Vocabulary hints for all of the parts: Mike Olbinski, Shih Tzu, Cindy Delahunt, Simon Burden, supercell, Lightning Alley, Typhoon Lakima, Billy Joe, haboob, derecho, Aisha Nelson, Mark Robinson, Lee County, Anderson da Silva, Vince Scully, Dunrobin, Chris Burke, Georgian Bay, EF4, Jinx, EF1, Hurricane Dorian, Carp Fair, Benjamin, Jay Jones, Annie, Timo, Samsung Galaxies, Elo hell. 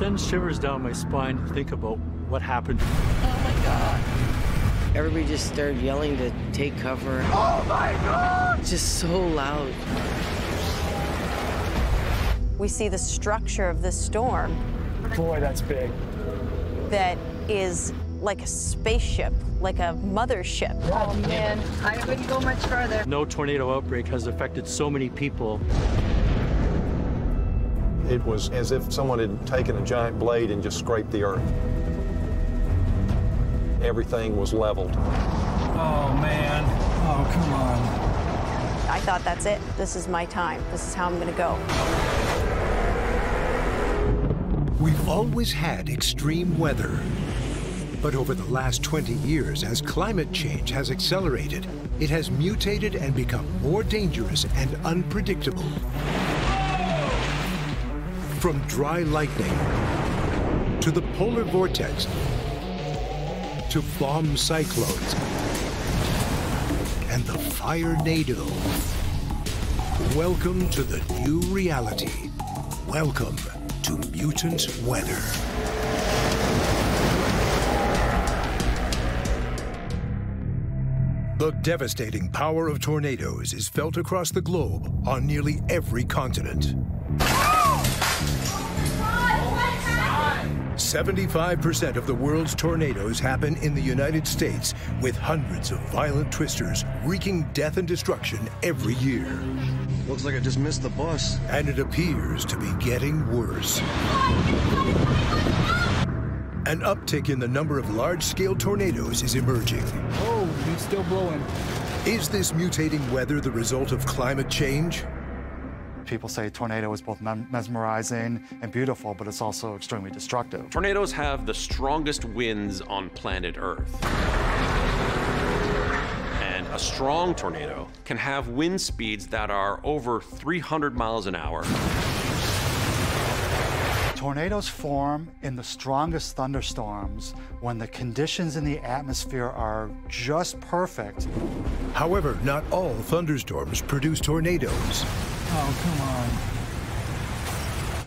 sends shivers down my spine to think about what happened. Oh my God. Everybody just started yelling to take cover. Oh my God! Just so loud. We see the structure of this storm. Boy, that's big. That is like a spaceship, like a mothership. Oh man, I wouldn't go much further. No tornado outbreak has affected so many people. It was as if someone had taken a giant blade and just scraped the earth. Everything was leveled. Oh man, oh come on. I thought, that's it, this is my time. This is how I'm gonna go. We've always had extreme weather. But over the last 20 years, as climate change has accelerated, it has mutated and become more dangerous and unpredictable. From dry lightning, to the polar vortex, to bomb cyclones, and the firenado. Welcome to the new reality. Welcome to mutant weather. The devastating power of tornadoes is felt across the globe on nearly every continent. 75% of the world's tornadoes happen in the United States, with hundreds of violent twisters wreaking death and destruction every year. Looks like I just missed the bus. And it appears to be getting worse. An uptick in the number of large-scale tornadoes is emerging. Oh, it's still blowing. Is this mutating weather the result of climate change? People say tornado is both mesmerizing and beautiful, but it's also extremely destructive. Tornadoes have the strongest winds on planet Earth. And a strong tornado can have wind speeds that are over 300 miles an hour. Tornadoes form in the strongest thunderstorms when the conditions in the atmosphere are just perfect. However, not all thunderstorms produce tornadoes. Oh, come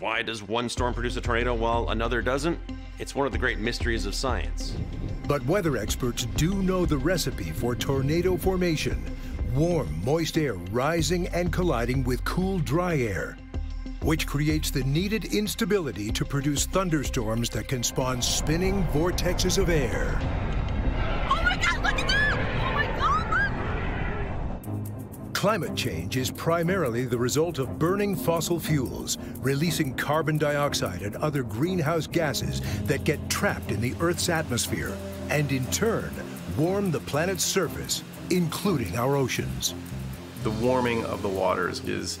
on. Why does one storm produce a tornado while another doesn't? It's one of the great mysteries of science. But weather experts do know the recipe for tornado formation. Warm, moist air rising and colliding with cool, dry air, which creates the needed instability to produce thunderstorms that can spawn spinning vortexes of air. Oh my God, look at that! Oh my God, look! Climate change is primarily the result of burning fossil fuels, releasing carbon dioxide and other greenhouse gases that get trapped in the Earth's atmosphere and in turn warm the planet's surface, including our oceans. The warming of the waters is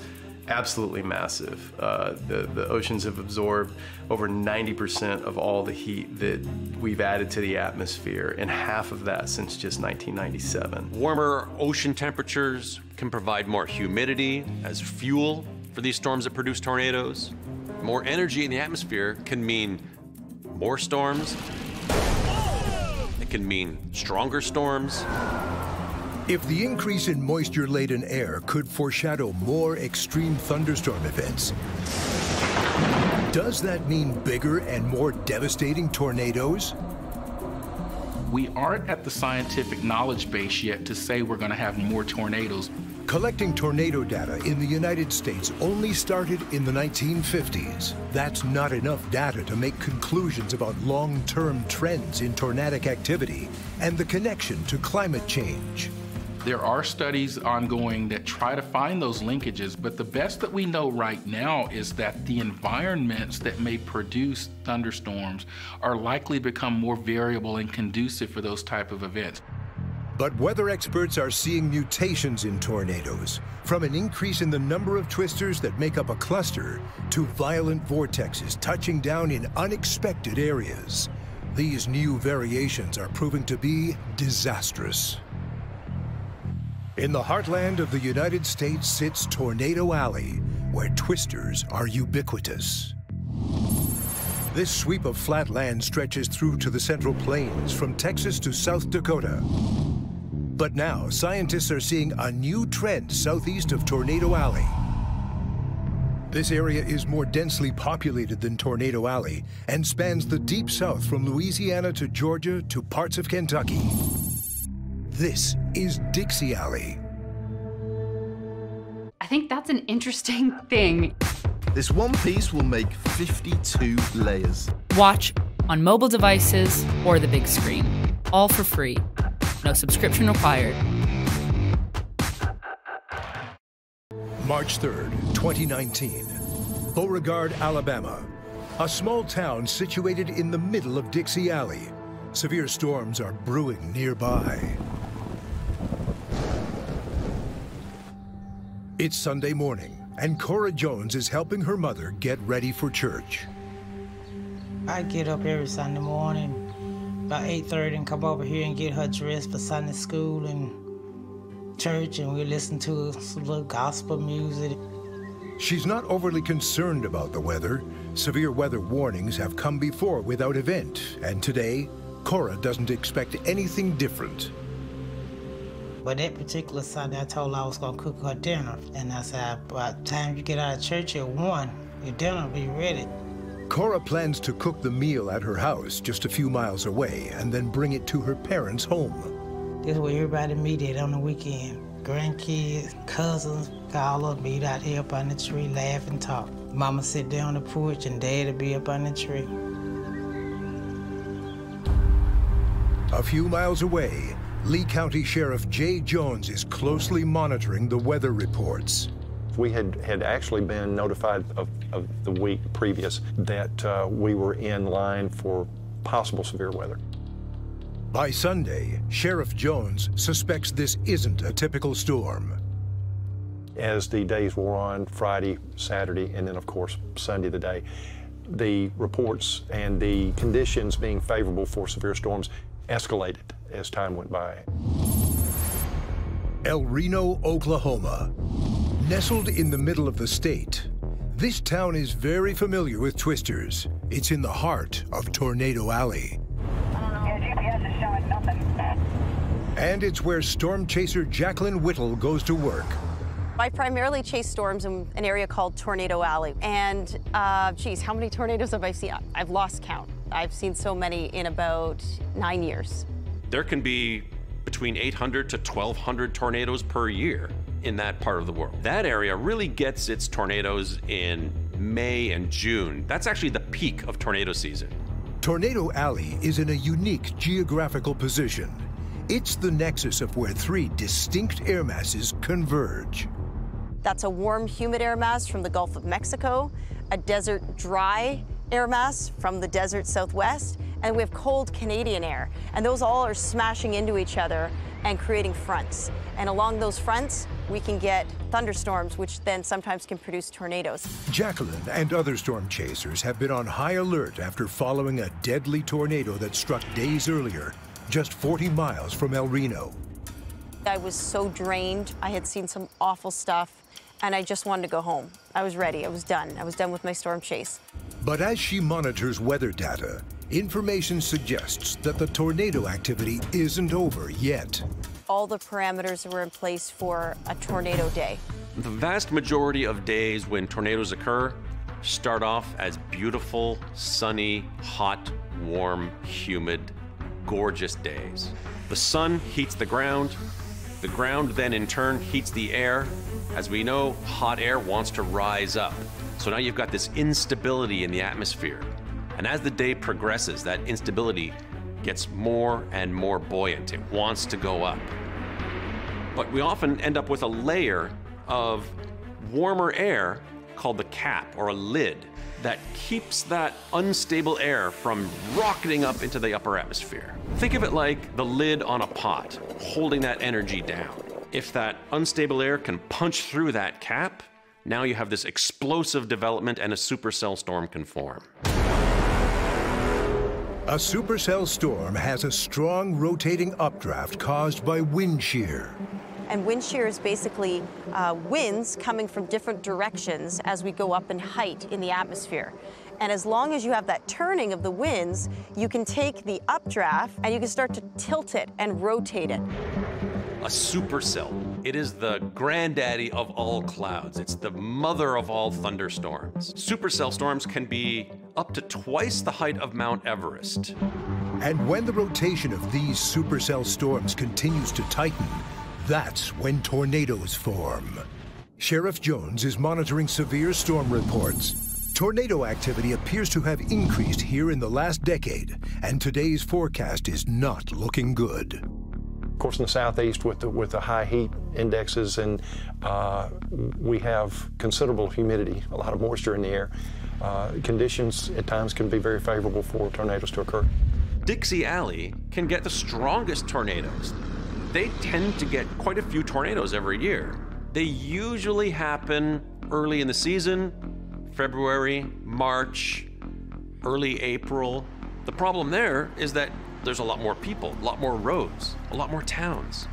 absolutely massive. The oceans have absorbed over 90% of all the heat that we've added to the atmosphere, and half of that since just 1997. Warmer ocean temperatures can provide more humidity as fuel for these storms that produce tornadoes. More energy in the atmosphere can mean more storms. It can mean stronger storms. If the increase in moisture-laden air could foreshadow more extreme thunderstorm events, does that mean bigger and more devastating tornadoes? We aren't at the scientific knowledge base yet to say we're going to have more tornadoes. Collecting tornado data in the United States only started in the 1950s. That's not enough data to make conclusions about long-term trends in tornadic activity and the connection to climate change. There are studies ongoing that try to find those linkages, but the best that we know right now is that the environments that may produce thunderstorms are likely to become more variable and conducive for those type of events. But weather experts are seeing mutations in tornadoes, from an increase in the number of twisters that make up a cluster to violent vortexes touching down in unexpected areas. These new variations are proving to be disastrous. In the heartland of the United States sits Tornado Alley, where twisters are ubiquitous. This sweep of flat land stretches through to the Central Plains, from Texas to South Dakota. But now, scientists are seeing a new trend southeast of Tornado Alley. This area is more densely populated than Tornado Alley and spans the deep south from Louisiana to Georgia to parts of Kentucky. This is Dixie Alley. I think that's an interesting thing. This one piece will make 52 layers. Watch on mobile devices or the big screen, all for free. No subscription required. March 3rd, 2019, Beauregard, Alabama, a small town situated in the middle of Dixie Alley. Severe storms are brewing nearby. It's Sunday morning, and Cora Jones is helping her mother get ready for church. I get up every Sunday morning about 8:30 and come over here and get her dressed for Sunday school and church, and we listen to some little gospel music. She's not overly concerned about the weather. Severe weather warnings have come before without event, and today, Cora doesn't expect anything different. But that particular Sunday, I told her I was going to cook her dinner. And I said, by the time you get out of church at 1, your dinner will be ready. Cora plans to cook the meal at her house just a few miles away and then bring it to her parents' home. This is where everybody meet at on the weekend. Grandkids, cousins, all of them meet out here up on the tree, laugh and talk. Mama sit there on the porch and Dad'll be up on the tree. A few miles away, Lee County Sheriff Jay Jones is closely monitoring the weather reports. We had actually been notified of the week previous that we were in line for possible severe weather. By Sunday, Sheriff Jones suspects this isn't a typical storm. As the days wore on, Friday, Saturday, and then of course Sunday the day, the reports and the conditions being favorable for severe storms escalated as time went by. El Reno, Oklahoma. Nestled in the middle of the state, this town is very familiar with twisters. It's in the heart of Tornado Alley. Your GPS is showing nothing. And it's where storm chaser Jacqueline Whittle goes to work. I primarily chase storms in an area called Tornado Alley. And geez, how many tornadoes have I seen? I've lost count. I've seen so many in about 9 years. There can be between 800 to 1,200 tornadoes per year in that part of the world. That area really gets its tornadoes in May and June. That's actually the peak of tornado season. Tornado Alley is in a unique geographical position. It's the nexus of where three distinct air masses converge. That's a warm, humid air mass from the Gulf of Mexico, a desert dry air mass from the desert southwest, and we have cold Canadian air, and those all are smashing into each other and creating fronts. And along those fronts, we can get thunderstorms, which then sometimes can produce tornadoes. Jacqueline and other storm chasers have been on high alert after following a deadly tornado that struck days earlier, just 40 miles from El Reno. I was so drained. I had seen some awful stuff, and I just wanted to go home. I was ready, I was done. I was done with my storm chase. But as she monitors weather data, information suggests that the tornado activity isn't over yet. All the parameters were in place for a tornado day. The vast majority of days when tornadoes occur start off as beautiful, sunny, hot, warm, humid, gorgeous days. The sun heats the ground. The ground then in turn heats the air. As we know, hot air wants to rise up. So now you've got this instability in the atmosphere. And as the day progresses, that instability gets more and more buoyant. It wants to go up. But we often end up with a layer of warmer air called the cap or a lid that keeps that unstable air from rocketing up into the upper atmosphere. Think of it like the lid on a pot, holding that energy down. If that unstable air can punch through that cap, now you have this explosive development and a supercell storm can form. A supercell storm has a strong rotating updraft caused by wind shear. And wind shear is basically winds coming from different directions as we go up in height in the atmosphere. And as long as you have that turning of the winds, you can take the updraft and you can start to tilt it and rotate it. A supercell It is the granddaddy of all clouds. It's the mother of all thunderstorms. Supercell storms can be up to twice the height of Mount Everest. And when the rotation of these supercell storms continues to tighten, that's when tornadoes form. Sheriff Jones is monitoring severe storm reports. Tornado activity appears to have increased here in the last decade, and today's forecast is not looking good. Of course, in the southeast, with the high heat indexes, and we have considerable humidity, a lot of moisture in the air, conditions at times can be very favorable for tornadoes to occur. Dixie Alley can get the strongest tornadoes. They tend to get quite a few tornadoes every year. They usually happen early in the season, February, March, early April. The problem there is that there's a lot more people, a lot more roads, a lot more towns.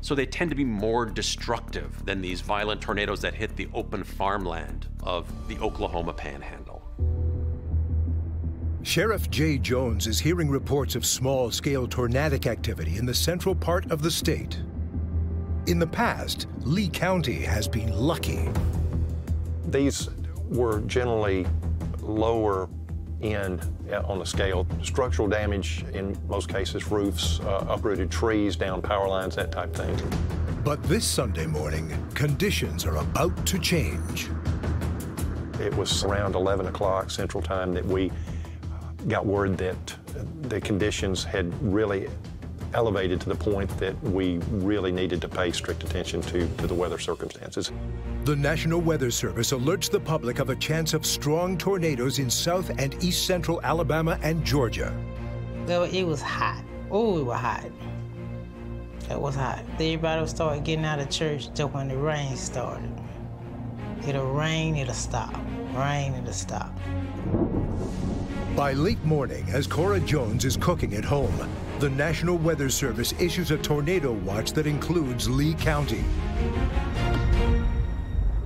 So they tend to be more destructive than these violent tornadoes that hit the open farmland of the Oklahoma Panhandle. Sheriff Jay Jones is hearing reports of small-scale tornadic activity in the central part of the state. In the past, Lee County has been lucky. These were generally lower end on the scale. Structural damage, in most cases, roofs, uprooted trees, down power lines, that type thing. But this Sunday morning, conditions are about to change. It was around 11 o'clock Central Time that we got word that the conditions had really elevated to the point that we really needed to pay strict attention to the weather circumstances. The National Weather Service alerts the public of a chance of strong tornadoes in south and east central Alabama and Georgia. So it was hot. Oh, it was hot. It was hot. Everybody started getting out of church just when the rain started. It'll rain, it'll stop. Rain, it'll stop. By late morning, as Cora Jones is cooking at home, the National Weather Service issues a tornado watch that includes Lee County.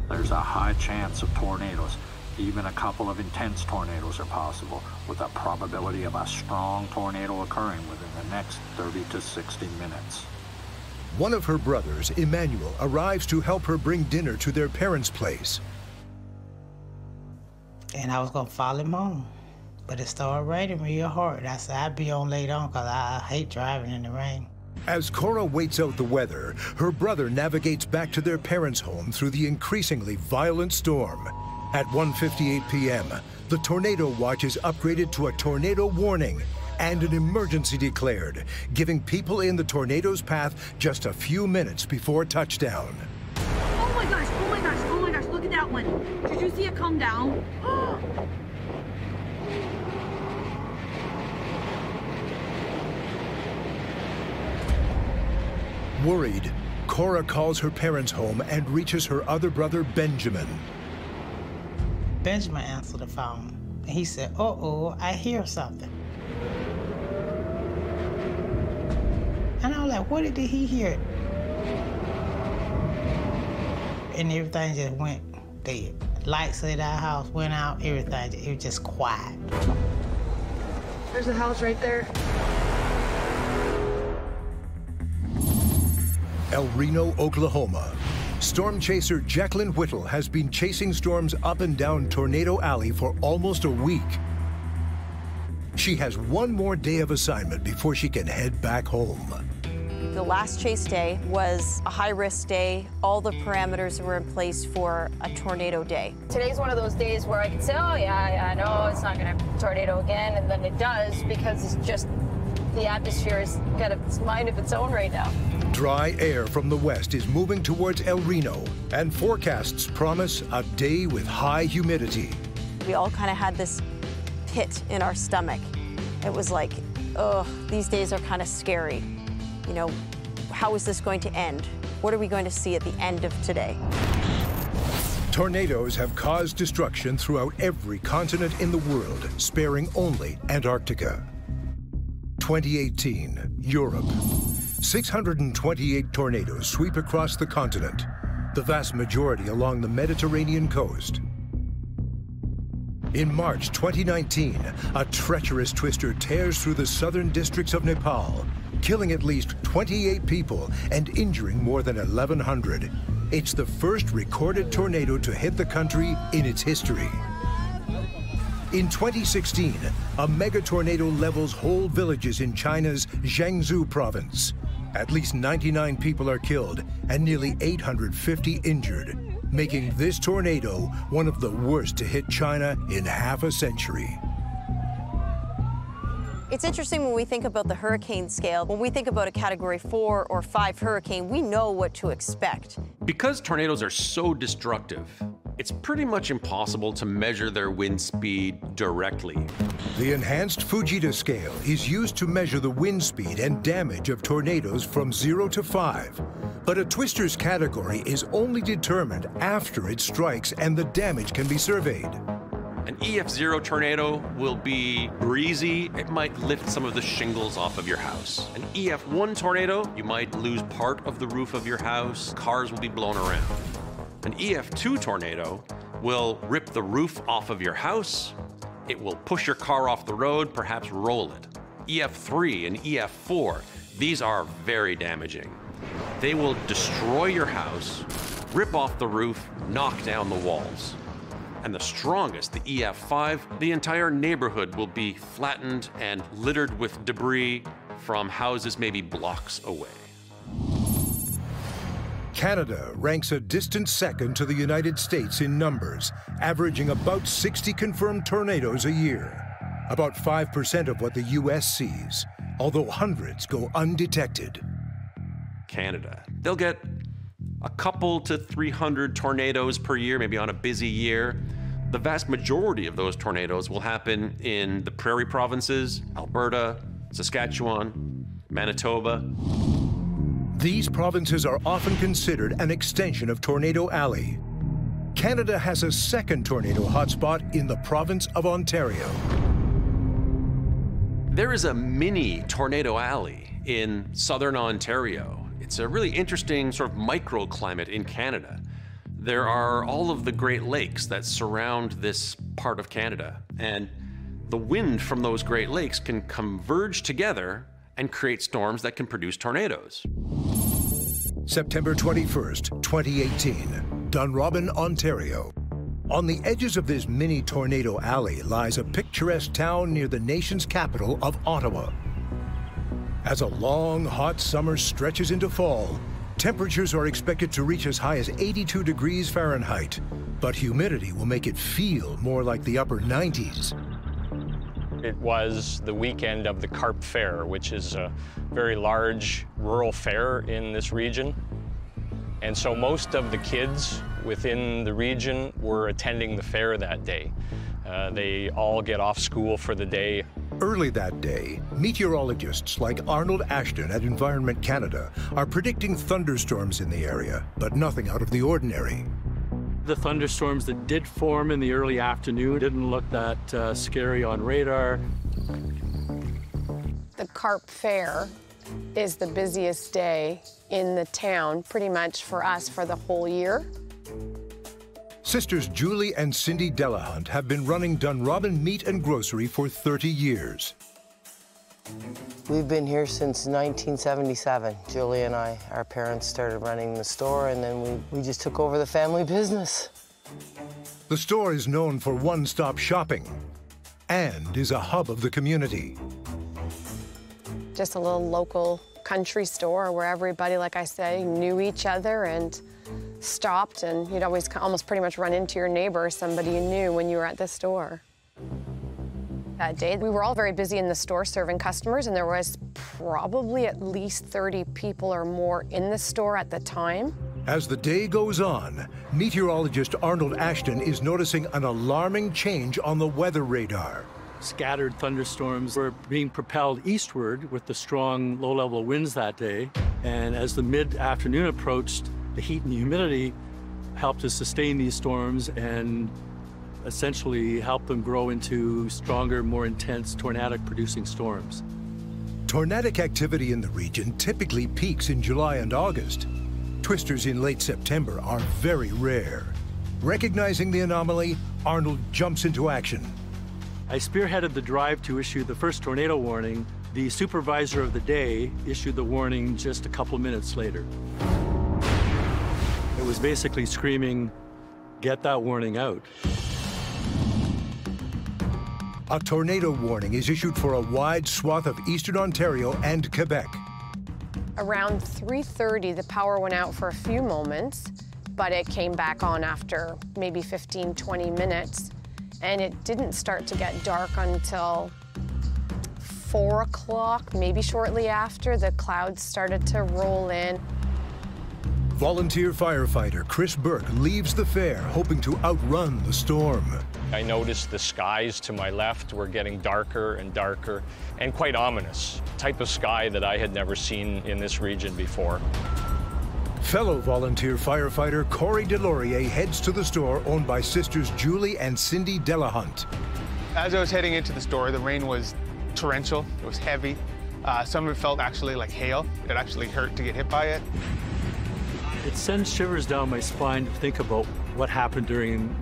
There's a high chance of tornadoes. Even a couple of intense tornadoes are possible, with a probability of a strong tornado occurring within the next 30 to 60 minutes. One of her brothers, Emmanuel, arrives to help her bring dinner to their parents' place. And I was going to follow him home. But it started raining real hard. I said, I'd be on late on because I hate driving in the rain. As Cora waits out the weather, her brother navigates back to their parents' home through the increasingly violent storm. At 1:58 p.m., the tornado watch is upgraded to a tornado warning and an emergency declared, giving people in the tornado's path just a few minutes before touchdown. Oh my gosh, oh my gosh, oh my gosh, look at that one. Did you see it come down? Worried, Cora calls her parents' home and reaches her other brother, Benjamin. Benjamin answered the phone. He said, uh-oh, I hear something. And I was like, what did he hear? And everything just went dead. Lights at our house went out, everything, it was just quiet. There's a house right there. El Reno, Oklahoma. Storm chaser Jacqueline Whittle has been chasing storms up and down Tornado Alley for almost a week. She has one more day of assignment before she can head back home. The last chase day was a high-risk day. All the parameters were in place for a tornado day. Today's one of those days where I can say, oh, yeah, I know it's not going to tornado again, and then it does because it's just the atmosphere is got its mind of its own right now. Dry air from the west is moving towards El Reno, and forecasts promise a day with high humidity. We all kind of had this pit in our stomach. It was like, oh, these days are kind of scary. You know, how is this going to end? What are we going to see at the end of today? Tornadoes have caused destruction throughout every continent in the world, sparing only Antarctica. 2018, Europe. 628 tornadoes sweep across the continent, the vast majority along the Mediterranean coast. In March 2019, a treacherous twister tears through the southern districts of Nepal, killing at least 28 people and injuring more than 1,100. It's the first recorded tornado to hit the country in its history. In 2016, a mega tornado levels whole villages in China's Jiangsu province. At least 99 people are killed and nearly 850 injured, making this tornado one of the worst to hit China in half a century. It's interesting when we think about the hurricane scale. When we think about a Category 4 or 5 hurricane, we know what to expect. Because tornadoes are so destructive, it's pretty much impossible to measure their wind speed directly. The enhanced Fujita scale is used to measure the wind speed and damage of tornadoes from 0 to 5. But a twister's category is only determined after it strikes and the damage can be surveyed. An EF0 tornado will be breezy. It might lift some of the shingles off of your house. An EF1 tornado, you might lose part of the roof of your house. Cars will be blown around. An EF2 tornado will rip the roof off of your house. It will push your car off the road, perhaps roll it. EF3 and EF4, these are very damaging. They will destroy your house, rip off the roof, knock down the walls. And the strongest, the EF5, the entire neighborhood will be flattened and littered with debris from houses maybe blocks away. Canada ranks a distant second to the United States in numbers, averaging about 60 confirmed tornadoes a year, about 5% of what the US sees, although hundreds go undetected. Canada, they'll get a couple to 300 tornadoes per year, maybe on a busy year. The vast majority of those tornadoes will happen in the prairie provinces, Alberta, Saskatchewan, Manitoba. These provinces are often considered an extension of Tornado Alley. Canada has a second tornado hotspot in the province of Ontario. There is a mini Tornado Alley in southern Ontario. It's a really interesting sort of microclimate in Canada. There are all of the Great Lakes that surround this part of Canada, and the wind from those Great Lakes can converge together and create storms that can produce tornadoes. September 21st, 2018, Dunrobin, Ontario. On the edges of this mini tornado alley lies a picturesque town near the nation's capital of Ottawa. As a long, hot summer stretches into fall, temperatures are expected to reach as high as 82 degrees Fahrenheit, but humidity will make it feel more like the upper 90s. It was the weekend of the Carp Fair, which is a very large rural fair in this region. And so most of the kids within the region were attending the fair that day. They all get off school for the day. Early that day, meteorologists like Arnold Ashton at Environment Canada are predicting thunderstorms in the area, but nothing out of the ordinary. The thunderstorms that did form in the early afternoon didn't look that scary on radar. The Carp Fair is the busiest day in the town, pretty much for us, for the whole year. Sisters Julie and Cindy Delahunt have been running Dunrobin Meat and Grocery for 30 years. We've been here since 1977. Julie and I, our parents started running the store, and then we just took over the family business. The store is known for one-stop shopping and is a hub of the community. Just a little local country store where everybody, like I say, knew each other and stopped, and you'd always almost pretty much run into your neighbor or somebody you knew when you were at the store. That day, we were all very busy in the store serving customers, and there was probably at least 30 people or more in the store at the time. As the day goes on, meteorologist Arnold Ashton is noticing an alarming change on the weather radar. Scattered thunderstorms were being propelled eastward with the strong low-level winds that day, and as the mid-afternoon approached, the heat and humidity helped to sustain these storms and essentially help them grow into stronger, more intense tornadic-producing storms. Tornadic activity in the region typically peaks in July and August. Twisters in late September are very rare. Recognizing the anomaly, Arnold jumps into action. I spearheaded the drive to issue the first tornado warning The supervisor of the day issued the warning just a couple minutes later. It was basically screaming, "Get that warning out." A tornado warning is issued for a wide swath of eastern Ontario and Quebec. Around 3:30, the power went out for a few moments, but it came back on after maybe 15, 20 minutes, and it didn't start to get dark until 4 o'clock, maybe shortly after. The clouds started to roll in. Volunteer firefighter Chris Burke leaves the fair, hoping to outrun the storm. I noticed the skies to my left were getting darker and darker, and quite ominous. Type of sky that I had never seen in this region before. Fellow volunteer firefighter Corey Delorier heads to the store owned by sisters Julie and Cindy Delahunt. As I was heading into the store, the rain was torrential. It was heavy. Some of it felt actually like hail. It actually hurt to get hit by it. It sends shivers down my spine to think about what happened during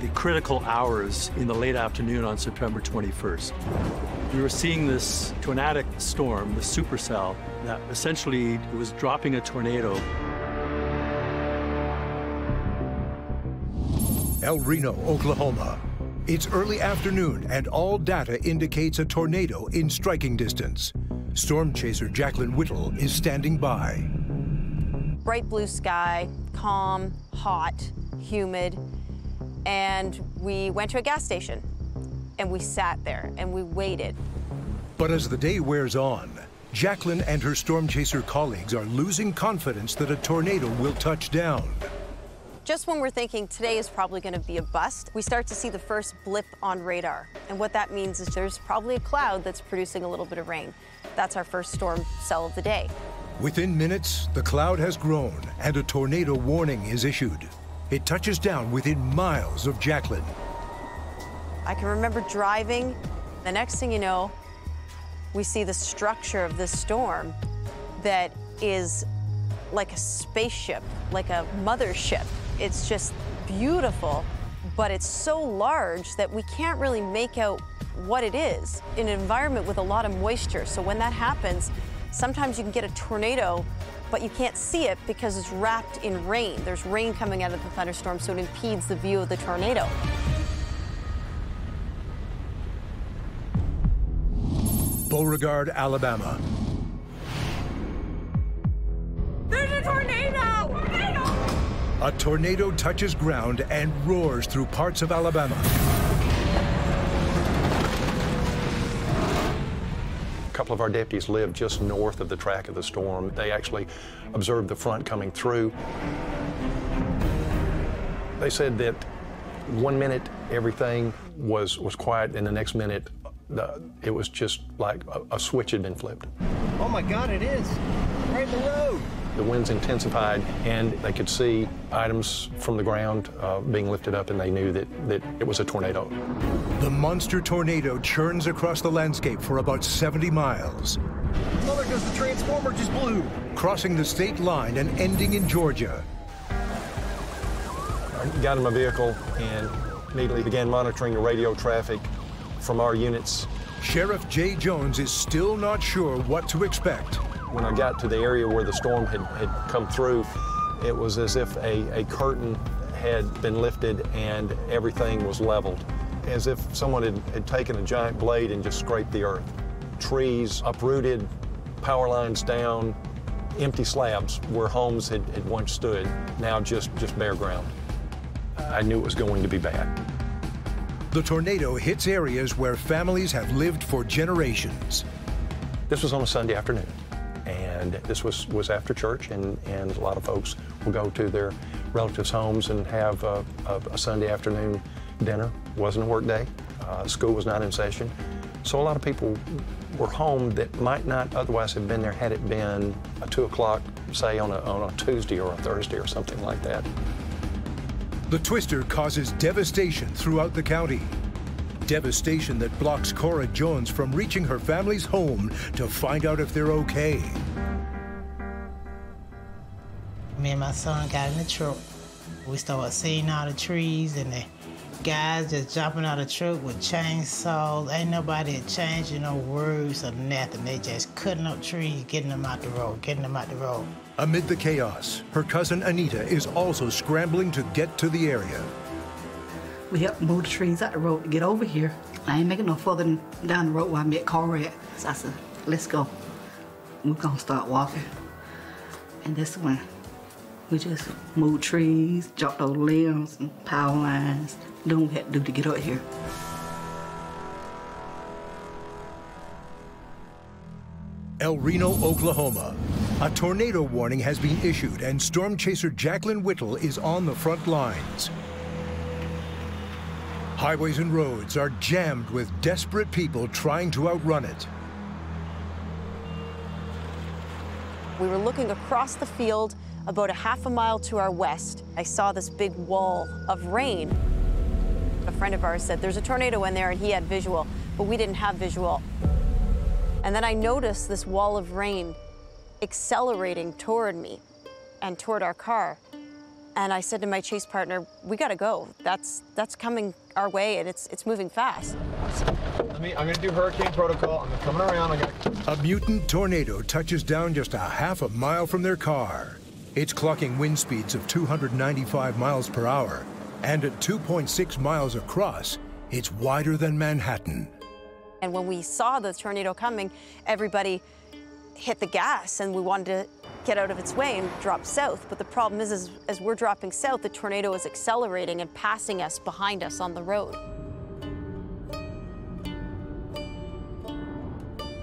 the critical hours in the late afternoon on September 21st. We were seeing this tornadic storm, the supercell, that essentially it was dropping a tornado. El Reno, Oklahoma. It's early afternoon, and all data indicates a tornado in striking distance. Storm chaser Jacqueline Whittle is standing by. Bright blue sky, calm, hot, humid, and we went to a gas station and we sat there and we waited. But as the day wears on, Jacqueline and her storm chaser colleagues are losing confidence that a tornado will touch down. Just when we're thinking today is probably going to be a bust, we start to see the first blip on radar. And what that means is there's probably a cloud that's producing a little bit of rain. That's our first storm cell of the day. Within minutes, the cloud has grown and a tornado warning is issued. It touches down within miles of Jacqueline. I can remember driving. The next thing you know, we see the structure of this storm that is like a spaceship, like a mothership. It's just beautiful, but it's so large that we can't really make out what it is in an environment with a lot of moisture. So when that happens, sometimes you can get a tornado, but you can't see it because it's wrapped in rain. There's rain coming out of the thunderstorm, so it impedes the view of the tornado. Beauregard, Alabama. There's a tornado! Tornado! A tornado touches ground and roars through parts of Alabama. A couple of our deputies lived just north of the track of the storm. They actually observed the front coming through. They said that 1 minute everything was quiet, and the next minute it was just like a switch had been flipped. Oh my God, it is! Right in the road! The winds intensified, and they could see items from the ground being lifted up, and they knew that it was a tornado. The monster tornado churns across the landscape for about 70 miles. Oh, there goes the transformer, just blew. Crossing the state line and ending in Georgia. I got in my vehicle and immediately began monitoring the radio traffic from our units. Sheriff Jay Jones is still not sure what to expect. When I got to the area where the storm had come through, it was as if a curtain had been lifted and everything was leveled, as if someone had taken a giant blade and just scraped the earth. Trees uprooted, power lines down, empty slabs where homes had once stood, now just bare ground. I knew it was going to be bad. The tornado hits areas where families have lived for generations. This was on a Sunday afternoon. And this was after church, and a lot of folks will go to their relatives' homes and have a Sunday afternoon dinner. It wasn't a work day. School was not in session. So a lot of people were home that might not otherwise have been there had it been a 2 o'clock, say, on a Tuesday or a Thursday or something like that. The twister causes devastation throughout the county. Devastation that blocks Cora Jones from reaching her family's home to find out if they're okay. Me and my son got in the truck. We started seeing all the trees and the Guys just jumping out of truck with chainsaws. Ain't nobody changing no words or nothing. They just cutting up trees, getting them out the road, getting them out the road. Amid the chaos, her cousin Anita is also scrambling to get to the area. We helped move the trees out the road to get over here. I ain't making no further than down the road where I met Cora at. So I said, let's go. We're gonna start walking. And that's when we just moved trees, dropped over limbs and power lines, doing what we had to do to get out here. El Reno, Oklahoma. A tornado warning has been issued and storm chaser Jacqueline Whittle is on the front lines. Highways and roads are jammed with desperate people trying to outrun it. We were looking across the field about a half a mile to our west. I saw this big wall of rain. A friend of ours said, there's a tornado in there, and he had visual, but we didn't have visual. And then I noticed this wall of rain accelerating toward me and toward our car. And I said to my chase partner, we gotta go. That's coming our way, and it's moving fast. I'm gonna do hurricane protocol. I'm coming around. A mutant tornado touches down just a half a mile from their car. It's clocking wind speeds of 295 miles per hour, and at 2.6 miles across, it's wider than Manhattan. And when we saw the tornado coming, everybody hit the gas, and we wanted to get out of its way and drop south. But the problem is as we're dropping south, the tornado is accelerating and passing us behind us on the road.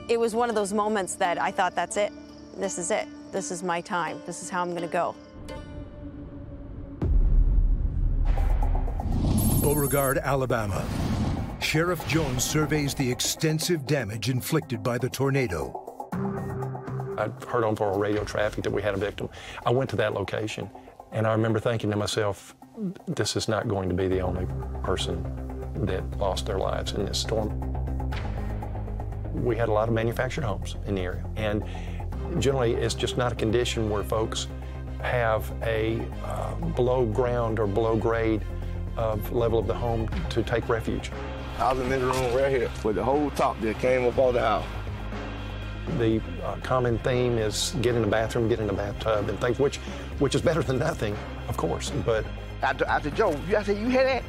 It was one of those moments that I thought, that's it. This is it. This is my time. This is how I'm gonna go. Beauregard, Alabama. Sheriff Jones surveys the extensive damage inflicted by the tornado. I heard on our radio traffic that we had a victim. I went to that location, and I remember thinking to myself, this is not going to be the only person that lost their lives in this storm. We had a lot of manufactured homes in the area, and generally it's just not a condition where folks have a below ground or below grade level of the home to take refuge. I was in this room right here with the whole top that came up on the house. The common theme is get in the bathroom, get in the bathtub, and things, which is better than nothing, of course. But after Joe, I said, you hear that?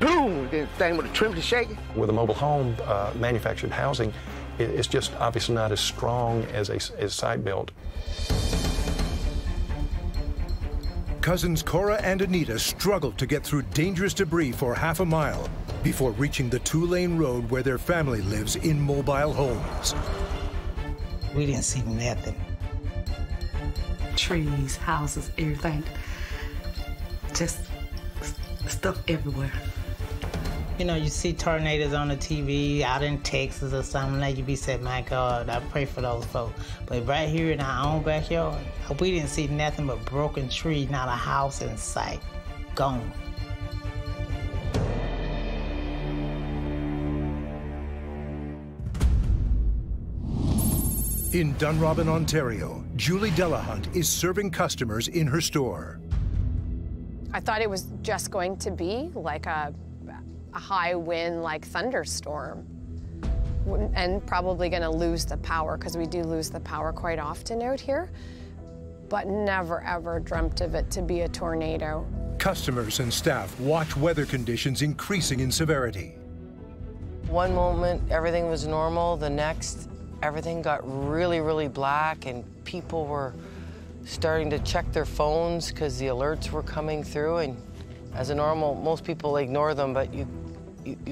Boom! Then the thing with the trembling shaking. With a mobile home, manufactured housing, it's just obviously not as strong as site built. Cousins Cora and Anita struggled to get through dangerous debris for half a mile before reaching the two-lane road where their family lives in mobile homes. We didn't see nothing. Trees, houses, everything. Just stuff everywhere. You know, you see tornadoes on the TV out in Texas or something like you be saying, my God, I pray for those folks. But right here in our own backyard, we didn't see nothing but broken trees, not a house in sight. Gone. In Dunrobin, Ontario, Julie Delahunt is serving customers in her store. I thought it was just going to be like a high wind, like thunderstorm, and probably gonna lose the power, because we do lose the power quite often out here, but never ever dreamt of it to be a tornado. Customers and staff watch weather conditions increasing in severity. One moment, everything was normal, the next, everything got really, really black, and people were starting to check their phones because the alerts were coming through. And as a normal, most people ignore them, but you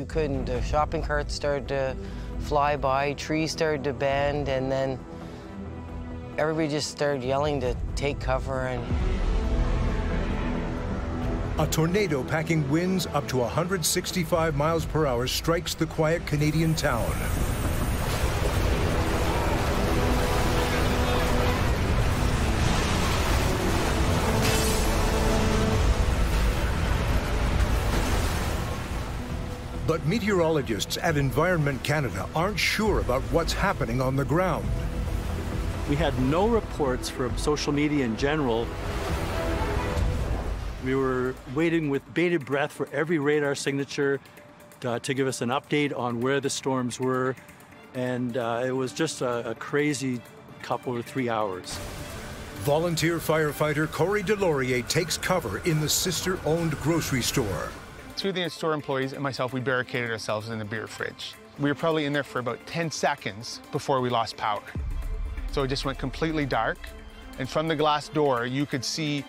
couldn't. The shopping carts started to fly by, trees started to bend, and then everybody just started yelling to take cover. And a tornado packing winds up to 165 miles per hour strikes the quiet Canadian town. But meteorologists at Environment Canada aren't sure about what's happening on the ground. We had no reports from social media in general. We were waiting with bated breath for every radar signature to give us an update on where the storms were. And it was just a crazy couple or 3 hours. Volunteer firefighter Corey Delorier takes cover in the sister-owned grocery store. Two of the store employees and myself, we barricaded ourselves in the beer fridge. We were probably in there for about 10 seconds before we lost power. So it just went completely dark. And from the glass door, you could see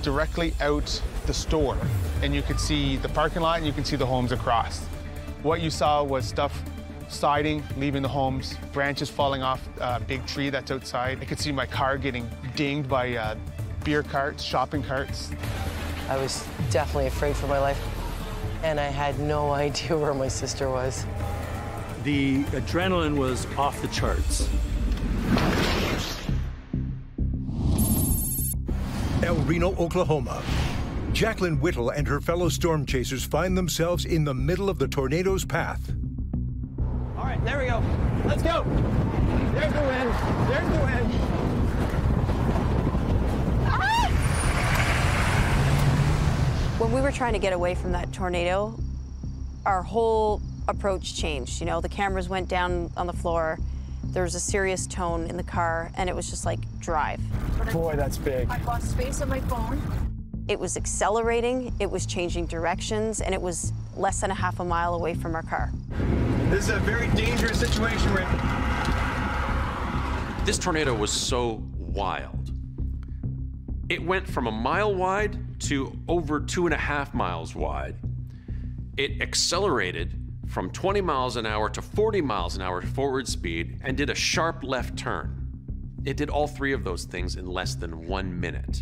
directly out the store. And you could see the parking lot and you could see the homes across. What you saw was stuff siding leaving the homes, branches falling off a big tree that's outside. I could see my car getting dinged by beer carts, shopping carts. I was definitely afraid for my life, and I had no idea where my sister was. The adrenaline was off the charts. El Reno, Oklahoma. Jacqueline Whittle and her fellow storm chasers find themselves in the middle of the tornado's path. All right, there we go. Let's go. There's the wind. There's the wind. Ah! When we were trying to get away from that tornado, our whole approach changed. You know, the cameras went down on the floor. There was a serious tone in the car, and it was just like, drive. Boy, that's big. I lost space on my phone. It was accelerating, it was changing directions, and it was less than a half a mile away from our car. This is a very dangerous situation right now. This tornado was so wild. It went from a mile wide to over 2.5 miles wide. It accelerated from 20 miles an hour to 40 miles an hour forward speed and did a sharp left turn. It did all three of those things in less than 1 minute.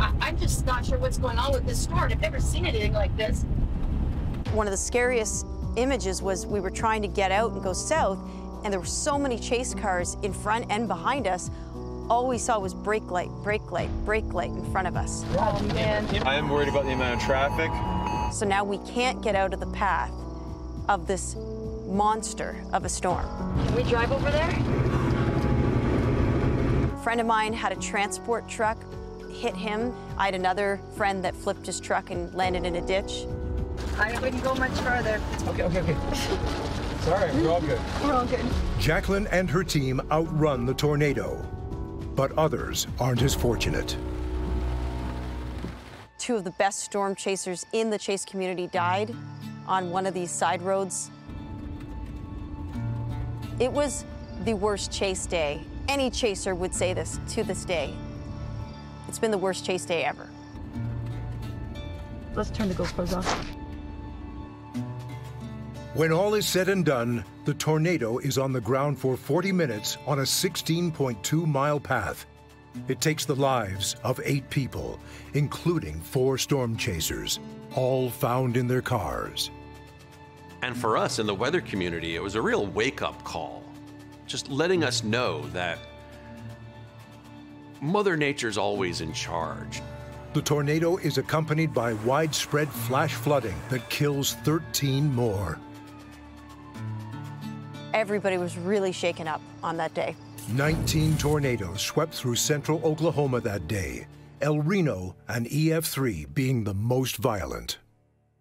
I'm just not sure what's going on with this storm. I've never seen anything like this. One of the scariest images was we were trying to get out and go south, and there were so many chase cars in front and behind us. All we saw was brake light, brake light, brake light in front of us. Oh, man. I am worried about the amount of traffic. So now we can't get out of the path of this monster of a storm. Can we drive over there? A friend of mine had a transport truck hit him. I had another friend that flipped his truck and landed in a ditch. I wouldn't go much further. Okay. It's all right, we're all good. We're all good. Jacqueline and her team outrun the tornado, but others aren't as fortunate. Two of the best storm chasers in the chase community died on one of these side roads. It was the worst chase day. Any chaser would say this to this day. It's been the worst chase day ever. Let's turn the GoPros off. When all is said and done, the tornado is on the ground for 40 minutes on a 16.2-mile path. It takes the lives of 8 people, including 4 storm chasers, all found in their cars. And for us in the weather community, it was a real wake-up call, just letting us know that Mother Nature's always in charge. The tornado is accompanied by widespread flash flooding that kills 13 more. Everybody was really shaken up on that day. 19 tornadoes swept through central Oklahoma that day, El Reno and EF3 being the most violent.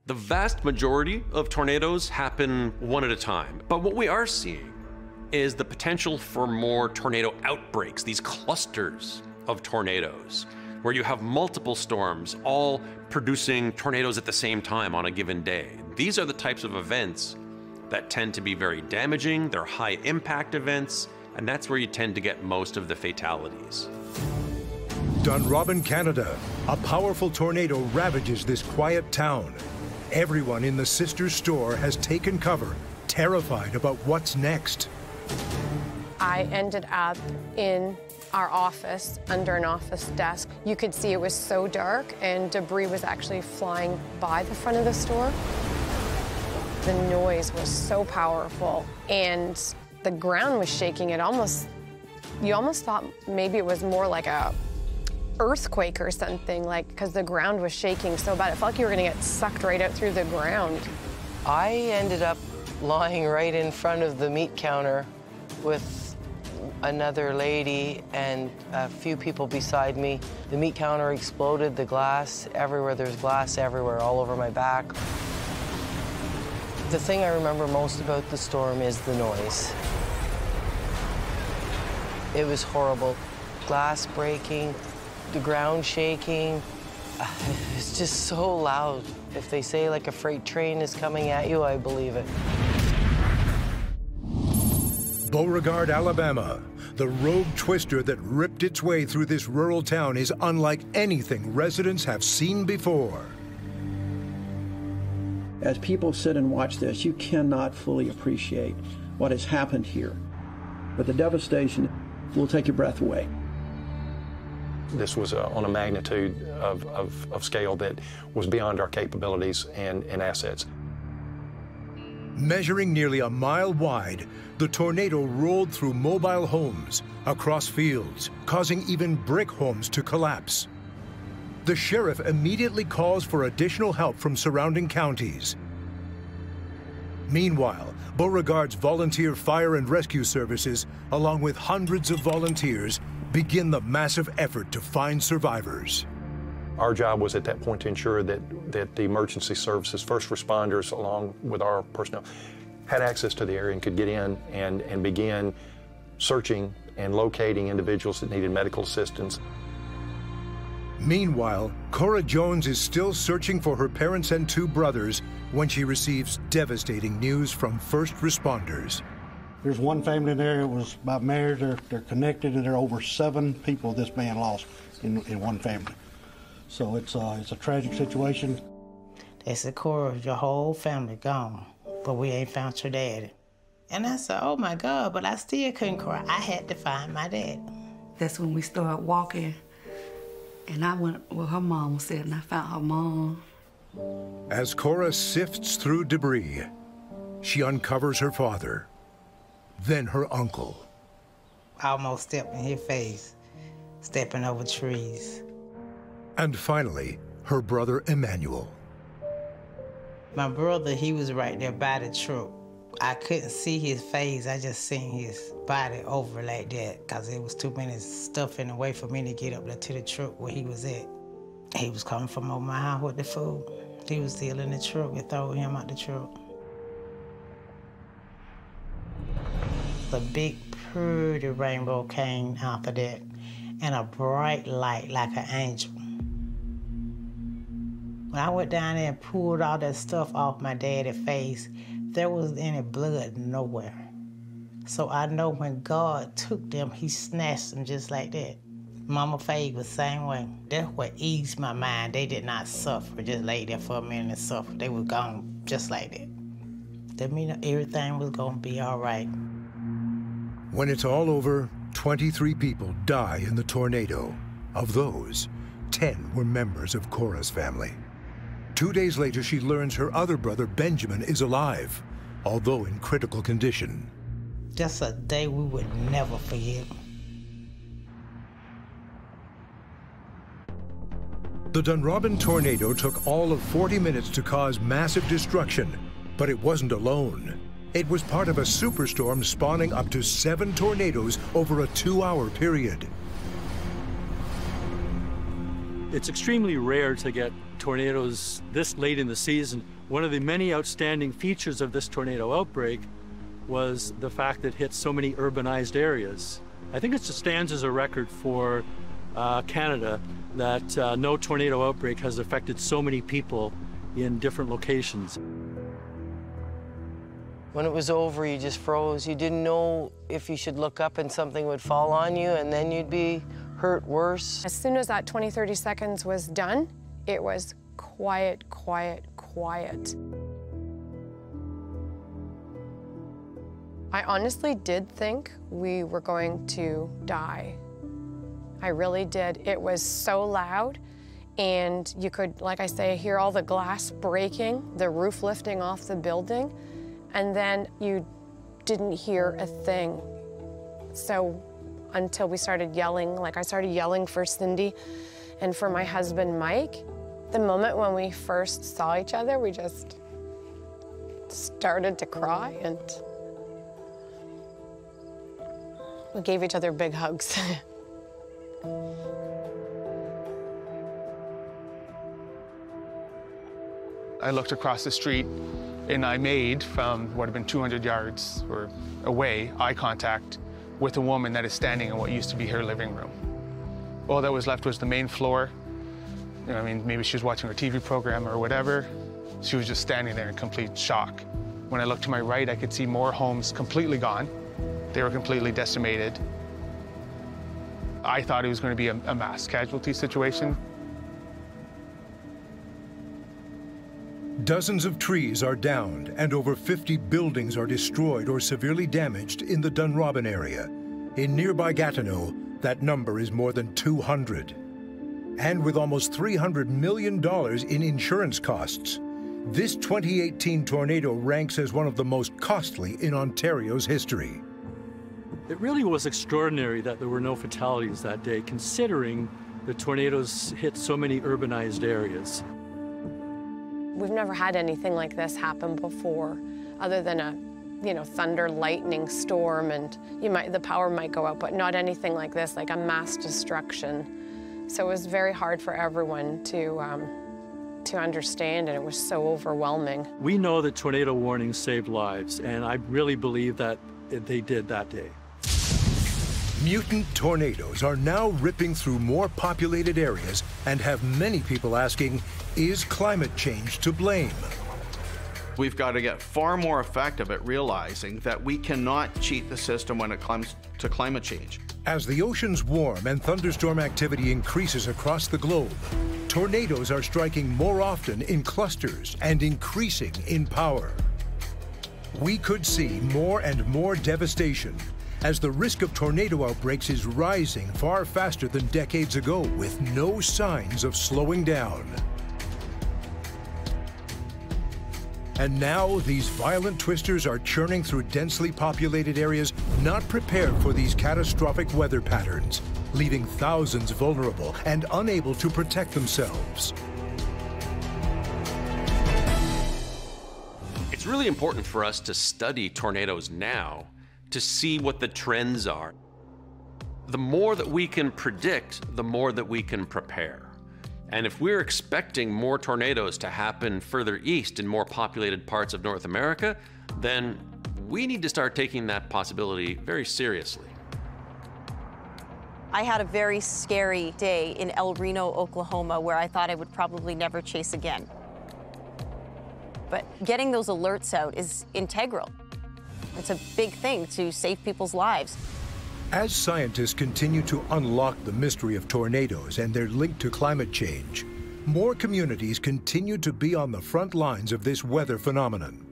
The vast majority of tornadoes happen one at a time, but what we are seeing is the potential for more tornado outbreaks, these clusters of tornadoes, where you have multiple storms all producing tornadoes at the same time on a given day. These are the types of events that tend to be very damaging. They're high impact events, and that's where you tend to get most of the fatalities. Dunrobin, Canada. A powerful tornado ravages this quiet town. Everyone in the sister store has taken cover, terrified about what's next. I ended up in our office, under an office desk. You could see it was so dark, and debris was actually flying by the front of the store. The noise was so powerful, and the ground was shaking. It almost, you almost thought maybe it was more like a earthquake or something, like, because the ground was shaking so bad. It felt like you were gonna get sucked right out through the ground. I ended up lying right in front of the meat counter with another lady and a few people beside me. The meat counter exploded, the glass everywhere. There's glass everywhere, all over my back. The thing I remember most about the storm is the noise. It was horrible. Glass breaking, the ground shaking. It was just so loud. If they say like a freight train is coming at you, I believe it. Beauregard, Alabama. The rogue twister that ripped its way through this rural town is unlike anything residents have seen before. As people sit and watch this, you cannot fully appreciate what has happened here. But the devastation will take your breath away. This was on a magnitude of scale that was beyond our capabilities and assets. Measuring nearly a mile wide, the tornado rolled through mobile homes, across fields, causing even brick homes to collapse. The sheriff immediately calls for additional help from surrounding counties. Meanwhile, Beauregard's volunteer fire and rescue services, along with hundreds of volunteers, begin the massive effort to find survivors. Our job was at that point to ensure that the emergency services, first responders, along with our personnel, had access to the area and could get in and begin searching and locating individuals that needed medical assistance. Meanwhile, Cora Jones is still searching for her parents and two brothers when she receives devastating news from first responders. There's one family in there, it was by marriage, they're connected, and there are over 7 people this man lost in one family. So it's a tragic situation. They said, Cora, your whole family gone, but we ain't found your dad. And I said, oh my God, but I still couldn't cry. I had to find my dad. That's when we started walking, and I went where her mom was at, and I found her mom. As Cora sifts through debris, she uncovers her father, then her uncle. I almost stepped in his face, stepping over trees. And finally, her brother, Emmanuel. My brother, he was right there by the truck. I couldn't see his face. I just seen his body over like that because it was too many stuff in the way for me to get up there to the truck where he was at. He was coming from over my house with the food. He was still in the truck. We threw him out the truck. A big, pretty rainbow came after that and a bright light like an angel. When I went down there and pulled all that stuff off my daddy's face, there wasn't any blood nowhere. So I know when God took them, he snatched them just like that. Mama Faye was the same way. That's what eased my mind. They did not suffer, just lay there for a minute and suffer. They were gone just like that. That meant everything was gonna be all right. When it's all over, 23 people die in the tornado. Of those, 10 were members of Cora's family. 2 days later, she learns her other brother, Benjamin, is alive, although in critical condition. That's a day we would never forget. The Dunrobin tornado took all of 40 minutes to cause massive destruction, but it wasn't alone. It was part of a superstorm spawning up to 7 tornadoes over a 2-hour period. It's extremely rare to get tornadoes this late in the season. One of the many outstanding features of this tornado outbreak was the fact that it hit so many urbanized areas. I think it stands as a record for Canada that no tornado outbreak has affected so many people in different locations. When it was over, you just froze. You didn't know if you should look up and something would fall on you, and then you'd be hurt worse. As soon as that 20, 30 seconds was done, it was quiet, quiet, quiet. I honestly did think we were going to die. I really did. It was so loud, and you could, like I say, hear all the glass breaking, the roof lifting off the building. And then you didn't hear a thing. So until we started yelling, like I started yelling for Cindy and for my husband, Mike. The moment when we first saw each other, we just started to cry, and We gave each other big hugs. I looked across the street and I made, from what had been 200 yards or away, eye contact with a woman that is standing in what used to be her living room. All that was left was the main floor. You know, I mean, maybe she was watching her TV program or whatever. She was just standing there in complete shock. When I looked to my right, I could see more homes completely gone. They were completely decimated. I thought it was going to be a mass casualty situation. Dozens of trees are downed and over 50 buildings are destroyed or severely damaged in the Dunrobin area. In nearby Gatineau, that number is more than 200. And with almost $300 million in insurance costs, this 2018 tornado ranks as one of the most costly in Ontario's history. It really was extraordinary that there were no fatalities that day, considering the tornadoes hit so many urbanized areas. We've never had anything like this happen before, other than a, you know, thunder, lightning, storm, and the power might go out, but not anything like this, like a mass destruction. So it was very hard for everyone to understand, and it was so overwhelming. We know that tornado warnings saved lives, and I really believe that they did that day. Mutant tornadoes are now ripping through more populated areas and have many people asking, is climate change to blame? We've got to get far more effective at realizing that we cannot cheat the system when it comes to climate change. As the oceans warm and thunderstorm activity increases across the globe, tornadoes are striking more often in clusters and increasing in power. We could see more and more devastation as the risk of tornado outbreaks is rising far faster than decades ago, with no signs of slowing down. And now these violent twisters are churning through densely populated areas not prepared for these catastrophic weather patterns, leaving thousands vulnerable and unable to protect themselves. It's really important for us to study tornadoes now to see what the trends are. The more that we can predict, the more that we can prepare. And if we're expecting more tornadoes to happen further east in more populated parts of North America, then we need to start taking that possibility very seriously. I had a very scary day in El Reno, Oklahoma, where I thought I would probably never chase again. But getting those alerts out is integral. It's a big thing to save people's lives. As scientists continue to unlock the mystery of tornadoes and their link to climate change, more communities continue to be on the front lines of this weather phenomenon.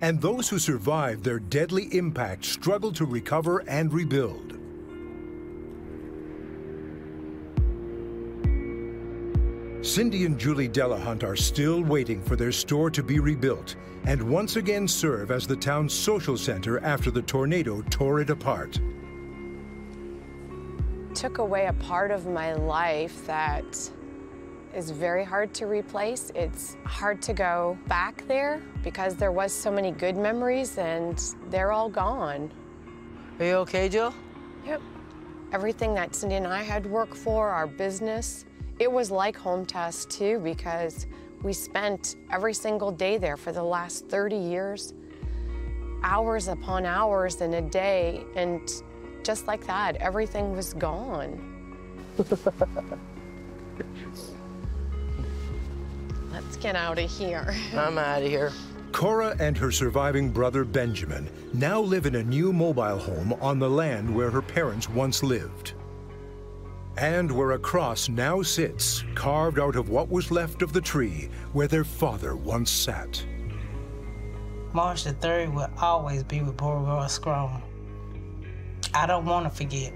And those who survive their deadly impact struggle to recover and rebuild. Cindy and Julie Delahunt are still waiting for their store to be rebuilt and once again serve as the town's social center after the tornado tore it apart. It took away a part of my life that is very hard to replace. It's hard to go back there because there was so many good memories and they're all gone. Are you okay, Jill? Yep. Everything that Cindy and I had worked for, our business, it was like home to us too, because we spent every single day there for the last 30 years, hours upon hours in a day, and just like that, everything was gone. Let's get out of here. I'm out of here. Cora and her surviving brother, Benjamin, now live in a new mobile home on the land where her parents once lived. And where a cross now sits, carved out of what was left of the tree where their father once sat. March the 3rd will always be with Beauregard Scrum. I don't want to forget.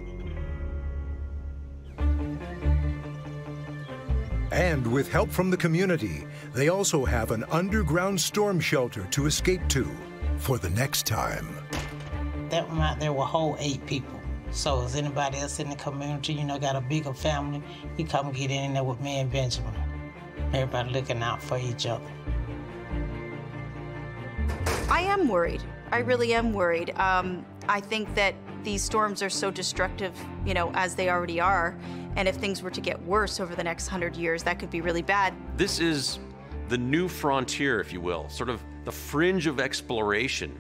And with help from the community, they also have an underground storm shelter to escape to for the next time. That one out there will hold 8 people. So is anybody else in the community, you know, got a bigger family, you come get in there with me and Benjamin. Everybody looking out for each other. I am worried. I really am worried. I think that these storms are so destructive, you know, as they already are, and if things were to get worse over the next 100 years, that could be really bad. This is the new frontier, if you will, sort of the fringe of exploration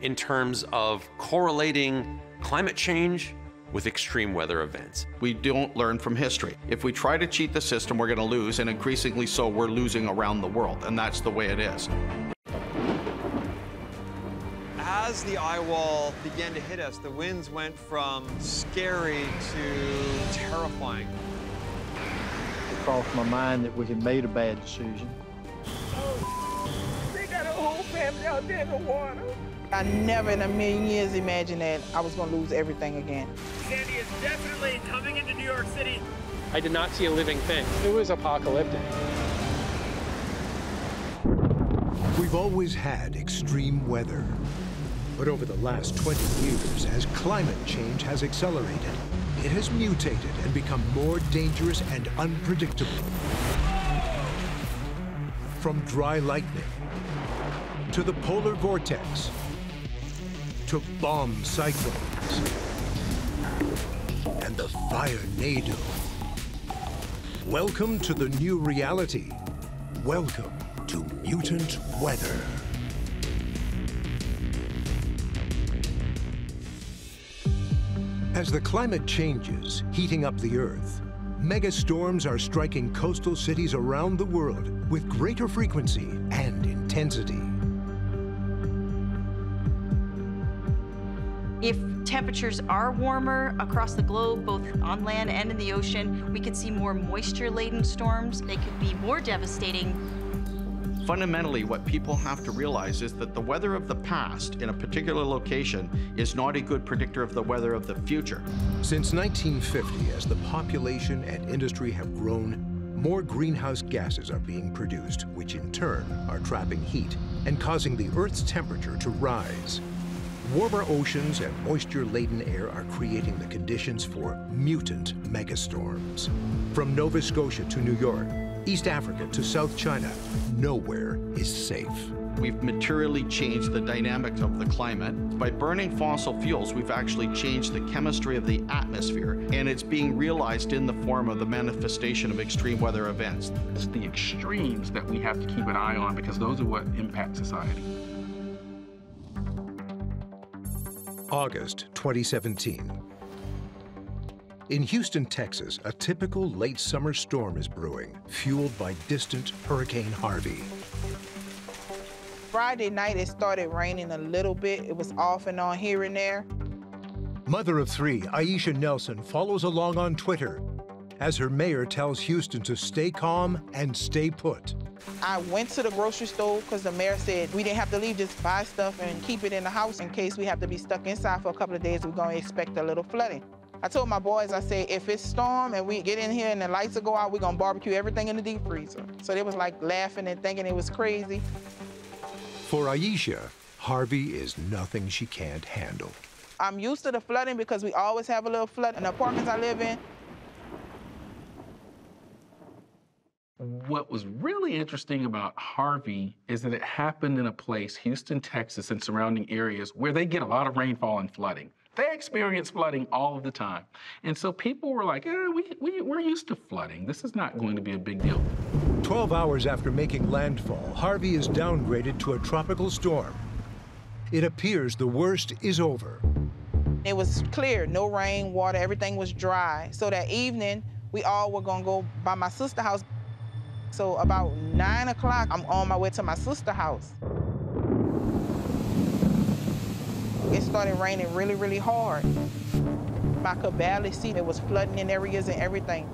in terms of correlating climate change with extreme weather events. We don't learn from history. If we try to cheat the system, we're going to lose, and increasingly so, we're losing around the world, and that's the way it is. As the eye wall began to hit us, the winds went from scary to terrifying. It crossed my mind that we had made a bad decision. Oh, they got a whole family out there in the water. I never in a million years imagined that I was going to lose everything again. Sandy is definitely coming into New York City. I did not see a living thing. It was apocalyptic. We've always had extreme weather. But over the last 20 years, as climate change has accelerated, it has mutated and become more dangerous and unpredictable. From dry lightning, to the polar vortex, to bomb cyclones, and the firenado. Welcome to the new reality. Welcome to mutant weather. As the climate changes, heating up the Earth, mega storms are striking coastal cities around the world with greater frequency and intensity. If temperatures are warmer across the globe, both on land and in the ocean, we could see more moisture-laden storms. They could be more devastating. Fundamentally, what people have to realize is that the weather of the past in a particular location is not a good predictor of the weather of the future. Since 1950, as the population and industry have grown, more greenhouse gases are being produced, which in turn are trapping heat and causing the Earth's temperature to rise. Warmer oceans and moisture-laden air are creating the conditions for mutant megastorms. From Nova Scotia to New York, East Africa to South China, nowhere is safe. We've materially changed the dynamics of the climate. By burning fossil fuels, we've actually changed the chemistry of the atmosphere, and it's being realized in the form of the manifestation of extreme weather events. It's the extremes that we have to keep an eye on, because those are what impact society. August 2017. In Houston, Texas, a typical late summer storm is brewing, fueled by distant Hurricane Harvey. Friday night, it started raining a little bit. It was off and on here and there. Mother of three, Aisha Nelson, follows along on Twitter as her mayor tells Houston to stay calm and stay put. I went to the grocery store because the mayor said we didn't have to leave, just buy stuff and keep it in the house in case we have to be stuck inside for a couple of days. We're going to expect a little flooding. I told my boys, I said, if it's storm and we get in here and the lights will go out, we're going to barbecue everything in the deep freezer. So they was like laughing and thinking it was crazy. For Aisha, Harvey is nothing she can't handle. I'm used to the flooding because we always have a little flood in the apartments I live in. What was really interesting about Harvey is that it happened in a place, Houston, Texas, and surrounding areas where they get a lot of rainfall and flooding. They experience flooding all of the time. And so people were like, we're used to flooding. This is not going to be a big deal. 12 hours after making landfall, Harvey is downgraded to a tropical storm. It appears the worst is over. It was clear, no rain, water, everything was dry. So that evening, we all were gonna go by my sister's house. So about 9 o'clock, I'm on my way to my sister's house. It started raining really, really hard. I could barely see. It was flooding in areas and everything.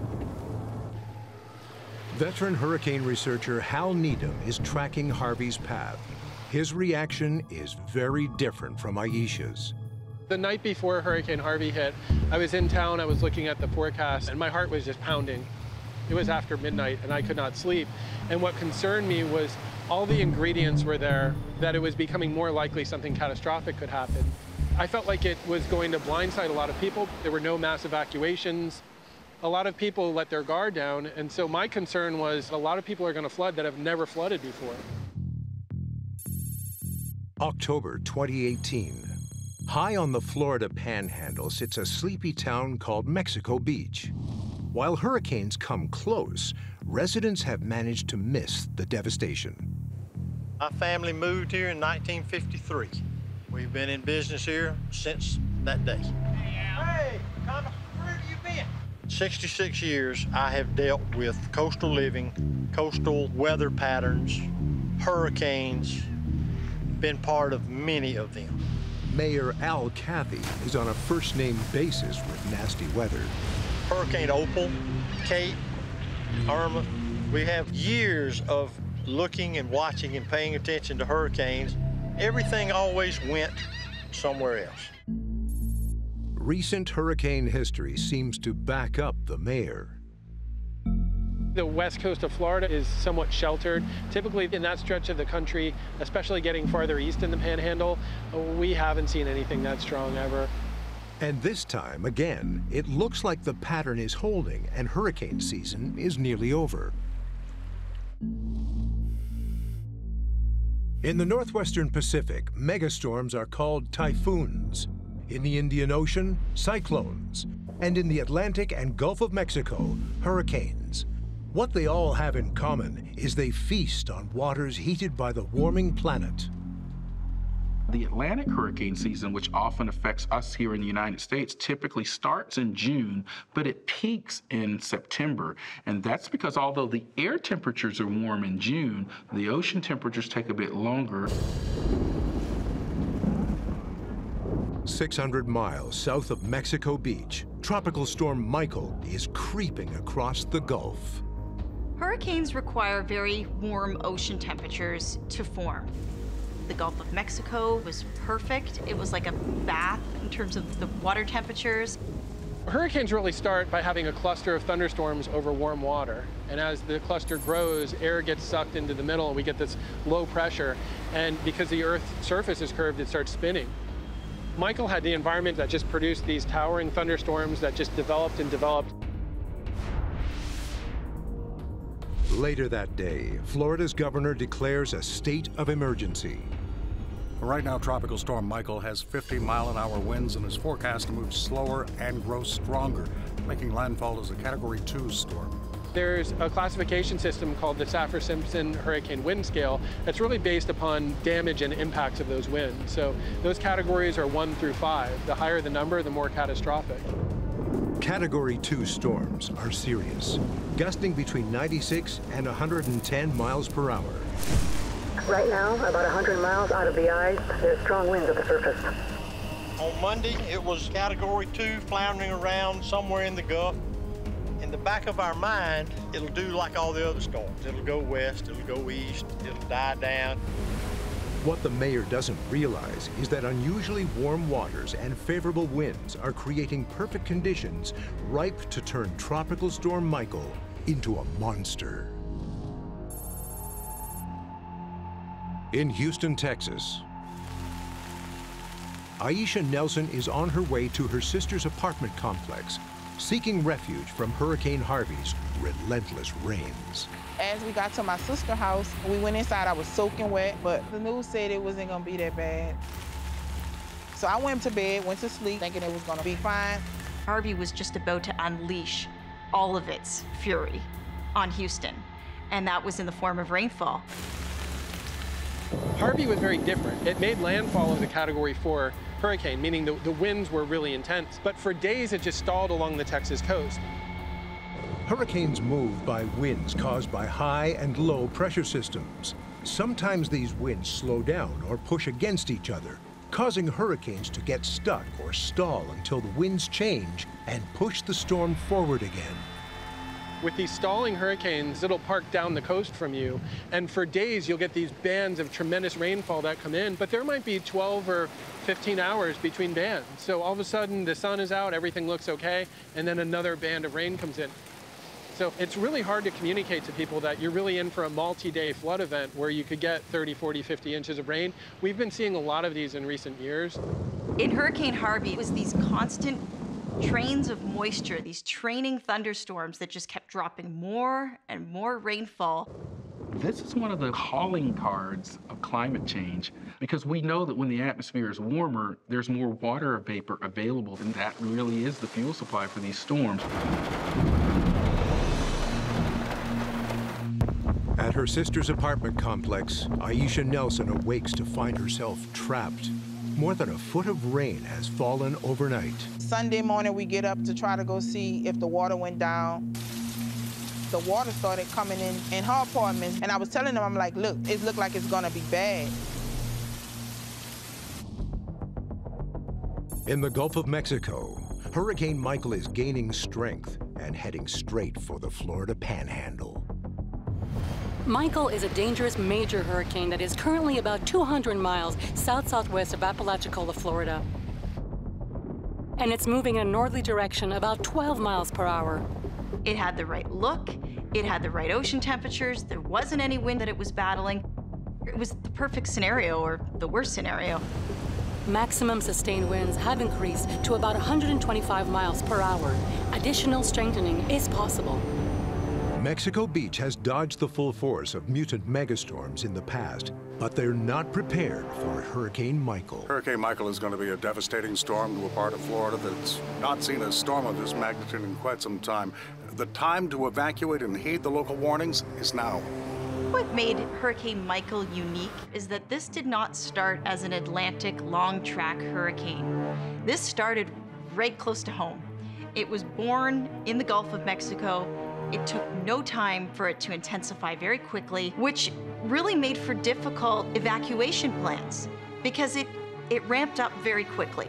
Veteran hurricane researcher Hal Needham is tracking Harvey's path. His reaction is very different from Aisha's. The night before Hurricane Harvey hit, I was in town, I was looking at the forecast, and my heart was just pounding. It was after midnight, and I could not sleep. And what concerned me was all the ingredients were there that it was becoming more likely something catastrophic could happen. I felt like it was going to blindside a lot of people. There were no mass evacuations. A lot of people let their guard down, and so my concern was a lot of people are going to flood that have never flooded before. October 2018. High on the Florida panhandle sits a sleepy town called Mexico Beach. While hurricanes come close, residents have managed to miss the devastation. My family moved here in 1953. We've been in business here since that day. Hey, Thomas, where have you been? 66 years I have dealt with coastal living, coastal weather patterns, hurricanes, been part of many of them. Mayor Al Cathy is on a first-name basis with nasty weather. Hurricane Opal, Kate, Irma. We have years of looking and watching and paying attention to hurricanes. Everything always went somewhere else. Recent hurricane history seems to back up the mayor. The west coast of Florida is somewhat sheltered. Typically in that stretch of the country, especially getting farther east in the panhandle, we haven't seen anything that strong ever. And this time, again, it looks like the pattern is holding and hurricane season is nearly over. In the northwestern Pacific, megastorms are called typhoons. In the Indian Ocean, cyclones. And in the Atlantic and Gulf of Mexico, hurricanes. What they all have in common is they feast on waters heated by the warming planet. The Atlantic hurricane season, which often affects us here in the United States, typically starts in June, but it peaks in September. And that's because although the air temperatures are warm in June, the ocean temperatures take a bit longer. 600 miles south of Mexico Beach, Tropical Storm Michael is creeping across the Gulf. Hurricanes require very warm ocean temperatures to form. The Gulf of Mexico was perfect. It was like a bath in terms of the water temperatures. Hurricanes really start by having a cluster of thunderstorms over warm water. And as the cluster grows, air gets sucked into the middle and we get this low pressure. And because the Earth's surface is curved, it starts spinning. Michael had the environment that just produced these towering thunderstorms that just developed and developed. Later that day, Florida's governor declares a state of emergency. Right now, Tropical Storm Michael has 50-mile-an-hour winds and is forecast to move slower and grow stronger, making landfall as a Category 2 storm. There's a classification system called the Saffir-Simpson Hurricane Wind Scale that's really based upon damage and impacts of those winds. So those categories are 1 through 5. The higher the number, the more catastrophic. Category 2 storms are serious, gusting between 96 and 110 miles per hour. Right now, about 100 miles out of the eye, there's strong winds at the surface. On Monday, it was Category 2 floundering around somewhere in the Gulf. In the back of our mind, it'll do like all the other storms. It'll go west, it'll go east, it'll die down. What the mayor doesn't realize is that unusually warm waters and favorable winds are creating perfect conditions ripe to turn Tropical Storm Michael into a monster. In Houston, Texas, Aisha Nelson is on her way to her sister's apartment complex, seeking refuge from Hurricane Harvey's relentless rains. As we got to my sister's house, we went inside, I was soaking wet, but the news said it wasn't gonna be that bad. So I went to bed, went to sleep, thinking it was gonna be fine. Harvey was just about to unleash all of its fury on Houston, and that was in the form of rainfall. Harvey was very different. It made landfall as a Category 4 hurricane, meaning the winds were really intense. But for days, it just stalled along the Texas coast. Hurricanes move by winds caused by high and low pressure systems. Sometimes these winds slow down or push against each other, causing hurricanes to get stuck or stall until the winds change and push the storm forward again. With these stalling hurricanes, it'll park down the coast from you. And for days, you'll get these bands of tremendous rainfall that come in, but there might be 12 or 15 hours between bands. So all of a sudden, the sun is out, everything looks okay, and then another band of rain comes in. So it's really hard to communicate to people that you're really in for a multi-day flood event where you could get 30, 40, 50 inches of rain. We've been seeing a lot of these in recent years. In Hurricane Harvey, it was these constant trains of moisture, these training thunderstorms that just kept dropping more and more rainfall. This is one of the calling cards of climate change, because we know that when the atmosphere is warmer, there's more water vapor available, and that really is the fuel supply for these storms. At her sister's apartment complex, Aisha Nelson awakes to find herself trapped. More than a foot of rain has fallen overnight. Sunday morning, we get up to try to go see if the water went down. The water started coming in her apartment, and I was telling them, I'm like, look, it looked like it's gonna be bad. In the Gulf of Mexico, Hurricane Michael is gaining strength and heading straight for the Florida Panhandle. Michael is a dangerous major hurricane that is currently about 200 miles south-southwest of Apalachicola, Florida. And it's moving in a northerly direction about 12 miles per hour. It had the right look, it had the right ocean temperatures, there wasn't any wind that it was battling. It was the perfect scenario, or the worst scenario. Maximum sustained winds have increased to about 125 miles per hour. Additional strengthening is possible. Mexico Beach has dodged the full force of mutant megastorms in the past, but they're not prepared for Hurricane Michael. Hurricane Michael is going to be a devastating storm to a part of Florida that's not seen a storm of this magnitude in quite some time. The time to evacuate and heed the local warnings is now. What made Hurricane Michael unique is that this did not start as an Atlantic long-track hurricane. This started right close to home. It was born in the Gulf of Mexico. It took no time for it to intensify very quickly, which really made for difficult evacuation plans because it ramped up very quickly.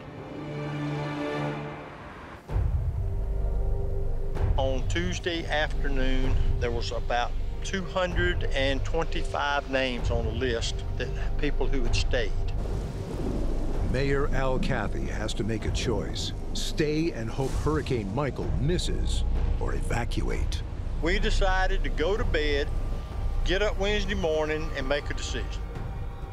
On Tuesday afternoon, there was about 225 names on the list that people who had stayed. Mayor Al Cathy has to make a choice: stay and hope Hurricane Michael misses, or evacuate. We decided to go to bed, get up Wednesday morning, and make a decision.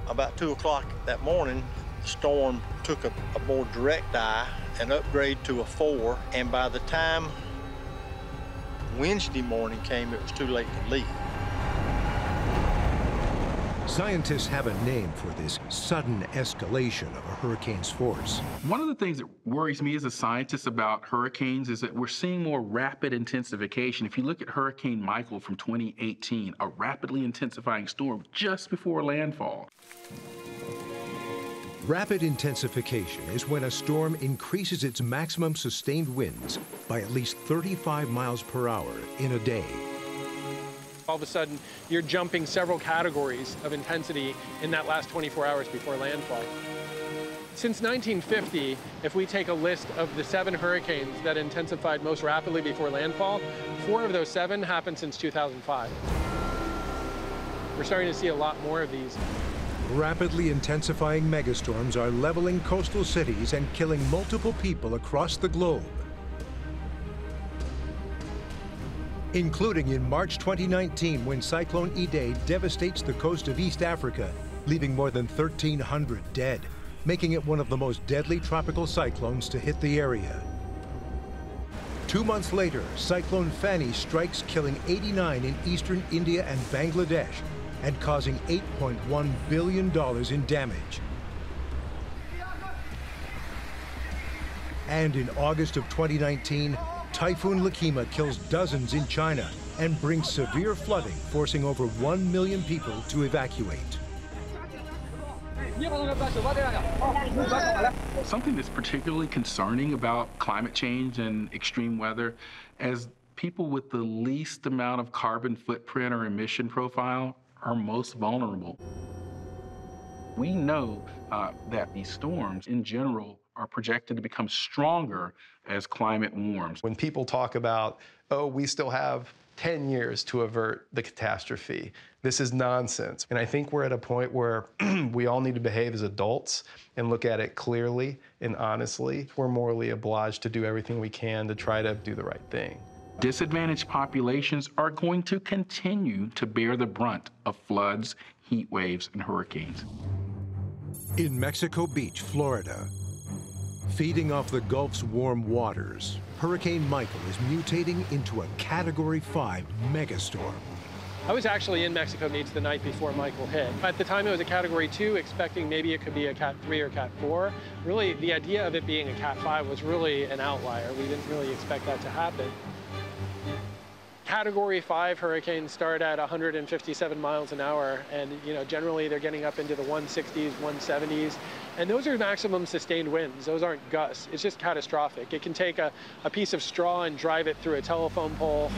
About 2 o'clock that morning, the storm took a more direct eye, an upgrade to a 4, and by the time Wednesday morning came, it was too late to leave. Scientists have a name for this sudden escalation of a hurricane's force. One of the things that worries me as a scientist about hurricanes is that we're seeing more rapid intensification. If you look at Hurricane Michael from 2018, a rapidly intensifying storm just before landfall. Rapid intensification is when a storm increases its maximum sustained winds by at least 35 miles per hour in a day. All of a sudden, you're jumping several categories of intensity in that last 24 hours before landfall. Since 1950, if we take a list of the 7 hurricanes that intensified most rapidly before landfall, 4 of those 7 happened since 2005. We're starting to see a lot more of these. Rapidly intensifying megastorms are leveling coastal cities and killing multiple people across the globe, including in March 2019, when Cyclone Idai devastates the coast of East Africa, leaving more than 1,300 dead, making it one of the most deadly tropical cyclones to hit the area. 2 months later, Cyclone Fani strikes, killing 89 in eastern India and Bangladesh, and causing $8.1 billion in damage. And in August of 2019, Typhoon Lakima kills dozens in China and brings severe flooding, forcing over 1 million people to evacuate. Something that's particularly concerning about climate change and extreme weather, as people with the least amount of carbon footprint or emission profile are most vulnerable. We know that these storms in general are projected to become stronger as climate warms. When people talk about, oh, we still have 10 years to avert the catastrophe, this is nonsense. And I think we're at a point where we all need to behave as adults and look at it clearly and honestly. We're morally obliged to do everything we can to try to do the right thing. Disadvantaged populations are going to continue to bear the brunt of floods, heat waves, and hurricanes. In Mexico Beach, Florida, feeding off the Gulf's warm waters, Hurricane Michael is mutating into a Category 5 megastorm. I was actually in Mexico Beach the night before Michael hit. At the time, it was a Category 2, expecting maybe it could be a Cat 3 or Cat 4. Really, the idea of it being a Cat 5 was really an outlier. We didn't really expect that to happen. Category 5 hurricanes start at 157 miles an hour, and generally they're getting up into the 160s, 170s, and those are maximum sustained winds. Those aren't gusts. It's just catastrophic. It can take a piece of straw and drive it through a telephone pole.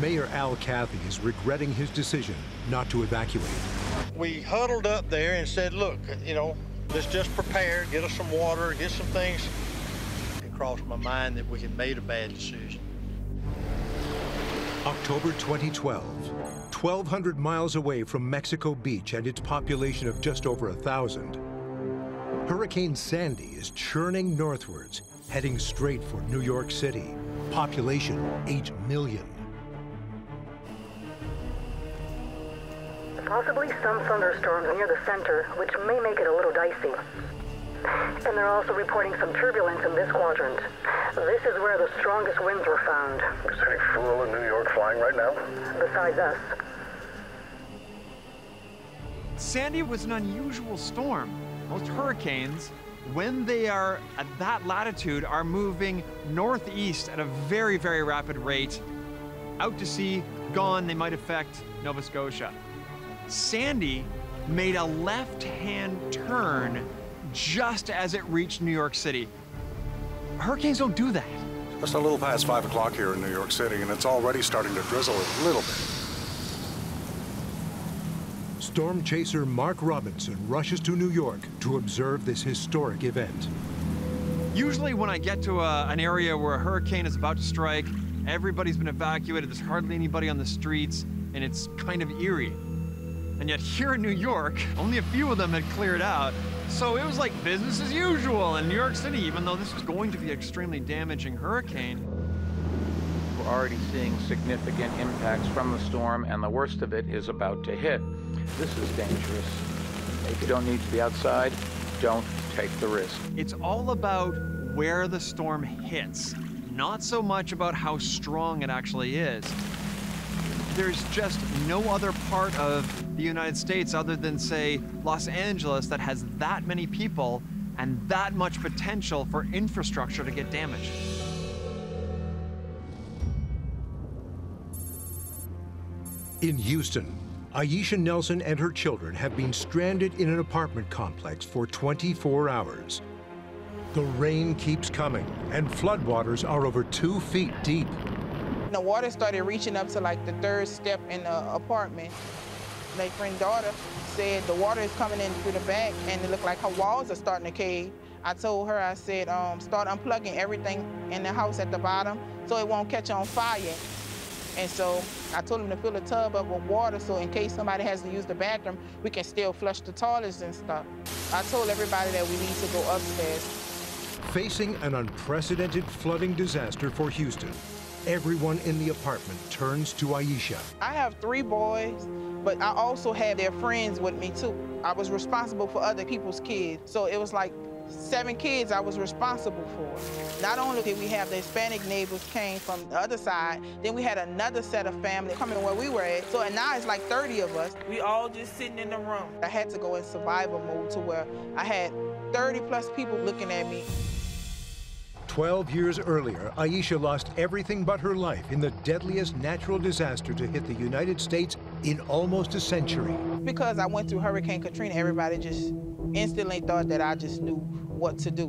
Mayor Al Cathy is regretting his decision not to evacuate. We huddled up there and said, look, let's just prepare, get us some water, get some things. It crossed my mind that we had made a bad decision. October 2012, 1,200 miles away from Mexico Beach and its population of just over 1,000, Hurricane Sandy is churning northwards, heading straight for New York City, population 8 million. Possibly some thunderstorms near the center, which may make it a little dicey. And they're also reporting some turbulence in this quadrant. This is where the strongest winds were found. Is any fool in New York flying right now? Besides us. Sandy was an unusual storm. Most hurricanes, when they are at that latitude, are moving northeast at a very, very rapid rate. Out to sea, gone, they might affect Nova Scotia. Sandy made a left-hand turn just as it reached New York City. Hurricanes don't do that. Just a little past 5 o'clock here in New York City, and it's already starting to drizzle a little bit. Storm chaser Mark Robinson rushes to New York to observe this historic event. Usually when I get to an area where a hurricane is about to strike, everybody's been evacuated, there's hardly anybody on the streets, and it's kind of eerie. And yet here in New York, only a few of them had cleared out. So it was like business as usual in New York City, even though this was going to be an extremely damaging hurricane. We're already seeing significant impacts from the storm, and the worst of it is about to hit. This is dangerous. If you don't need to be outside, don't take the risk. It's all about where the storm hits, not so much about how strong it actually is. There's just no other part of the United States other than, say, Los Angeles that has that many people and that much potential for infrastructure to get damaged. In Houston, Aisha Nelson and her children have been stranded in an apartment complex for 24 hours. The rain keeps coming, and floodwaters are over 2 feet deep. And the water started reaching up to like the third step in the apartment. My friend's daughter said the water is coming in through the back and it looked like her walls are starting to cave. I told her, I said, start unplugging everything in the house at the bottom so it won't catch on fire. And so I told him to fill a tub up with water so in case somebody has to use the bathroom, we can still flush the toilets and stuff. I told everybody that we need to go upstairs. Facing an unprecedented flooding disaster for Houston, everyone in the apartment turns to Aisha. I have 3 boys, but I also have their friends with me too. I was responsible for other people's kids. So it was like 7 kids I was responsible for. Not only did we have the Hispanic neighbors came from the other side, then we had another set of family coming where we were at. So and now it's like 30 of us. We all just sitting in the room. I had to go in survival mode to where I had 30 plus people looking at me. 12 years earlier, Aisha lost everything but her life in the deadliest natural disaster to hit the United States in almost a century. Because I went through Hurricane Katrina, everybody just instantly thought that I just knew what to do.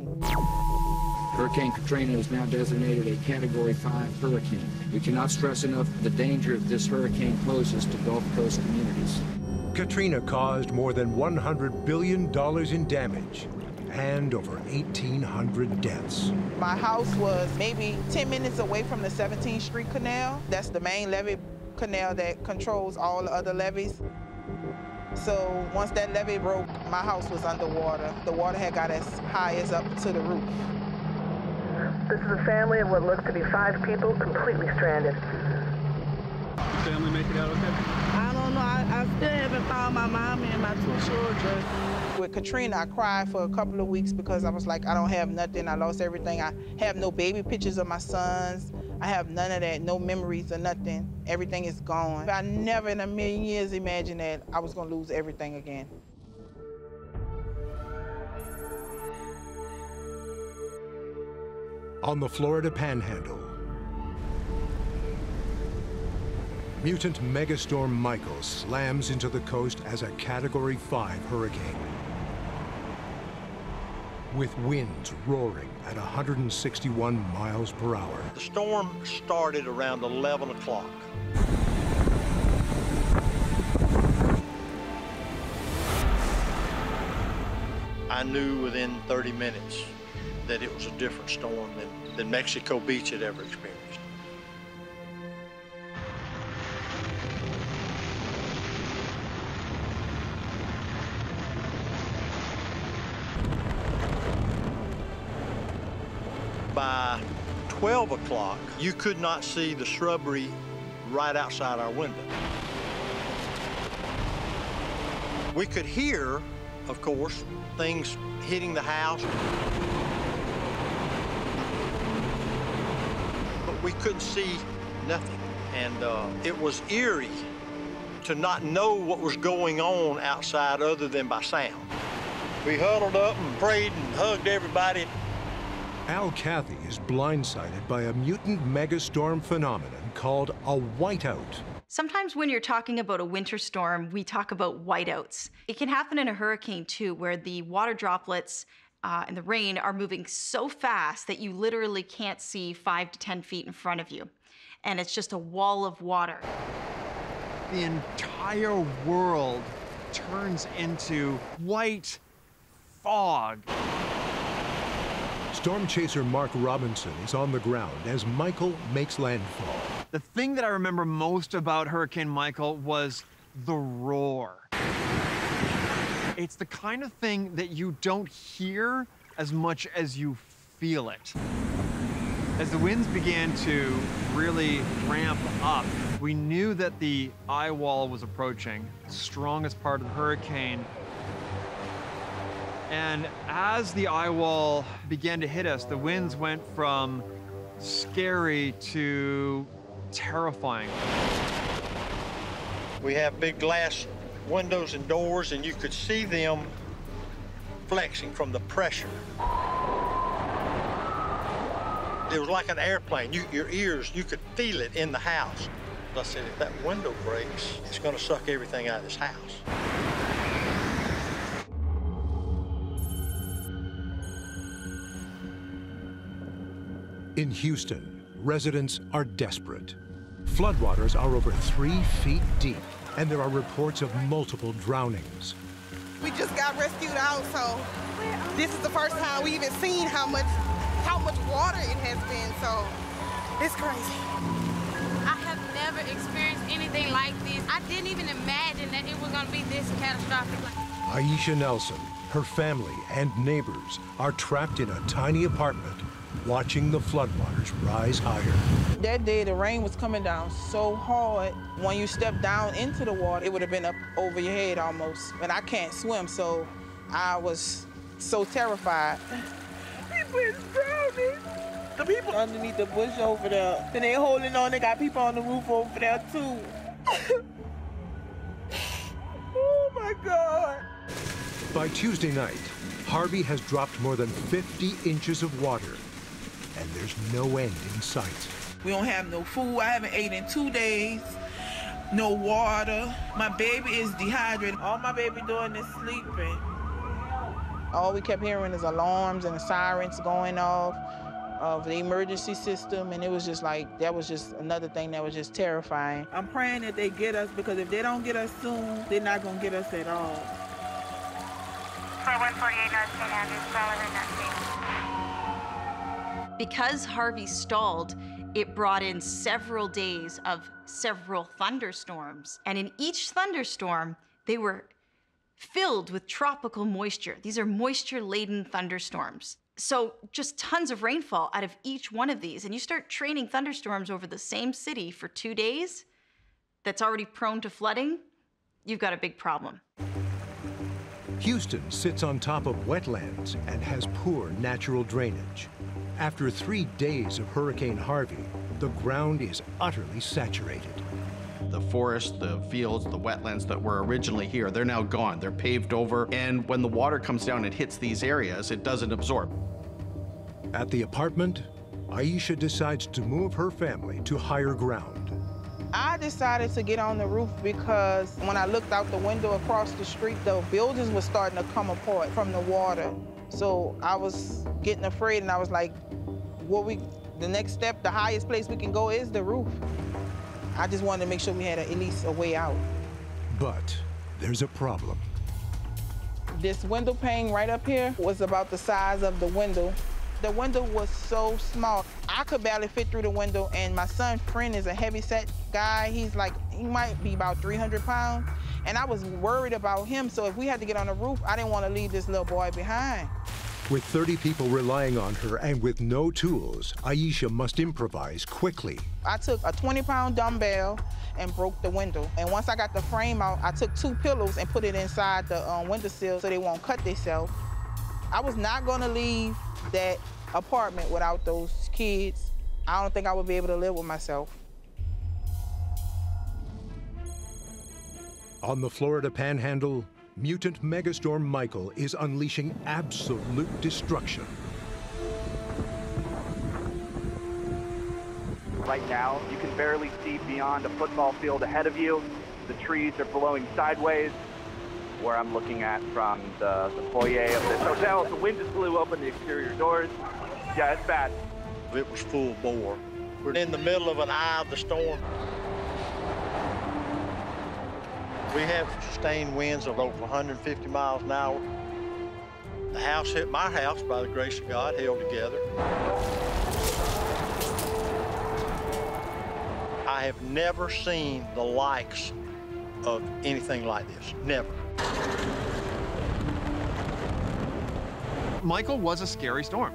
Hurricane Katrina is now designated a Category 5 hurricane. We cannot stress enough the danger this hurricane poses to Gulf Coast communities. Katrina caused more than $100 billion in damage and over 1,800 deaths. My house was maybe 10 minutes away from the 17th Street Canal. That's the main levee canal that controls all the other levees. So once that levee broke, my house was underwater. The water had got as high as up to the roof. This is a family of what looks to be 5 people completely stranded. Did the family make it out okay? I don't know. I still haven't found my mom and my 2 children. Katrina, I cried for a couple of weeks because I was like, I don't have nothing. I lost everything. I have no baby pictures of my sons. I have none of that, no memories or nothing. Everything is gone. I never in a million years imagined that I was going to lose everything again. On the Florida Panhandle, mutant megastorm Michael slams into the coast as a Category 5 hurricane, with winds roaring at 161 miles per hour. The storm started around 11 o'clock. I knew within 30 minutes that it was a different storm than Mexico Beach had ever experienced. By 12 o'clock, you could not see the shrubbery right outside our window. We could hear, of course, things hitting the house. But we couldn't see nothing. And it was eerie to not know what was going on outside other than by sound. We huddled up and prayed and hugged everybody. Al Cathy is blindsided by a mutant megastorm phenomenon called a whiteout. Sometimes when you're talking about a winter storm, we talk about whiteouts. It can happen in a hurricane, too, where the water droplets and the rain are moving so fast that you literally can't see 5 to 10 feet in front of you. And it's just a wall of water. The entire world turns into white fog. Storm chaser Mark Robinson is on the ground as Michael makes landfall. The thing that I remember most about Hurricane Michael was the roar. It's the kind of thing that you don't hear as much as you feel it. As the winds began to really ramp up, we knew that the eye wall was approaching, the strongest part of the hurricane. And as the eye wall began to hit us, the winds went from scary to terrifying. We have big glass windows and doors, and you could see them flexing from the pressure. It was like an airplane. Your ears, you could feel it in the house. I said, if that window breaks, it's going to suck everything out of this house. In Houston, residents are desperate. Floodwaters are over 3 feet deep, and there are reports of multiple drownings. We just got rescued out, so this is the first time we even seen how much water it has been, so it's crazy. I have never experienced anything like this. I didn't even imagine that it was going to be this catastrophic. Aisha Nelson, her family, and neighbors are trapped in a tiny apartment, watching the floodwaters rise higher. That day, the rain was coming down so hard, when you stepped down into the water, it would have been up over your head almost. And I can't swim, so I was so terrified. People is drowning. The people underneath the bush over there, and they holding on. They got people on the roof over there, too. Oh, my God. By Tuesday night, Harvey has dropped more than 50 inches of water, and there's no end in sight. We don't have no food. I haven't eaten in 2 days. No water. My baby is dehydrated. All my baby doing is sleeping. All we kept hearing is alarms and sirens going off of the emergency system, and it was just like, that was just another thing that was just terrifying. I'm praying that they get us, because if they don't get us soon, they're not going to get us at all. Because Harvey stalled, it brought in several days of several thunderstorms. And in each thunderstorm, they were filled with tropical moisture. These are moisture-laden thunderstorms. So just tons of rainfall out of each one of these. And you start training thunderstorms over the same city for 2 days that's already prone to flooding, you've got a big problem. Houston sits on top of wetlands and has poor natural drainage. After 3 days of Hurricane Harvey, the ground is utterly saturated. The forests, the fields, the wetlands that were originally here, they're now gone. They're paved over, and when the water comes down and hits these areas, it doesn't absorb. At the apartment, Aisha decides to move her family to higher ground. I decided to get on the roof because when I looked out the window across the street, the buildings were starting to come apart from the water. So I was getting afraid, and I was like, the next step, the highest place we can go is the roof. I just wanted to make sure we had at least a way out. But there's a problem. This window pane right up here was about the size of the window. The window was so small, I could barely fit through the window, and my son's friend is a heavy-set guy. He's like, he might be about 300 pounds, and I was worried about him, so if we had to get on the roof, I didn't want to leave this little boy behind. With 30 people relying on her and with no tools, Aisha must improvise quickly. I took a 20-pound dumbbell and broke the window. And once I got the frame out, I took 2 pillows and put it inside the windowsill so they won't cut themselves. I was not going to leave that apartment without those kids. I don't think I would be able to live with myself. On the Florida Panhandle, mutant megastorm Michael is unleashing absolute destruction. Right now, you can barely see beyond a football field ahead of you. The trees are blowing sideways. Where I'm looking at from the foyer of this hotel, the wind just blew open the exterior doors. Yeah, it's bad. It was full bore. We're in the middle of an eye of the storm. We have sustained winds of over 150 miles an hour. The house hit my house, by the grace of God, held together. I have never seen the likes of anything like this, never. Michael was a scary storm.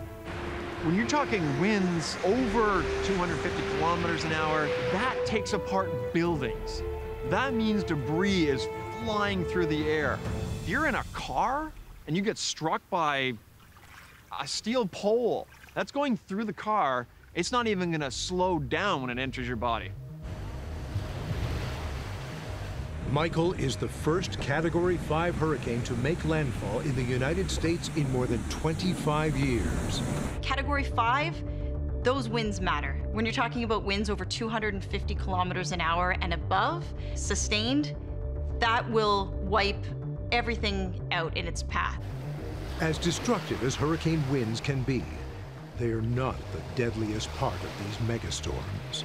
When you're talking winds over 250 kilometers an hour, that takes apart buildings. That means debris is flying through the air. If you're in a car and you get struck by a steel pole, that's going through the car. It's not even going to slow down when it enters your body. Michael is the first Category 5 hurricane to make landfall in the United States in more than 25 years. Category 5, those winds matter. When you're talking about winds over 250 kilometers an hour and above, sustained, that will wipe everything out in its path. As destructive as hurricane winds can be, they are not the deadliest part of these megastorms.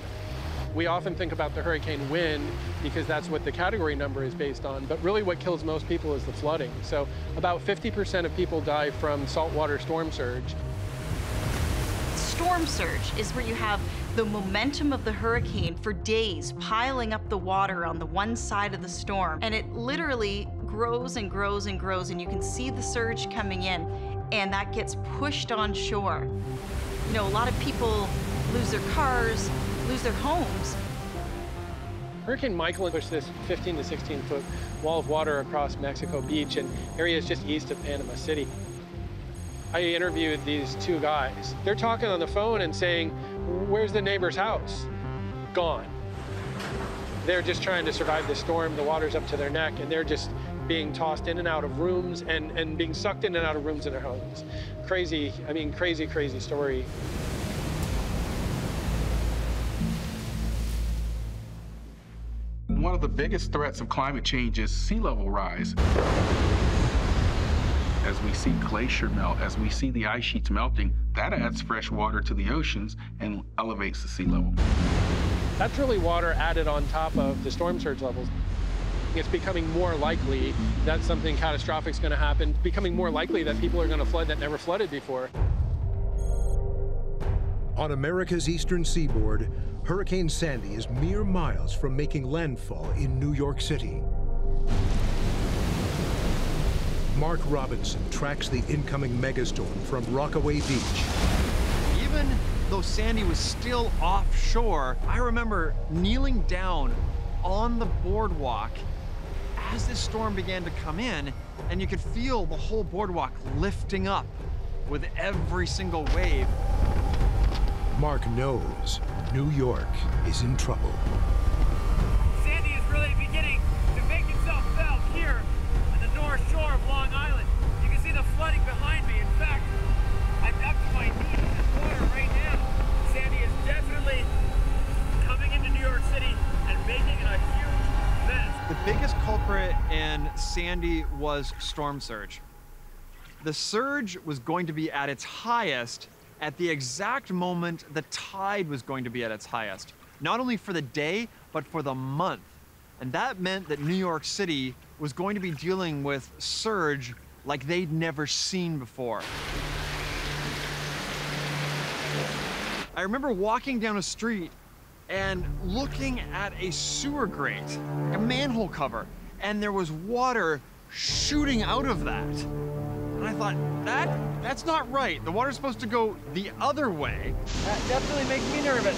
We often think about the hurricane wind because that's what the category number is based on, but really what kills most people is the flooding. So about 50% of people die from saltwater storm surge. Storm surge is where you have the momentum of the hurricane for days piling up the water on the one side of the storm, and it literally grows and grows and grows, and you can see the surge coming in, and that gets pushed on shore. You know, a lot of people lose their cars, lose their homes. Hurricane Michael pushed this 15 to 16-foot wall of water across Mexico Beach and areas just east of Panama City. I interviewed these 2 guys. They're talking on the phone and saying, "Where's the neighbor's house?" Gone. They're just trying to survive the storm. The water's up to their neck, and they're just being tossed in and out of rooms and being sucked in and out of rooms in their homes. Crazy, I mean, crazy, crazy story. One of the biggest threats of climate change is sea level rise. As we see glacier melt, as we see the ice sheets melting, that adds fresh water to the oceans and elevates the sea level. That's really water added on top of the storm surge levels. It's becoming more likely that something catastrophic is going to happen, becoming more likely that people are going to flood that never flooded before. On America's eastern seaboard, Hurricane Sandy is mere miles from making landfall in New York City. Mark Robinson tracks the incoming megastorm from Rockaway Beach. Even though Sandy was still offshore, I remember kneeling down on the boardwalk as this storm began to come in, and you could feel the whole boardwalk lifting up with every single wave. Mark knows New York is in trouble. Sandy is really beginning to make itself felt here on the north shore of Long Island. You can see the flooding behind me. In fact, I'm up to my knees in the water right now. Sandy is definitely coming into New York City and making it a huge mess. The biggest culprit in Sandy was storm surge. The surge was going to be at its highest at the exact moment the tide was going to be at its highest, not only for the day, but for the month. And that meant that New York City was going to be dealing with surge like they'd never seen before. I remember walking down a street and looking at a sewer grate, a manhole cover, and there was water shooting out of that. And I thought, that's not right. The water's supposed to go the other way. That definitely makes me nervous.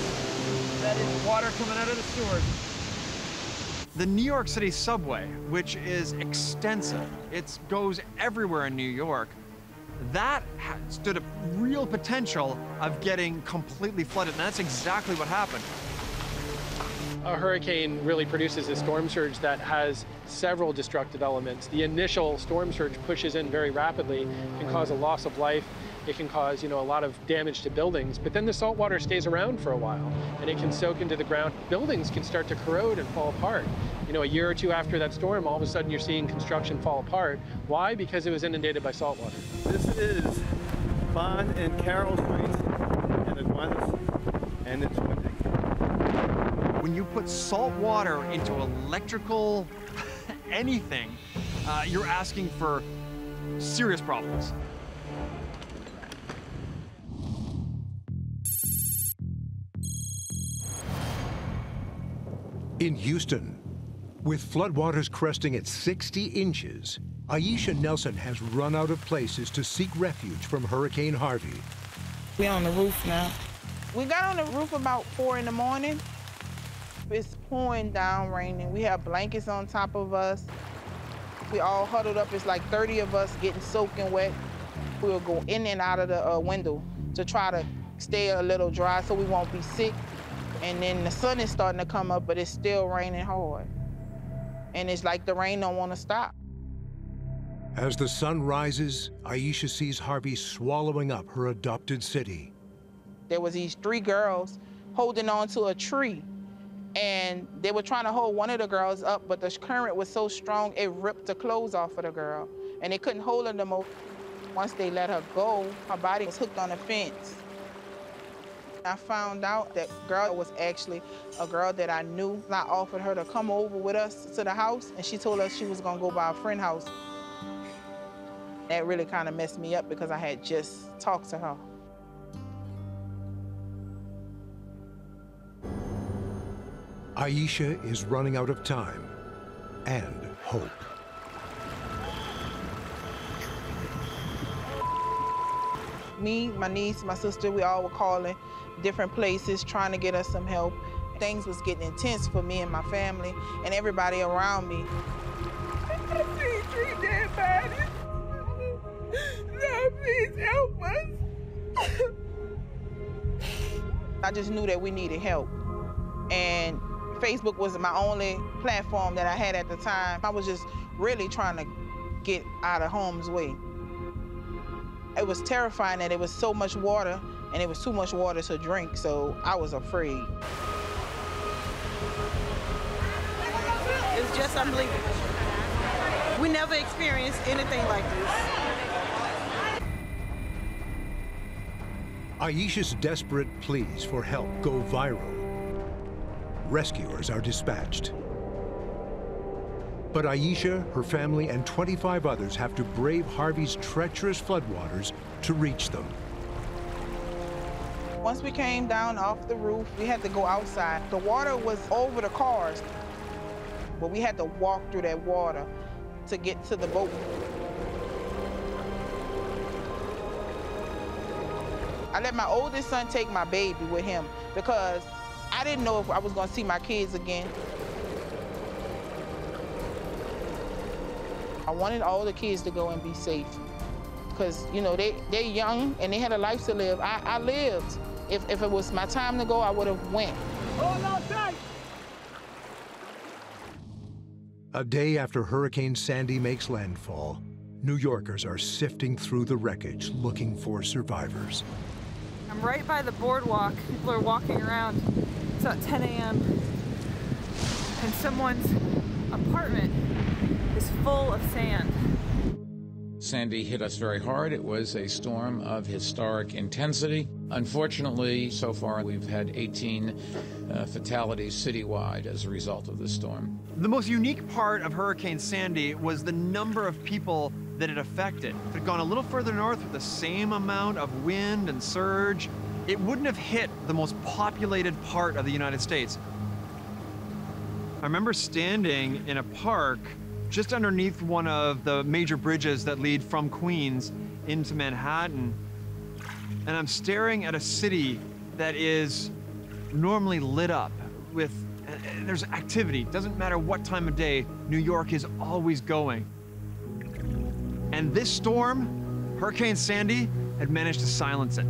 That is water coming out of the sewers. The New York City subway, which is extensive, it goes everywhere in New York, that stood a real potential of getting completely flooded, and that's exactly what happened. A hurricane really produces a storm surge that has several destructive elements. The initial storm surge pushes in very rapidly, can cause a loss of life. It can cause, a lot of damage to buildings. But then the salt water stays around for a while, and it can soak into the ground. Buildings can start to corrode and fall apart. A year or two after that storm, all of a sudden you're seeing construction fall apart. Why? Because it was inundated by salt water. This is Bond and Carroll Street, and it's wonderful, and it's windy. When you put salt water into electrical anything, you're asking for serious problems. In Houston, with floodwaters cresting at 60 inches, Aisha Nelson has run out of places to seek refuge from Hurricane Harvey. We're on the roof now. We got on the roof about 4 in the morning. It's pouring down rain, and we have blankets on top of us. We all huddled up. It's like 30 of us getting soaking wet. We'll go in and out of the window to try to stay a little dry so we won't be sick. And then the sun is starting to come up, but it's still raining hard. And it's like the rain don't want to stop. As the sun rises, Aisha sees Harvey swallowing up her adopted city. There was these 3 girls holding on to a tree. And they were trying to hold one of the girls up, but the current was so strong, it ripped the clothes off of the girl, and they couldn't hold her no more. Once they let her go, her body was hooked on a fence. I found out that girl was actually a girl that I knew. I offered her to come over with us to the house, and she told us she was gonna go by a friend's house. That really kind of messed me up because I had just talked to her. Aisha is running out of time and hope. Me, my niece, my sister, we all were calling different places trying to get us some help. Things was getting intense for me and my family and everybody around me. I see 3 dead bodies. No, please help us. I just knew that we needed help. And Facebook was my only platform that I had at the time. I was just really trying to get out of harm's way. It was terrifying that it was so much water, and it was too much water to drink, so I was afraid. It was just unbelievable. We never experienced anything like this. Aisha's desperate pleas for help go viral. Rescuers are dispatched. But Aisha, her family, and 25 others have to brave Harvey's treacherous floodwaters to reach them. Once we came down off the roof, we had to go outside. The water was over the cars, but we had to walk through that water to get to the boat. I let my oldest son take my baby with him because I didn't know if I was going to see my kids again. I wanted all the kids to go and be safe because, you know, they're young and they had a life to live. I lived. If it was my time to go, I would have went. Hold on tight. A day after Hurricane Sandy makes landfall, New Yorkers are sifting through the wreckage looking for survivors. I'm right by the boardwalk. People are walking around. It's about 10 a.m. and someone's apartment is full of sand. Sandy hit us very hard. It was a storm of historic intensity. Unfortunately, so far we've had 18 fatalities citywide as a result of this storm. The most unique part of Hurricane Sandy was the number of people that it affected. If it had gone a little further north with the same amount of wind and surge, it wouldn't have hit the most populated part of the United States. I remember standing in a park just underneath one of the major bridges that lead from Queens into Manhattan. And I'm staring at a city that is normally lit up with, there's activity. Doesn't matter what time of day, New York is always going. And this storm, Hurricane Sandy, had managed to silence it.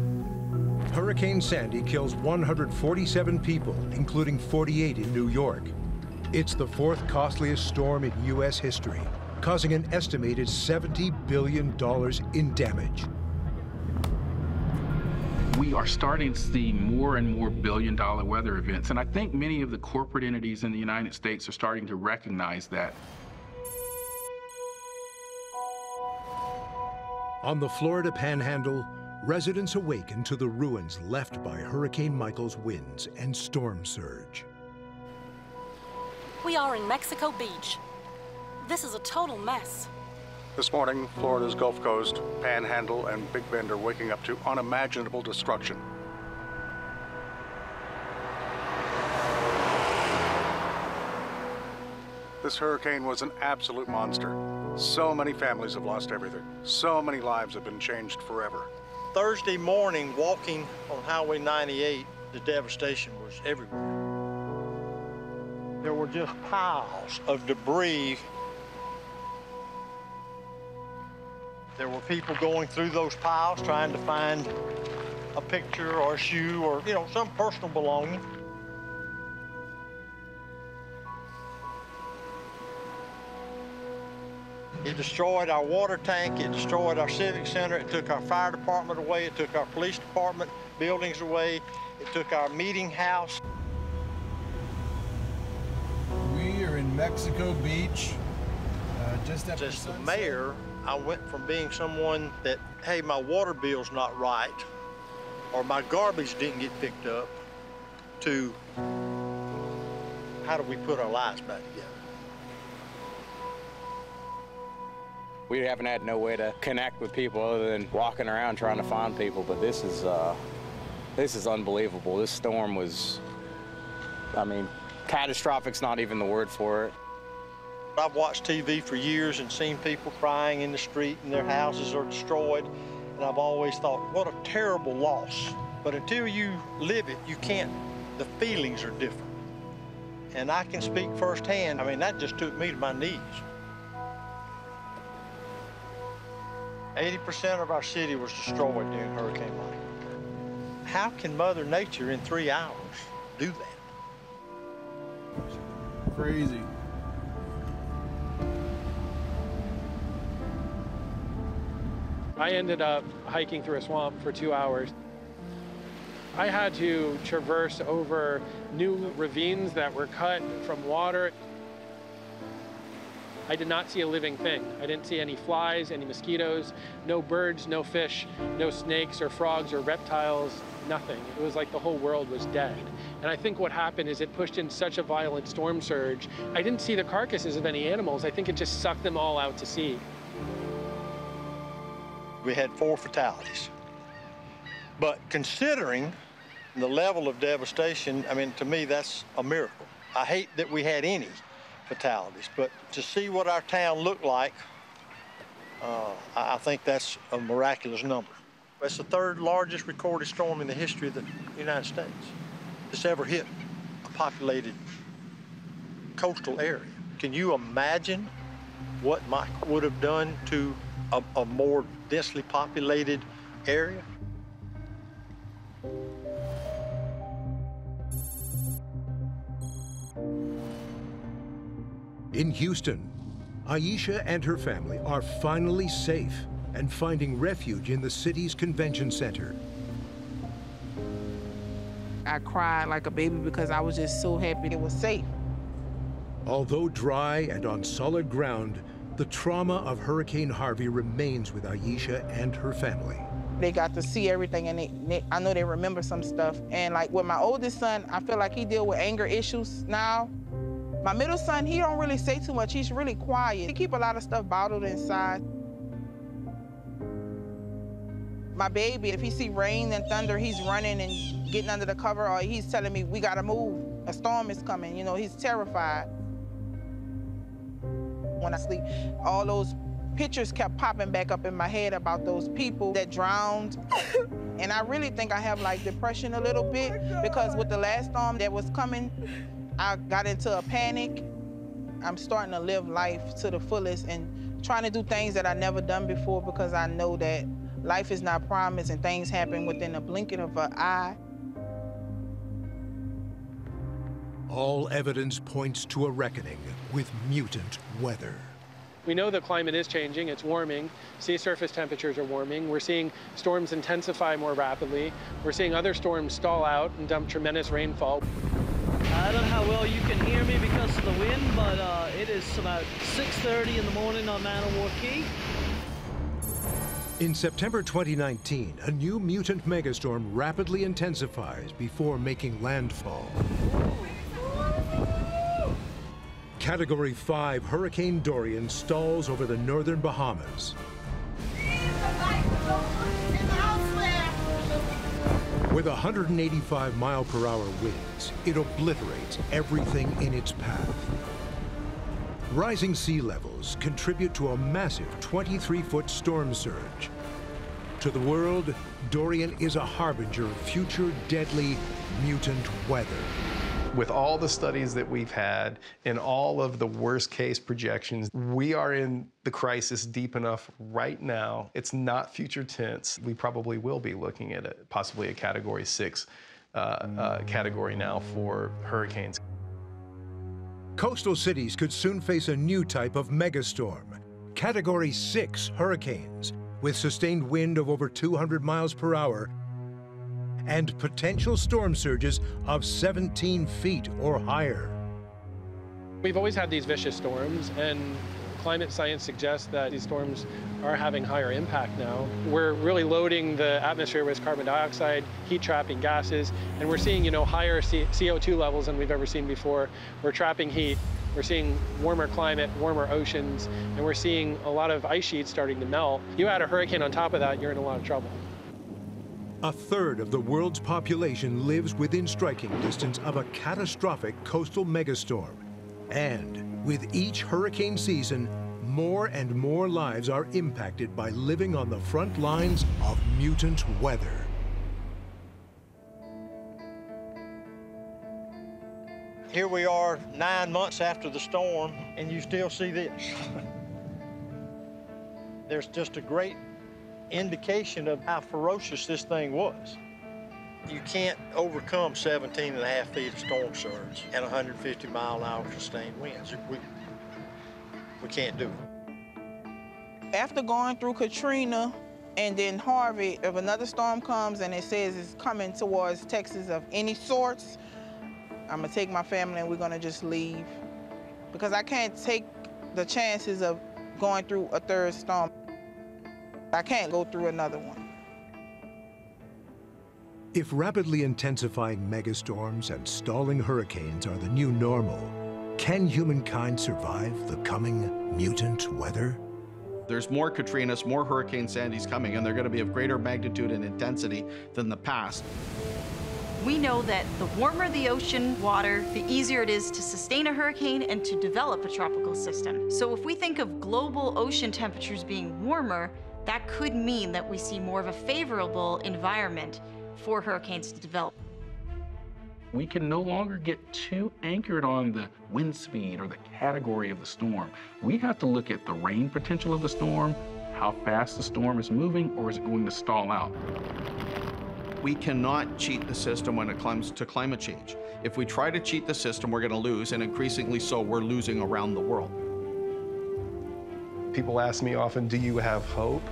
Hurricane Sandy kills 147 people, including 48 in New York. It's the fourth costliest storm in U.S. history, causing an estimated $70 billion in damage. We are starting to see more and more billion-dollar weather events, and I think many of the corporate entities in the United States are starting to recognize that. On the Florida Panhandle, residents awaken to the ruins left by Hurricane Michael's winds and storm surge. We are in Mexico Beach. This is a total mess. This morning, Florida's Gulf Coast, Panhandle, and Big Bend are waking up to unimaginable destruction. This hurricane was an absolute monster. So many families have lost everything. So many lives have been changed forever. Thursday morning, walking on Highway 98, the devastation was everywhere. There were just piles of debris. There were people going through those piles trying to find a picture or a shoe or, you know, some personal belonging. It destroyed our water tank, it destroyed our civic center, it took our fire department away, it took our police department buildings away, it took our meeting house. We are in Mexico Beach, just after sunset. As the mayor, I went from being someone that, hey, my water bill's not right, or my garbage didn't get picked up, to how do we put our lives back together? We haven't had no way to connect with people other than walking around trying to find people, but this is unbelievable. This storm was, I mean, catastrophic's not even the word for it. I've watched TV for years and seen people crying in the street and their houses are destroyed, and I've always thought, what a terrible loss. But until you live it, you can't, the feelings are different. And I can speak firsthand, I mean, that just took me to my knees. 80% of our city was destroyed during Hurricane Michael. How can Mother Nature in 3 hours do that? Crazy. I ended up hiking through a swamp for 2 hours. I had to traverse over new ravines that were cut from water. I did not see a living thing. I didn't see any flies, any mosquitoes, no birds, no fish, no snakes or frogs or reptiles, nothing. It was like the whole world was dead. And I think what happened is it pushed in such a violent storm surge. I didn't see the carcasses of any animals. I think it just sucked them all out to sea. We had 4 fatalities. But considering the level of devastation, I mean, to me, that's a miracle. I hate that we had any fatalities, but to see what our town looked like, I think that's a miraculous number. It's the 3rd largest recorded storm in the history of the United States that's ever hit a populated coastal area. Can you imagine what Mike would have done to a more densely populated area. In Houston, Aisha and her family are finally safe and finding refuge in the city's convention center. I cried like a baby because I was just so happy it was safe. Although dry and on solid ground, the trauma of Hurricane Harvey remains with Aisha and her family. They got to see everything, and I know they remember some stuff. And like with my oldest son, I feel like he deals with anger issues now. My middle son, he don't really say too much. He's really quiet. He keep a lot of stuff bottled inside. My baby, if he see rain and thunder, he's running and getting under the cover, or he's telling me, we gotta move. A storm is coming, you know, he's terrified. When I sleep, all those pictures kept popping back up in my head about those people that drowned. And I really think I have like depression a little bit, because with the last storm that was coming, I got into a panic. I'm starting to live life to the fullest and trying to do things that I never done before, because I know that life is not promised and things happen within a blinking of an eye. All evidence points to a reckoning with mutant weather. We know the climate is changing, it's warming. Sea surface temperatures are warming. We're seeing storms intensify more rapidly. We're seeing other storms stall out and dump tremendous rainfall. I don't know how well you can hear me because of the wind, but it is about 6:30 in the morning on Manawha Key. In September 2019, a new mutant megastorm rapidly intensifies before making landfall. Category 5 Hurricane Dorian stalls over the northern Bahamas. With 185-mile-per-hour winds, it obliterates everything in its path. Rising sea levels contribute to a massive 23-foot storm surge. To the world, Dorian is a harbinger of future deadly mutant weather. With all the studies that we've had and all of the worst-case projections, we are in the crisis deep enough right now. It's not future tense. We probably will be looking at it, possibly a Category 6 category now for hurricanes. Coastal cities could soon face a new type of megastorm, Category 6 hurricanes, with sustained wind of over 200 miles per hour and potential storm surges of 17 feet or higher. We've always had these vicious storms, and climate science suggests that these storms are having higher impact now. We're really loading the atmosphere with carbon dioxide, heat-trapping gases, and we're seeing, you know, higher CO2 levels than we've ever seen before. We're trapping heat, we're seeing warmer climate, warmer oceans, and we're seeing a lot of ice sheets starting to melt. You add a hurricane on top of that, you're in a lot of trouble. A third of the world's population lives within striking distance of a catastrophic coastal megastorm, and with each hurricane season, more and more lives are impacted by living on the front lines of mutant weather. Here we are 9 months after the storm, and you still see this. There's just a great indication of how ferocious this thing was. You can't overcome 17.5 feet of storm surge and 150-mile-an-hour sustained winds. We can't do it. After going through Katrina and then Harvey, if another storm comes and it says it's coming towards Texas of any sorts, I'm gonna take my family and we're gonna just leave, because I can't take the chances of going through a third storm. I can't go through another one. If rapidly intensifying megastorms and stalling hurricanes are the new normal, can humankind survive the coming mutant weather? There's more Katrinas, more Hurricane Sandys coming, and they're going to be of greater magnitude and intensity than the past. We know that the warmer the ocean water, the easier it is to sustain a hurricane and to develop a tropical system. So if we think of global ocean temperatures being warmer, that could mean that we see more of a favorable environment for hurricanes to develop. We can no longer get too anchored on the wind speed or the category of the storm. We have to look at the rain potential of the storm, how fast the storm is moving, or is it going to stall out? We cannot cheat the system when it comes to climate change. If we try to cheat the system, we're going to lose, and increasingly so, we're losing around the world. People ask me often, do you have hope?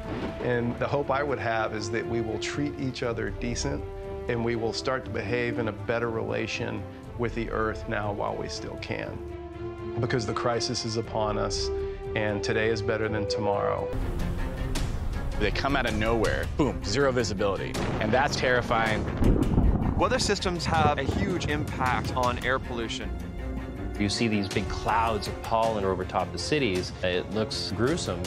And the hope I would have is that we will treat each other decent, and we will start to behave in a better relation with the earth now while we still can. Because the crisis is upon us, and today is better than tomorrow. They come out of nowhere, boom, zero visibility, and that's terrifying. Weather systems have a huge impact on air pollution. You see these big clouds of pollen over top the cities. It looks gruesome.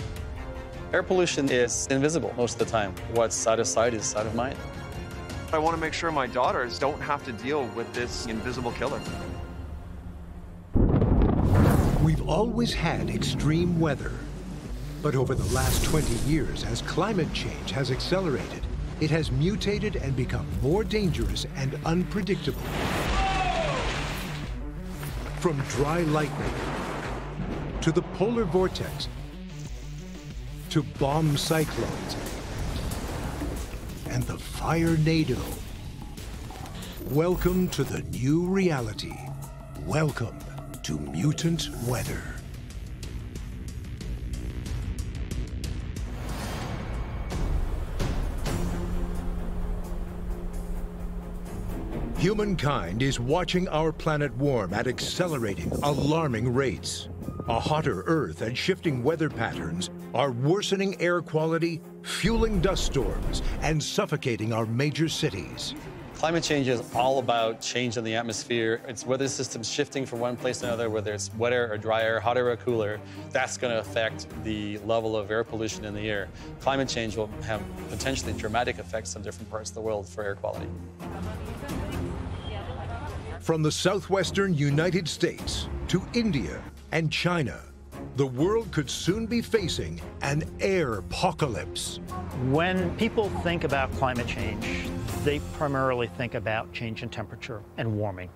Air pollution is invisible most of the time. What's out of sight is out of mind. I want to make sure my daughters don't have to deal with this invisible killer. We've always had extreme weather. But over the last 20 years, as climate change has accelerated, it has mutated and become more dangerous and unpredictable. From dry lightning, to the polar vortex, to bomb cyclones, and the Firenado. Welcome to the new reality. Welcome to mutant weather. Humankind is watching our planet warm at accelerating, alarming rates. A hotter Earth and shifting weather patterns are worsening air quality, fueling dust storms, and suffocating our major cities. Climate change is all about change in the atmosphere. It's weather systems shifting from one place to another, whether it's wetter or drier, hotter or cooler. That's going to affect the level of air pollution in the air. Climate change will have potentially dramatic effects on different parts of the world for air quality. From the southwestern United States to India and China, the world could soon be facing an air apocalypse. When people think about climate change, they primarily think about change in temperature and warming.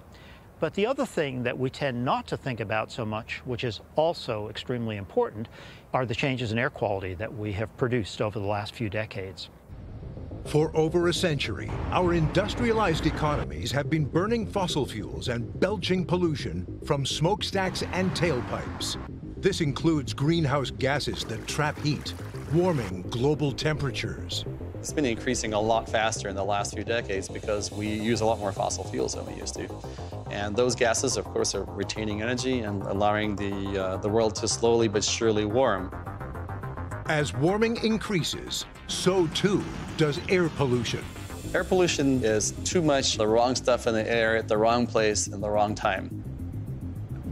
But the other thing that we tend not to think about so much, which is also extremely important, are the changes in air quality that we have produced over the last few decades. For over a century, our industrialized economies have been burning fossil fuels and belching pollution from smokestacks and tailpipes. This includes greenhouse gases that trap heat, warming global temperatures. It's been increasing a lot faster in the last few decades because we use a lot more fossil fuels than we used to. And those gases, of course, are retaining energy and allowing the world to slowly but surely warm. As warming increases, so too does air pollution. Air pollution is too much the wrong stuff in the air at the wrong place in the wrong time.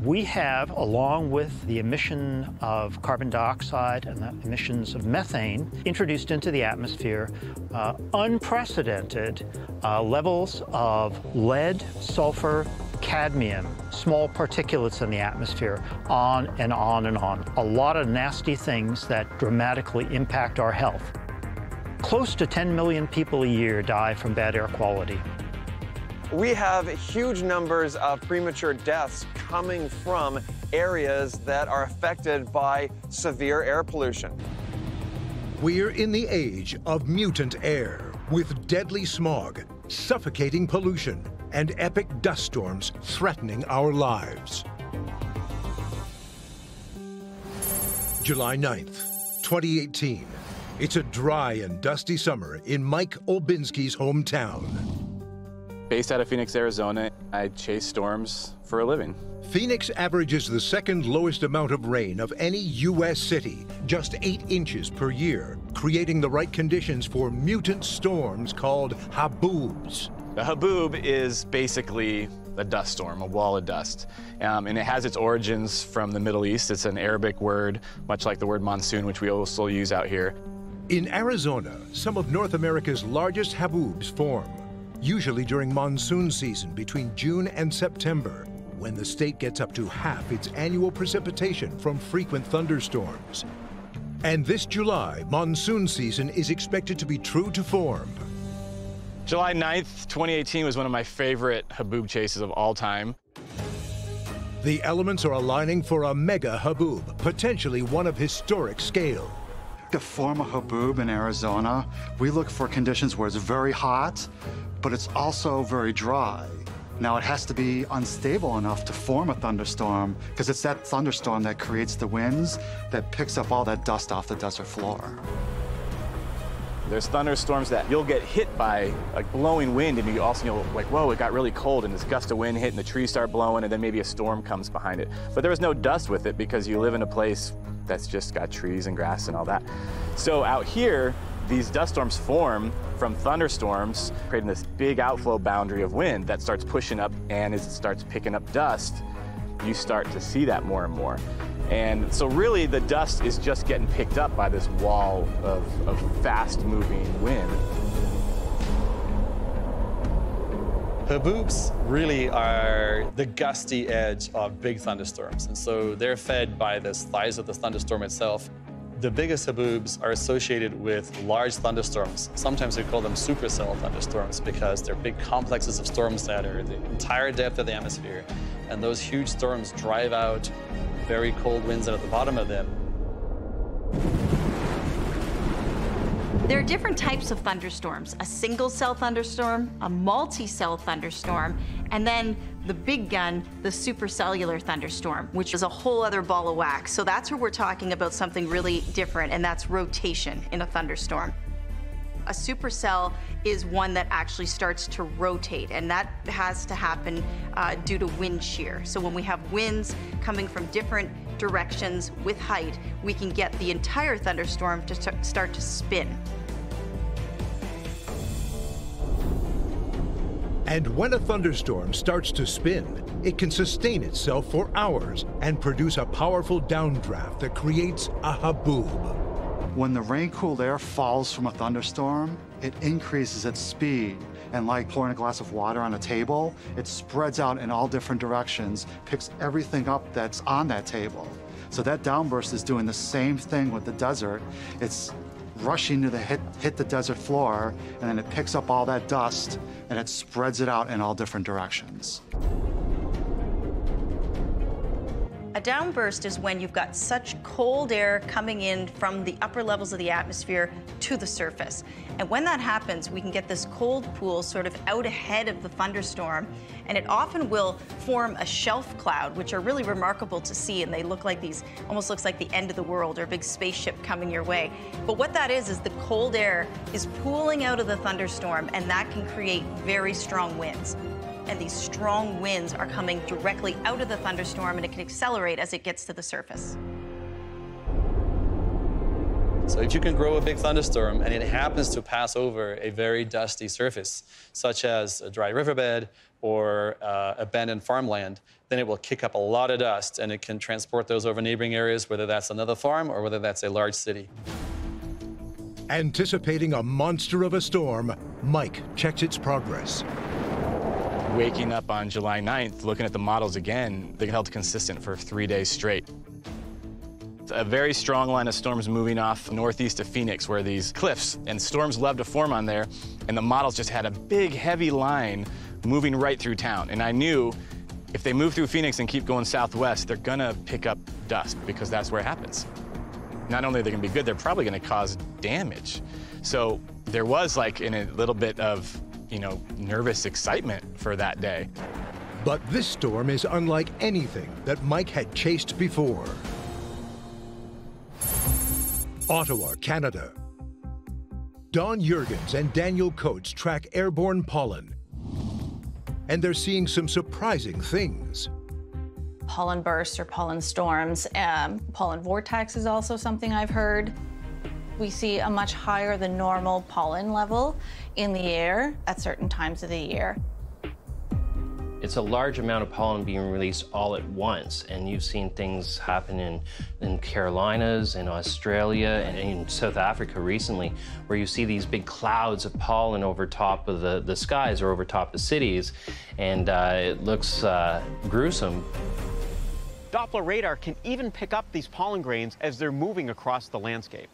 We have, along with the emission of carbon dioxide and the emissions of methane, introduced into the atmosphere unprecedented levels of lead, sulfur, cadmium, small particulates in the atmosphere, on and on and on. A lot of nasty things that dramatically impact our health. Close to 10 million people a year die from bad air quality. We have huge numbers of premature deaths coming from areas that are affected by severe air pollution. We're in the age of mutant air, with deadly smog, suffocating pollution, and epic dust storms threatening our lives. July 9th, 2018. It's a dry and dusty summer in Mike Olbinski's hometown. Based out of Phoenix, Arizona, I chase storms for a living. Phoenix averages the second lowest amount of rain of any U.S. city, just 8 inches per year, creating the right conditions for mutant storms called haboobs. The haboob is basically a dust storm, a wall of dust, and it has its origins from the Middle East. It's an Arabic word, much like the word monsoon, which we also use out here. In Arizona, some of North America's largest haboobs form, usually during monsoon season between June and September, when the state gets up to half its annual precipitation from frequent thunderstorms. And this July, monsoon season is expected to be true to form. July 9th, 2018 was one of my favorite haboob chases of all time. The elements are aligning for a mega haboob, potentially one of historic scale. To form a haboob in Arizona, we look for conditions where it's very hot, but it's also very dry. Now, it has to be unstable enough to form a thunderstorm, because it's that thunderstorm that creates the winds that picks up all that dust off the desert floor. There's thunderstorms that you'll get hit by like blowing wind, and you also know, like, whoa, it got really cold, and this gust of wind hit, and the trees start blowing, and then maybe a storm comes behind it. But there was no dust with it because you live in a place that's just got trees and grass and all that. So out here, these dust storms form from thunderstorms, creating this big outflow boundary of wind that starts pushing up, and as it starts picking up dust, you start to see that more and more. And so really, the dust is just getting picked up by this wall of fast-moving wind. Haboobs really are the gusty edge of big thunderstorms, and so they're fed by the size of the thunderstorm itself. The biggest haboobs are associated with large thunderstorms. Sometimes we call them supercell thunderstorms because they're big complexes of storms that are the entire depth of the atmosphere, and those huge storms drive out very cold winds at the bottom of them. There are different types of thunderstorms: a single cell thunderstorm, a multi-cell thunderstorm, and then the big gun, the supercellular thunderstorm, which is a whole other ball of wax. So that's where we're talking about something really different, and that's rotation in a thunderstorm. A supercell is one that actually starts to rotate, and that has to happen due to wind shear. So when we have winds coming from different directions with height, we can get the entire thunderstorm to start to spin. And when a thunderstorm starts to spin, it can sustain itself for hours and produce a powerful downdraft that creates a haboob. When the rain-cooled air falls from a thunderstorm, it increases its speed. And like pouring a glass of water on a table, it spreads out in all different directions, picks everything up that's on that table. So that downburst is doing the same thing with the desert. It's rushing to hit the desert floor, and then it picks up all that dust, and it spreads it out in all different directions. A downburst is when you've got such cold air coming in from the upper levels of the atmosphere to the surface. And when that happens, we can get this cold pool sort of out ahead of the thunderstorm, and it often will form a shelf cloud, which are really remarkable to see, and they look like these, almost looks like the end of the world or a big spaceship coming your way. But what that is the cold air is pooling out of the thunderstorm, and that can create very strong winds. And these strong winds are coming directly out of the thunderstorm, and it can accelerate as it gets to the surface. So if you can grow a big thunderstorm and it happens to pass over a very dusty surface, such as a dry riverbed or abandoned farmland, then it will kick up a lot of dust, and it can transport those over neighboring areas, whether that's another farm or whether that's a large city. Anticipating a monster of a storm, Mike checks its progress. Waking up on July 9th, looking at the models again, they held consistent for 3 days straight. A very strong line of storms moving off northeast of Phoenix, where these cliffs and storms love to form on there, and the models just had a big, heavy line moving right through town. And I knew if they move through Phoenix and keep going southwest, they're gonna pick up dust because that's where it happens. Not only are they gonna be good, they're probably gonna cause damage. So there was like in a little bit of, you know, nervous excitement for that day. But this storm is unlike anything that Mike had chased before. Ottawa, Canada. Don Jurgens and Daniel Coates track airborne pollen, and they're seeing some surprising things. Pollen bursts or pollen storms. Pollen vortex is also something I've heard. We see a much higher than normal pollen level in the air at certain times of the year. It's a large amount of pollen being released all at once, and you've seen things happen in Carolinas, in Australia, and in South Africa recently, where you see these big clouds of pollen over top of the skies or over top of cities, and it looks gruesome. Doppler radar can even pick up these pollen grains as they're moving across the landscape.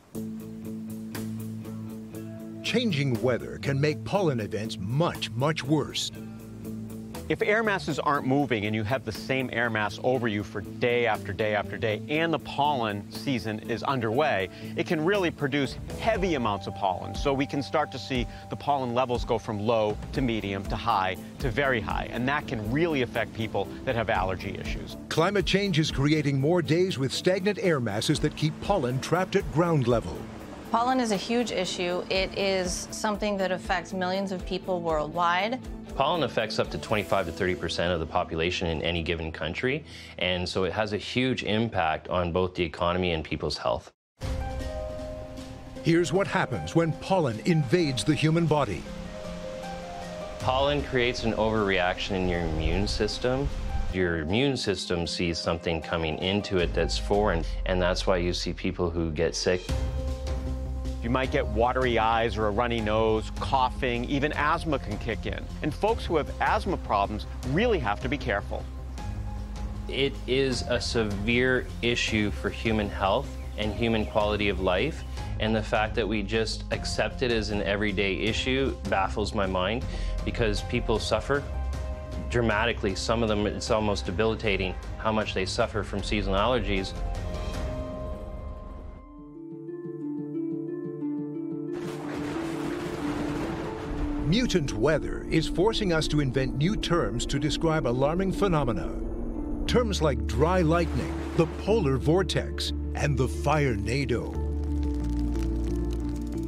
Changing weather can make pollen events much, much worse. If air masses aren't moving and you have the same air mass over you for day after day after day, and the pollen season is underway, it can really produce heavy amounts of pollen. So we can start to see the pollen levels go from low to medium to high to very high. And that can really affect people that have allergy issues. Climate change is creating more days with stagnant air masses that keep pollen trapped at ground level. Pollen is a huge issue. It is something that affects millions of people worldwide. Pollen affects up to 25 to 30% of the population in any given country, and so it has a huge impact on both the economy and people's health. Here's what happens when pollen invades the human body. Pollen creates an overreaction in your immune system. Your immune system sees something coming into it that's foreign, and that's why you see people who get sick. You might get watery eyes or a runny nose, coughing, even asthma can kick in. And folks who have asthma problems really have to be careful. It is a severe issue for human health and human quality of life. And the fact that we just accept it as an everyday issue baffles my mind, because people suffer dramatically. Some of them, it's almost debilitating how much they suffer from seasonal allergies. Mutant weather is forcing us to invent new terms to describe alarming phenomena. Terms like dry lightning, the polar vortex, and the firenado.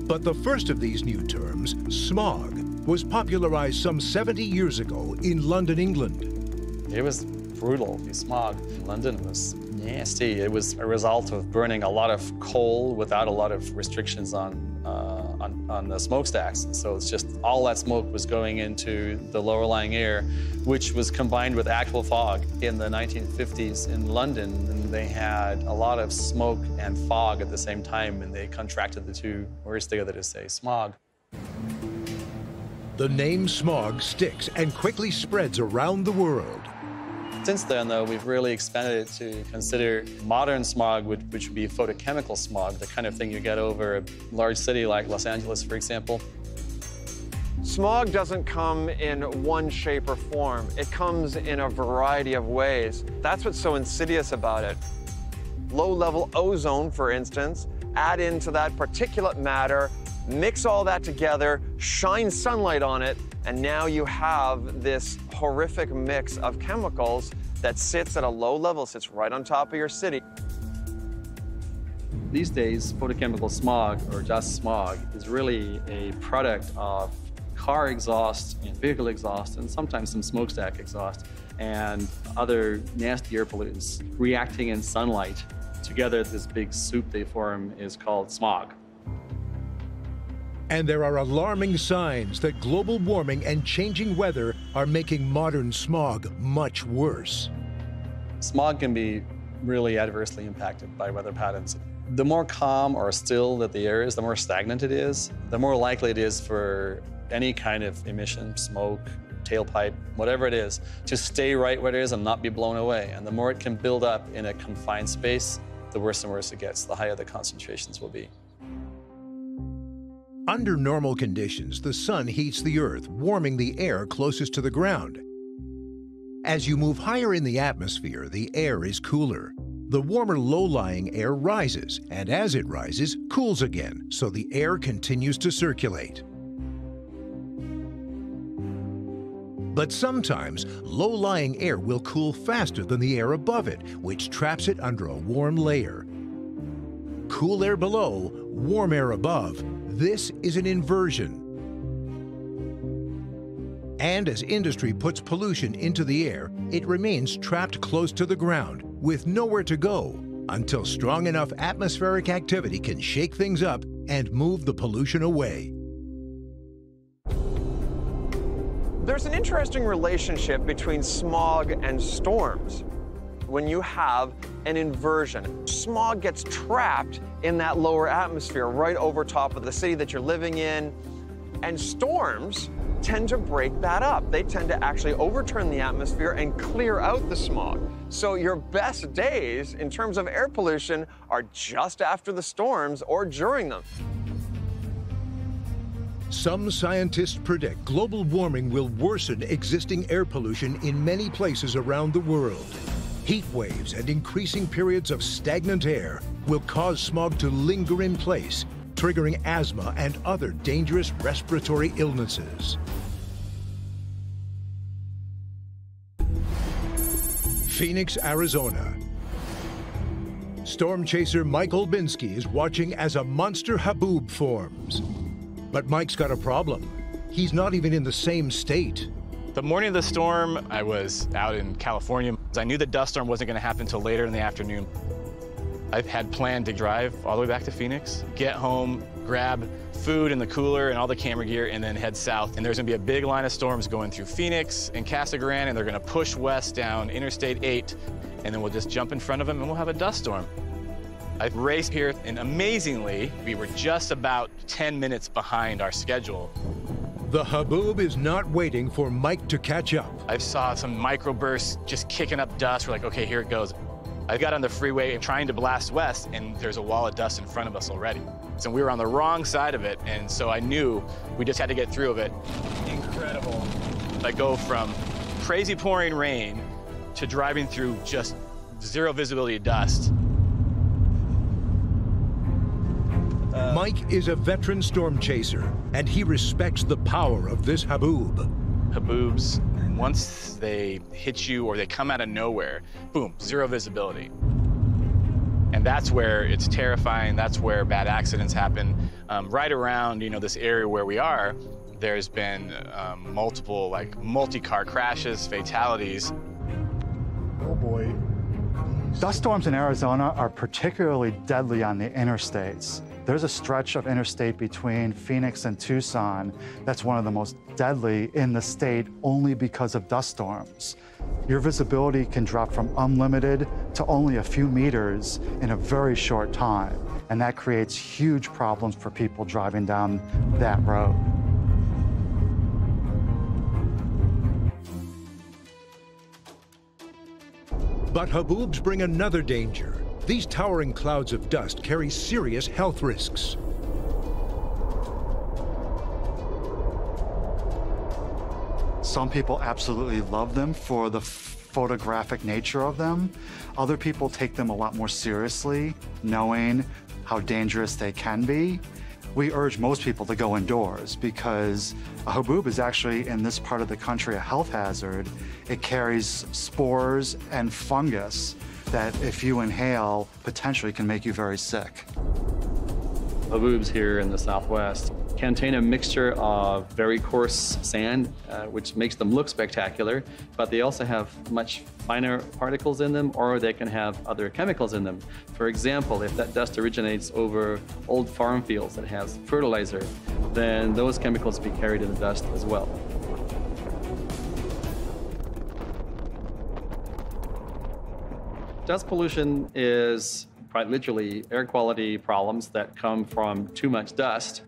But the first of these new terms, smog, was popularized some 70 years ago in London, England. It was brutal. The smog in London was nasty. It was a result of burning a lot of coal without a lot of restrictions on the smokestacks. And so it's just all that smoke was going into the lower-lying air, which was combined with actual fog. In the 1950s in London, they had a lot of smoke and fog at the same time, and they contracted the two words together to say smog. The name smog sticks and quickly spreads around the world. Since then, though, we've really expanded it to consider modern smog, which would be photochemical smog, the kind of thing you get over a large city like Los Angeles, for example. Smog doesn't come in one shape or form. It comes in a variety of ways. That's what's so insidious about it. Low-level ozone, for instance, add into that particulate matter, mix all that together, shine sunlight on it, and now you have this horrific mix of chemicals that sits at a low level, sits right on top of your city. These days, photochemical smog, or just smog, is really a product of car exhaust and vehicle exhaust, and sometimes some smokestack exhaust, and other nasty air pollutants reacting in sunlight. Together, this big soup they form is called smog. And there are alarming signs that global warming and changing weather are making modern smog much worse. Smog can be really adversely impacted by weather patterns. The more calm or still that the air is, the more stagnant it is, the more likely it is for any kind of emission, smoke, tailpipe, whatever it is, to stay right where it is and not be blown away. And the more it can build up in a confined space, the worse and worse it gets, the higher the concentrations will be. Under normal conditions, the sun heats the Earth, warming the air closest to the ground. As you move higher in the atmosphere, the air is cooler. The warmer, low-lying air rises, and as it rises, cools again, so the air continues to circulate. But sometimes, low-lying air will cool faster than the air above it, which traps it under a warm layer. Cool air below, warm air above. This is an inversion. And as industry puts pollution into the air, it remains trapped close to the ground with nowhere to go until strong enough atmospheric activity can shake things up and move the pollution away. There's an interesting relationship between smog and storms. When you have an inversion, smog gets trapped in that lower atmosphere right over top of the city that you're living in, and storms tend to break that up. They tend to actually overturn the atmosphere and clear out the smog. So your best days in terms of air pollution are just after the storms or during them. Some scientists predict global warming will worsen existing air pollution in many places around the world. Heat waves and increasing periods of stagnant air will cause smog to linger in place, triggering asthma and other dangerous respiratory illnesses. Phoenix, Arizona. Storm chaser Mike Olbinski is watching as a monster haboob forms. But Mike's got a problem. He's not even in the same state. The morning of the storm, I was out in California. I knew the dust storm wasn't going to happen until later in the afternoon. I had planned to drive all the way back to Phoenix, get home, grab food in the cooler and all the camera gear, and then head south. And there's going to be a big line of storms going through Phoenix and Casa Grande, and they're going to push west down Interstate 8, and then we'll just jump in front of them and we'll have a dust storm. I raced here, and amazingly, we were just about 10 minutes behind our schedule. The haboob is not waiting for Mike to catch up. I saw some microbursts just kicking up dust. We're like, okay, here it goes. I got on the freeway and trying to blast west, and there's a wall of dust in front of us already. So we were on the wrong side of it, and so I knew we just had to get through of it. Incredible. I go from crazy pouring rain to driving through just zero visibility dust. Mike is a veteran storm chaser, and he respects the power of this haboob. Haboobs, once they hit you or they come out of nowhere, boom, zero visibility. And that's where it's terrifying. That's where bad accidents happen. Right around, you know, this area where we are, there's been multiple, like, multi-car crashes, fatalities. Oh, boy. Dust storms in Arizona are particularly deadly on the interstates. There's a stretch of interstate between Phoenix and Tucson that's one of the most deadly in the state only because of dust storms. Your visibility can drop from unlimited to only a few meters in a very short time, and that creates huge problems for people driving down that road. But haboobs bring another danger. These towering clouds of dust carry serious health risks. Some people absolutely love them for the photographic nature of them. Other people take them a lot more seriously, knowing how dangerous they can be. We urge most people to go indoors because a haboob is actually, in this part of the country, a health hazard. It carries spores and fungus that, if you inhale, potentially can make you very sick. Haboobs here in the Southwest contain a mixture of very coarse sand, which makes them look spectacular, but they also have much finer particles in them, or they can have other chemicals in them. For example, if that dust originates over old farm fields that has fertilizer, then those chemicals be carried in the dust as well. Dust pollution is quite literally air quality problems that come from too much dust.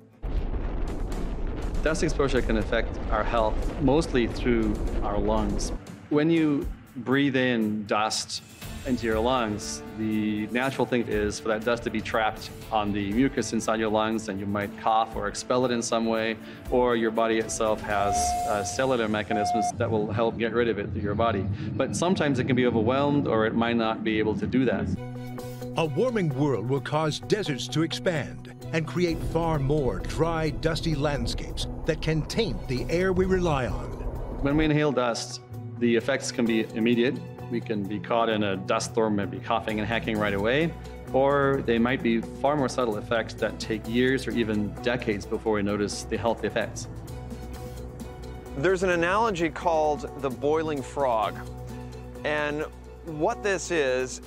Dust exposure can affect our health mostly through our lungs. When you breathe in dust into your lungs, the natural thing is for that dust to be trapped on the mucus inside your lungs, and you might cough or expel it in some way, or your body itself has cellular mechanisms that will help get rid of it through your body. But sometimes it can be overwhelmed, or it might not be able to do that. A warming world will cause deserts to expand and create far more dry, dusty landscapes that can taint the air we rely on. When we inhale dust, the effects can be immediate. We can be caught in a dust storm and be coughing and hacking right away, or they might be far more subtle effects that take years or even decades before we notice the health effects. There's an analogy called the boiling frog, and what this is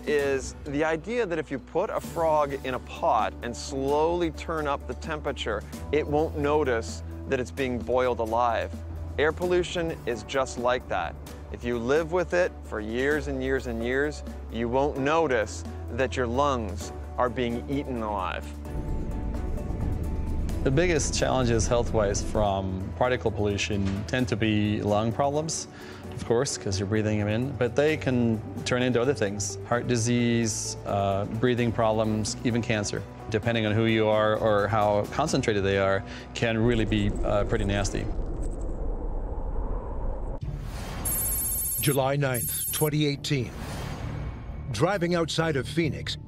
the idea that if you put a frog in a pot and slowly turn up the temperature, it won't notice that it's being boiled alive. Air pollution is just like that. If you live with it for years and years and years, you won't notice that your lungs are being eaten alive. The biggest challenges health-wise from particle pollution tend to be lung problems, of course, because you're breathing them in, but they can turn into other things: heart disease, breathing problems, even cancer. depending on who you are or how concentrated they are, can really be pretty nasty. July 9th, 2018. Driving outside of Phoenix,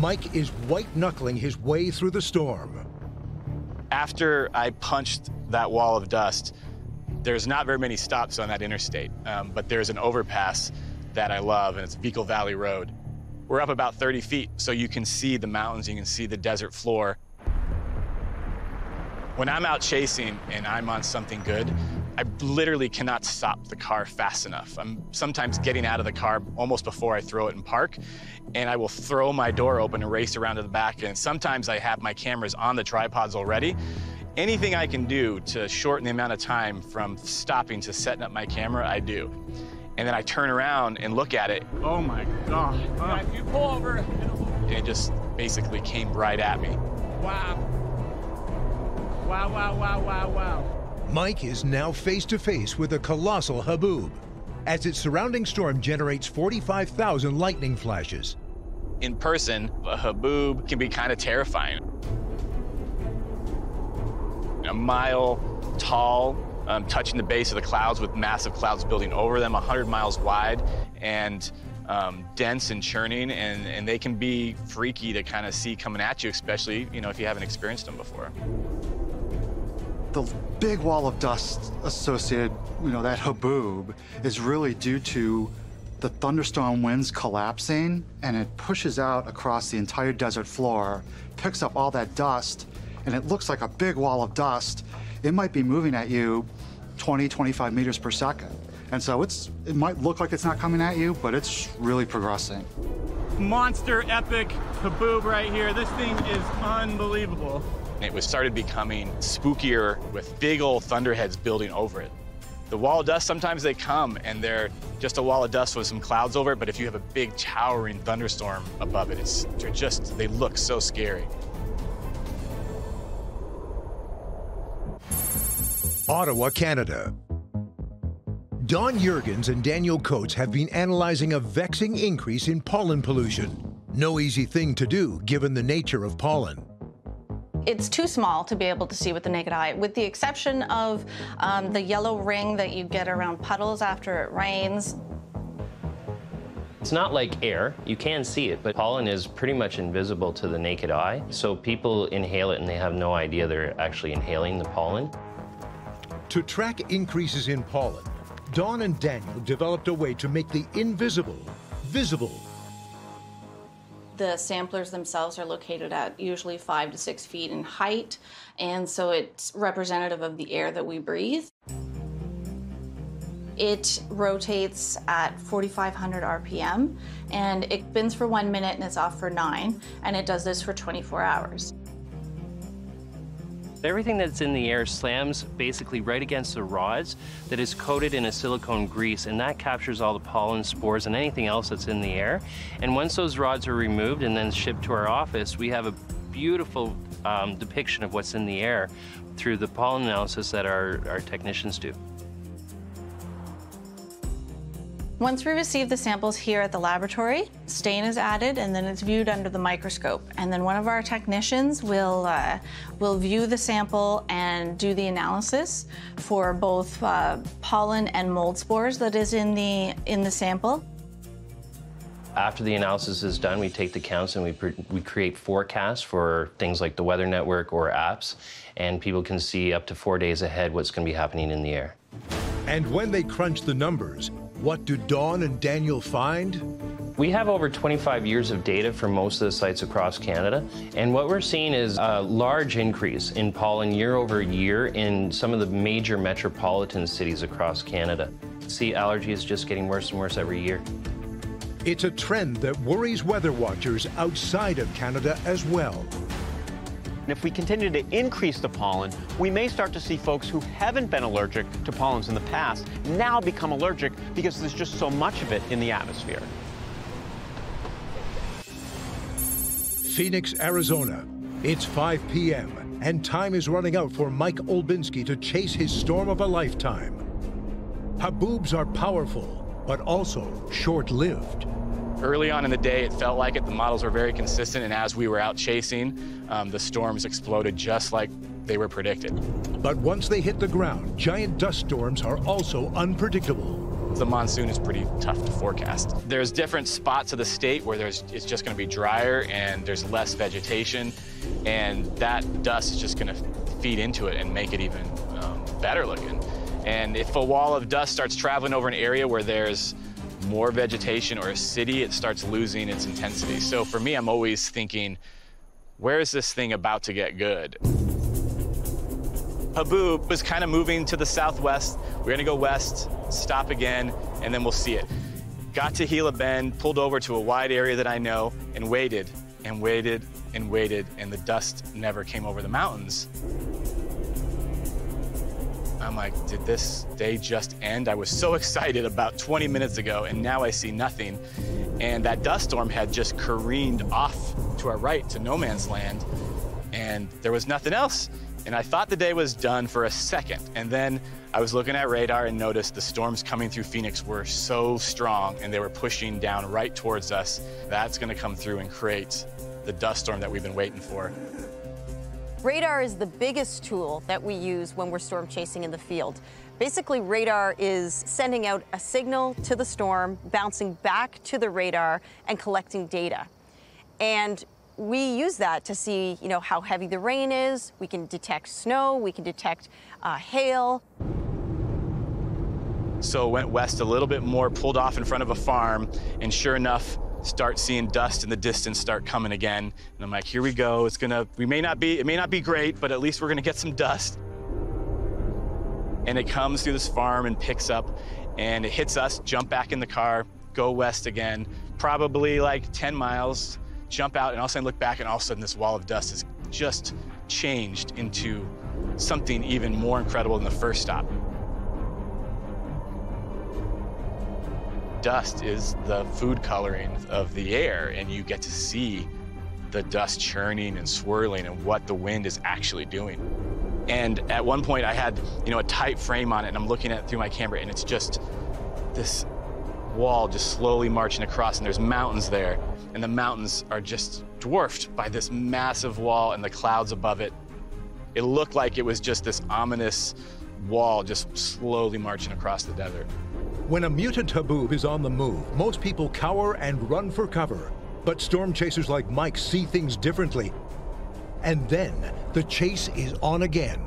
Mike is white-knuckling his way through the storm. After I punched that wall of dust, there's not very many stops on that interstate, but there's an overpass that I love, and it's Vehicle Valley Road. We're up about 30 feet, so you can see the mountains, you can see the desert floor. When I'm out chasing and I'm on something good, I literally cannot stop the car fast enough. I'm sometimes getting out of the car almost before I throw it in park, and I will throw my door open and race around to the back, and sometimes I have my cameras on the tripods already. Anything I can do to shorten the amount of time from stopping to setting up my camera, I do. And then I turn around and look at it. Oh my God. Yeah, if you pull over. And it just basically came right at me. Wow. Wow, wow, wow, wow, wow. Mike is now face-to-face with a colossal haboob, as its surrounding storm generates 45,000 lightning flashes. In person, a haboob can be kind of terrifying. A mile tall, touching the base of the clouds with massive clouds building over them, 100 miles wide, and dense and churning, and they can be freaky to kind of see coming at you, especially, you know, if you haven't experienced them before. The big wall of dust associated, you know, that haboob is really due to the thunderstorm winds collapsing, and it pushes out across the entire desert floor, picks up all that dust, and it looks like a big wall of dust. It might be moving at you 20, 25 meters per second. And so it might look like it's not coming at you, but it's really progressing. Monster epic haboob right here. This thing is unbelievable. It was started becoming spookier with big old thunderheads building over it. The wall of dust, sometimes they come and they're just a wall of dust with some clouds over it, but if you have a big towering thunderstorm above it, they look so scary. Ottawa, Canada. Don Jurgens and Daniel Coates have been analyzing a vexing increase in pollen pollution. No easy thing to do given the nature of pollen. It's too small to be able to see with the naked eye, with the exception of the yellow ring that you get around puddles after it rains. It's not like air. You can see it, but pollen is pretty much invisible to the naked eye. So people inhale it and they have no idea they're actually inhaling the pollen. To track increases in pollen, Dawn and Daniel developed a way to make the invisible visible. The samplers themselves are located at usually 5 to 6 feet in height, and so it's representative of the air that we breathe. It rotates at 4,500 RPM, and it spins for 1 minute and it's off for 9, and it does this for 24 hours. Everything that's in the air slams basically right against the rods that is coated in a silicone grease, and that captures all the pollen, spores, and anything else that's in the air. And once those rods are removed and then shipped to our office, we have a beautiful depiction of what's in the air through the pollen analysis that our technicians do. Once we receive the samples here at the laboratory, stain is added and then it's viewed under the microscope. And then one of our technicians will view the sample and do the analysis for both pollen and mold spores that is in the sample. After the analysis is done, we take the counts and we create forecasts for things like the Weather Network or apps, and people can see up to 4 days ahead what's going to be happening in the air. And when they crunch the numbers, what do Dawn and Daniel find? We have over 25 years of data for most of the sites across Canada, and what we're seeing is a large increase in pollen year over year in some of the major metropolitan cities across Canada. See, allergy is just getting worse and worse every year. It's a trend that worries weather watchers outside of Canada as well. And if we continue to increase the pollen, we may start to see folks who haven't been allergic to pollens in the past now become allergic because there's just so much of it in the atmosphere. Phoenix, Arizona. It's 5 p.m. and time is running out for Mike Olbinski to chase his storm of a lifetime. Haboobs are powerful, but also short-lived. Early on in the day, it felt like it. The models were very consistent, and as we were out chasing, the storms exploded just like they were predicted. But once they hit the ground, giant dust storms are also unpredictable. The monsoon is pretty tough to forecast. There's different spots of the state where it's just going to be drier and there's less vegetation, and that dust is just going to feed into it and make it even better looking. And if a wall of dust starts traveling over an area where there's more vegetation or a city, it starts losing its intensity. So for me, I'm always thinking, where is this thing about to get good? Haboob was kind of moving to the southwest. We're gonna go west, stop again, and then we'll see it. Got to Gila Bend, pulled over to a wide area that I know, and waited, and waited, and waited, and the dust never came over the mountains. I'm like, did this day just end? I was so excited about 20 minutes ago, and now I see nothing. And that dust storm had just careened off to our right to no man's land, and there was nothing else. And I thought the day was done for a second. And then I was looking at radar and noticed the storms coming through Phoenix were so strong, and they were pushing down right towards us. That's gonna come through and create the dust storm that we've been waiting for. Radar is the biggest tool that we use when we're storm chasing in the field. Basically, radar is sending out a signal to the storm, bouncing back to the radar, and collecting data. And we use that to see, you know, how heavy the rain is. We can detect snow, we can detect hail. So went west a little bit more, pulled off in front of a farm, and sure enough, start seeing dust in the distance start coming again. And I'm like, here we go. It's gonna, it may not be great, but at least we're gonna get some dust. And it comes through this farm and picks up, and it hits us, jump back in the car, go west again, probably like 10 miles, jump out, and all of a sudden look back, and all of a sudden this wall of dust has just changed into something even more incredible than the first stop. Dust is the food coloring of the air, and you get to see the dust churning and swirling and what the wind is actually doing. And at one point I had, you know, a tight frame on it, and I'm looking at it through my camera, and it's just this wall just slowly marching across, and there's mountains there, and the mountains are just dwarfed by this massive wall and the clouds above it. It looked like it was just this ominous wall just slowly marching across the desert. When a mutant haboob is on the move, most people cower and run for cover. But storm chasers like Mike see things differently. And then the chase is on again.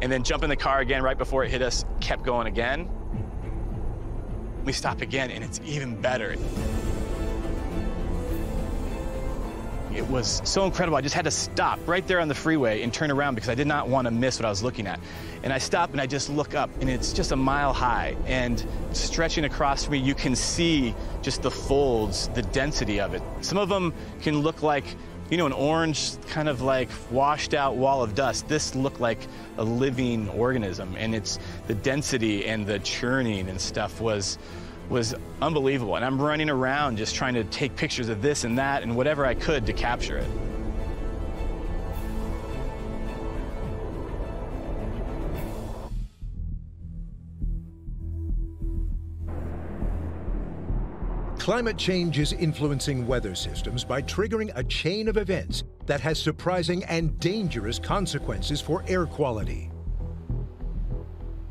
And then jump in the car again right before it hit us, kept going again. We stop again, and it's even better. It was so incredible. I just had to stop right there on the freeway and turn around because I did not want to miss what I was looking at. And I stop and I just look up, and it's just a mile high, and stretching across me, you can see just the folds, the density of it. Some of them can look like, you know, an orange kind of like washed out wall of dust. This looked like a living organism, and it's the density and the churning and stuff was unbelievable. And I'm running around just trying to take pictures of this and that and whatever I could to capture it. Climate change is influencing weather systems by triggering a chain of events that has surprising and dangerous consequences for air quality.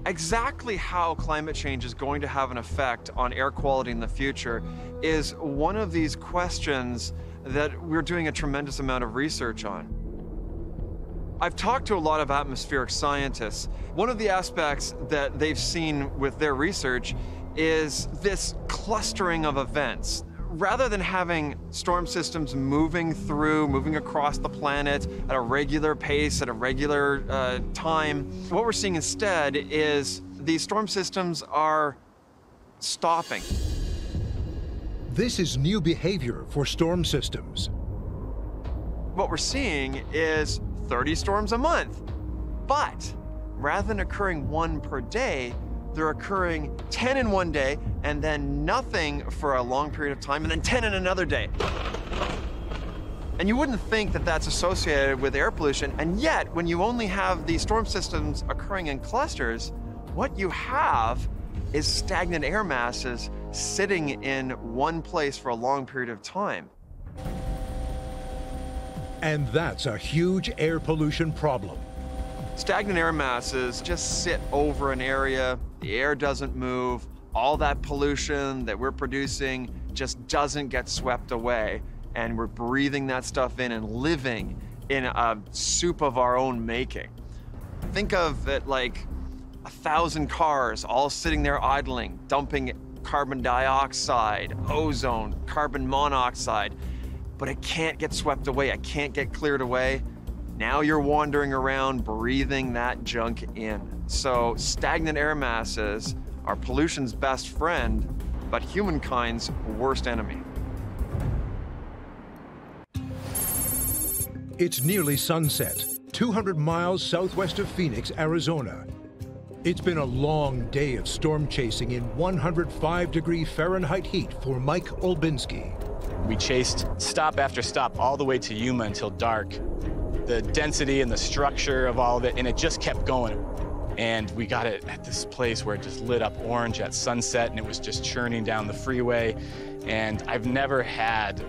Exactly how climate change is going to have an effect on air quality in the future is one of these questions that we're doing a tremendous amount of research on. I've talked to a lot of atmospheric scientists. One of the aspects that they've seen with their research is this clustering of events. Rather than having storm systems moving across the planet at a regular pace, at a regular time, what we're seeing instead is these storm systems are stopping. This is new behavior for storm systems. What we're seeing is 30 storms a month, but rather than occurring one per day, they're occurring 10 in one day, and then nothing for a long period of time, and then 10 in another day. And you wouldn't think that that's associated with air pollution, and yet, when you only have these storm systems occurring in clusters, what you have is stagnant air masses sitting in one place for a long period of time. And that's a huge air pollution problem. Stagnant air masses just sit over an area, the air doesn't move, all that pollution that we're producing just doesn't get swept away, and we're breathing that stuff in and living in a soup of our own making. Think of it like 1,000 cars all sitting there idling, dumping carbon dioxide, ozone, carbon monoxide, but it can't get swept away, it can't get cleared away. Now you're wandering around breathing that junk in. So stagnant air masses are pollution's best friend, but humankind's worst enemy. It's nearly sunset, 200 miles southwest of Phoenix, Arizona. It's been a long day of storm chasing in 105-degree Fahrenheit heat for Mike Olbinski. We chased stop after stop all the way to Yuma until dark. The density and the structure of all of it, and it just kept going. And we got it at this place where it just lit up orange at sunset, and it was just churning down the freeway. And I've never had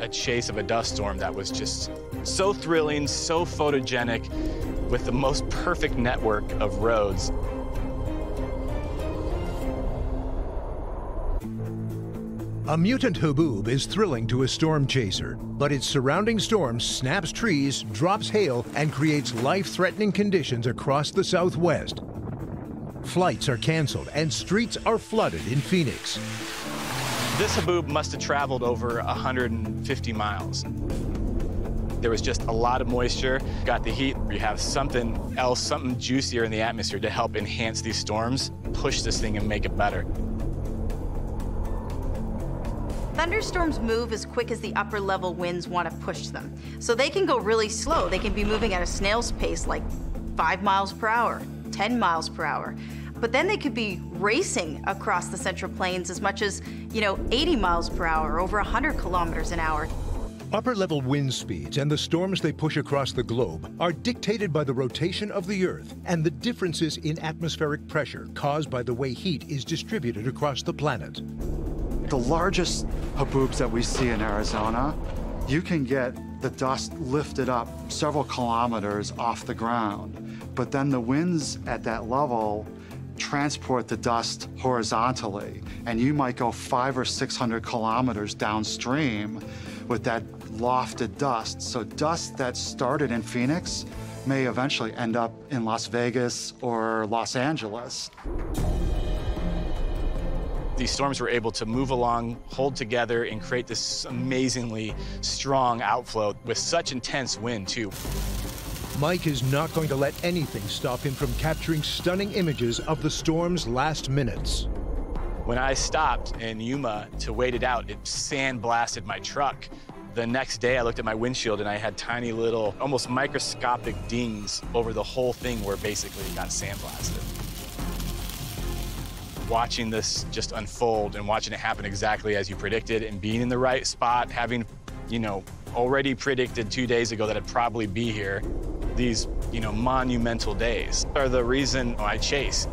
a chase of a dust storm that was just so thrilling, so photogenic, with the most perfect network of roads. A mutant haboob is thrilling to a storm chaser, but its surrounding storm snaps trees, drops hail, and creates life-threatening conditions across the Southwest. Flights are canceled and streets are flooded in Phoenix. This haboob must have traveled over 150 miles. There was just a lot of moisture, got the heat. You have something else, something juicier in the atmosphere to help enhance these storms, push this thing and make it better. Thunderstorms move as quick as the upper level winds want to push them. So they can go really slow. They can be moving at a snail's pace, like 5 miles per hour, 10 miles per hour. But then they could be racing across the Central Plains as much as, 80 miles per hour, over 100 kilometers an hour. Upper level wind speeds and the storms they push across the globe are dictated by the rotation of the Earth and the differences in atmospheric pressure caused by the way heat is distributed across the planet. The largest haboobs that we see in Arizona, you can get the dust lifted up several kilometers off the ground, but then the winds at that level transport the dust horizontally, and you might go 500 or 600 kilometers downstream with that lofted dust. So dust that started in Phoenix may eventually end up in Las Vegas or Los Angeles. These storms were able to move along, hold together, and create this amazingly strong outflow with such intense wind, too. Mike is not going to let anything stop him from capturing stunning images of the storm's last minutes. When I stopped in Yuma to wait it out, it sandblasted my truck. The next day, I looked at my windshield, and I had tiny little, almost microscopic dings over the whole thing where basically it got sandblasted. Watching this just unfold and watching it happen exactly as you predicted and being in the right spot, having, already predicted 2 days ago that I'd probably be here. These, monumental days are the reason I chase.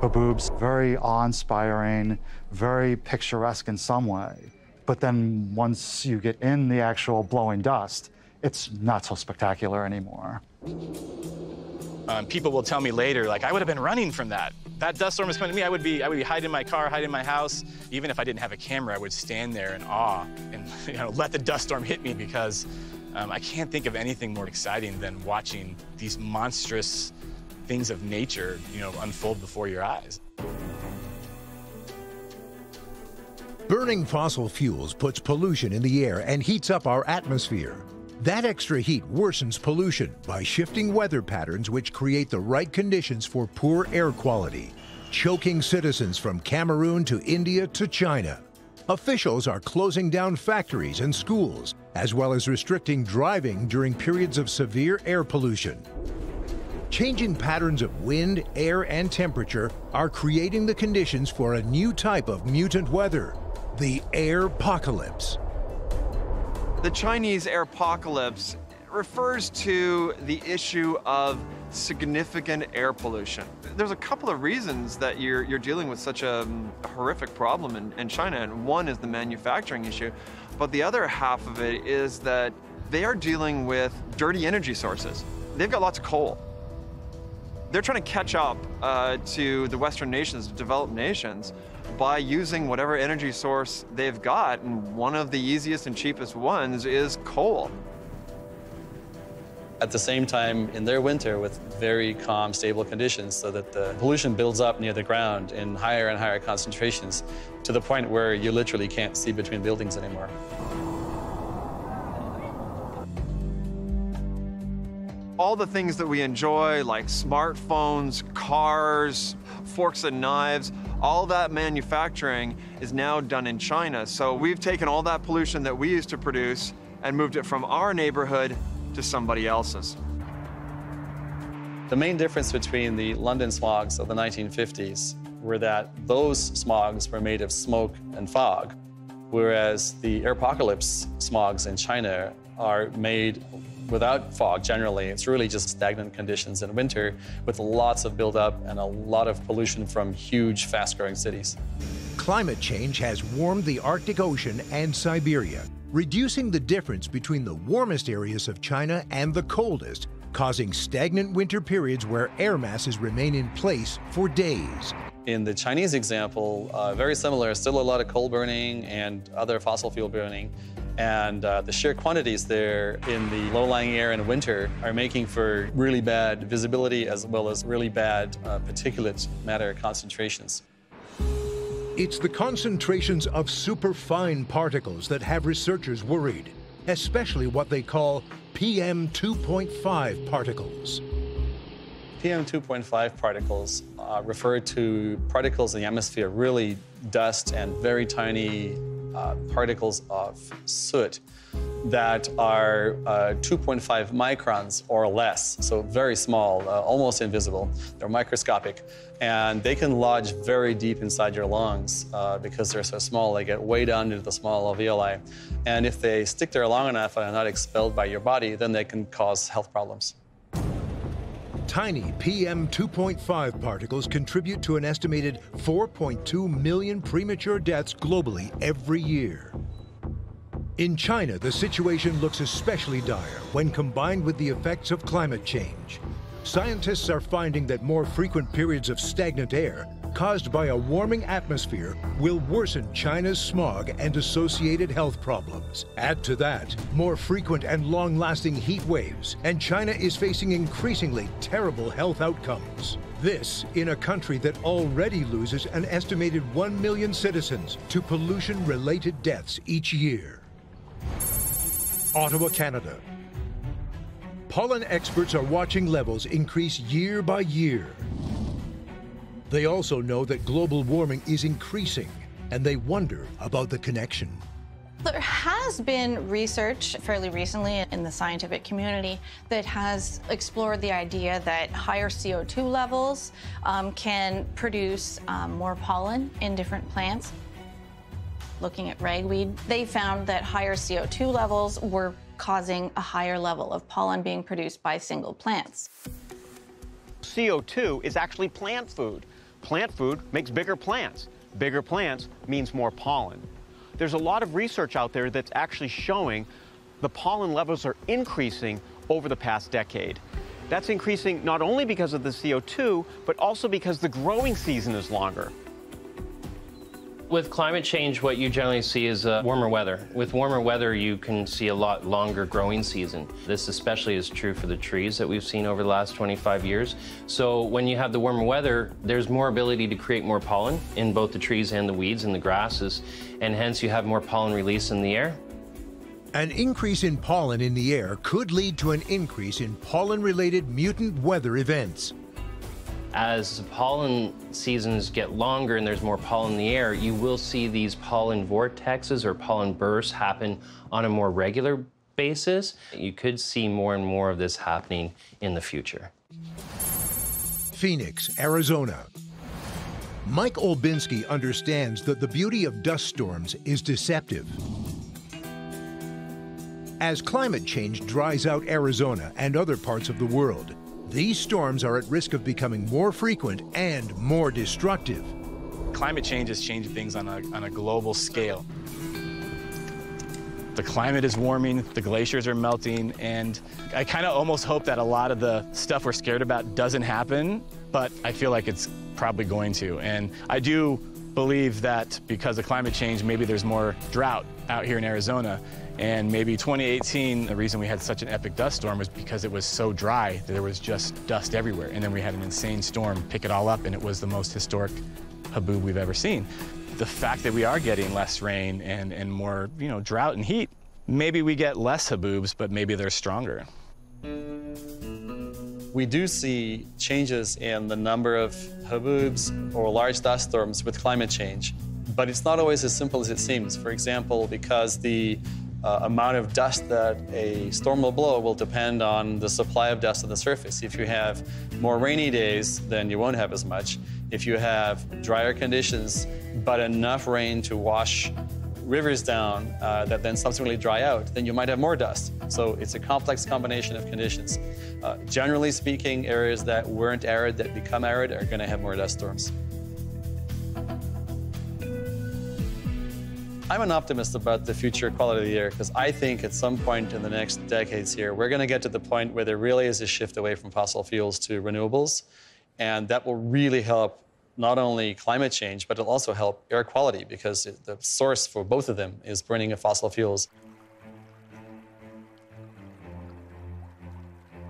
Haboobs, very awe-inspiring, very picturesque in some way. But then once you get in the actual blowing dust, it's not so spectacular anymore. People will tell me later, like, I would have been running from that. That dust storm was coming to me, I would be hiding in my car, hiding in my house. Even if I didn't have a camera, I would stand there in awe and, let the dust storm hit me, because I can't think of anything more exciting than watching these monstrous things of nature, unfold before your eyes. Burning fossil fuels puts pollution in the air and heats up our atmosphere. That extra heat worsens pollution by shifting weather patterns which create the right conditions for poor air quality, choking citizens from Cameroon to India to China. Officials are closing down factories and schools, as well as restricting driving during periods of severe air pollution. Changing patterns of wind, air, and temperature are creating the conditions for a new type of mutant weather, the airpocalypse. The Chinese airpocalypse refers to the issue of significant air pollution. There's a couple of reasons that you're dealing with such a horrific problem in China, and one is the manufacturing issue, but the other half of it is that they are dealing with dirty energy sources. They've got lots of coal. They're trying to catch up to the Western nations, developed nations, by using whatever energy source they've got, and one of the easiest and cheapest ones is coal. At the same time, in their winter, with very calm, stable conditions, so that the pollution builds up near the ground in higher and higher concentrations, to the point where you literally can't see between buildings anymore. All the things that we enjoy, like smartphones, cars, forks and knives, all that manufacturing is now done in China. So we've taken all that pollution that we used to produce and moved it from our neighborhood to somebody else's. The main difference between the London smogs of the 1950s were that those smogs were made of smoke and fog, whereas the apocalypse smogs in China are made without fog generally. It's really just stagnant conditions in winter with lots of buildup and a lot of pollution from huge, fast-growing cities. Climate change has warmed the Arctic Ocean and Siberia, reducing the difference between the warmest areas of China and the coldest, causing stagnant winter periods where air masses remain in place for days. In the Chinese example, very similar, still a lot of coal burning and other fossil fuel burning. And the sheer quantities there in the low-lying air in winter are making for really bad visibility as well as really bad particulate matter concentrations. It's the concentrations of superfine particles that have researchers worried, especially what they call PM2.5 particles. PM2.5 particles refer to particles in the atmosphere, really dust and very tiny particles of soot that are 2.5 microns or less, so very small, almost invisible. They're microscopic, and they can lodge very deep inside your lungs because they're so small. They get way down into the small alveoli, and if they stick there long enough and are not expelled by your body, then they can cause health problems. Tiny PM2.5 particles contribute to an estimated 4.2 million premature deaths globally every year. In China, the situation looks especially dire when combined with the effects of climate change. Scientists are finding that more frequent periods of stagnant air caused by a warming atmosphere will worsen China's smog and associated health problems. Add to that, more frequent and long-lasting heat waves, and China is facing increasingly terrible health outcomes. This in a country that already loses an estimated 1 million citizens to pollution-related deaths each year. Ottawa, Canada. Pollen experts are watching levels increase year by year. They also know that global warming is increasing, and they wonder about the connection. There has been research fairly recently in the scientific community that has explored the idea that higher CO2 levels can produce more pollen in different plants. Looking at ragweed, they found that higher CO2 levels were causing a higher level of pollen being produced by single plants. CO2 is actually plant food. Plant food makes bigger plants. Bigger plants means more pollen. There's a lot of research out there that's actually showing the pollen levels are increasing over the past decade. That's increasing not only because of the CO2, but also because the growing season is longer. With climate change, what you generally see is warmer weather. With warmer weather, you can see a lot longer growing season. This especially is true for the trees that we've seen over the last 25 years. So when you have the warmer weather, there's more ability to create more pollen in both the trees and the weeds and the grasses, and hence you have more pollen release in the air. An increase in pollen in the air could lead to an increase in pollen-related mutant weather events. As the pollen seasons get longer and there's more pollen in the air, you will see these pollen vortexes or pollen bursts happen on a more regular basis. You could see more and more of this happening in the future. Phoenix, Arizona. Mike Olbinski understands that the beauty of dust storms is deceptive. As climate change dries out Arizona and other parts of the world, these storms are at risk of becoming more frequent and more destructive. Climate change has changed things on a global scale. The climate is warming, the glaciers are melting, and I kind of almost hope that a lot of the stuff we're scared about doesn't happen, but I feel like it's probably going to. And I do believe that because of climate change, maybe there's more drought out here in Arizona. And maybe 2018, the reason we had such an epic dust storm was because it was so dry that there was just dust everywhere. And then we had an insane storm pick it all up, and it was the most historic haboob we've ever seen. The fact that we are getting less rain and more, you know, drought and heat, maybe we get less haboobs, but maybe they're stronger. We do see changes in the number of haboobs or large dust storms with climate change, but it's not always as simple as it seems. For example, because the amount of dust that a storm will blow will depend on the supply of dust on the surface. If you have more rainy days, then you won't have as much. If you have drier conditions, but enough rain to wash rivers down that then subsequently dry out, then you might have more dust. So it's a complex combination of conditions. Generally speaking, areas that weren't arid that become arid are going to have more dust storms. I'm an optimist about the future quality of the air because I think at some point in the next decades here, we're going to get to the point where there really is a shift away from fossil fuels to renewables. And that will really help not only climate change, but it'll also help air quality because the source for both of them is burning of fossil fuels.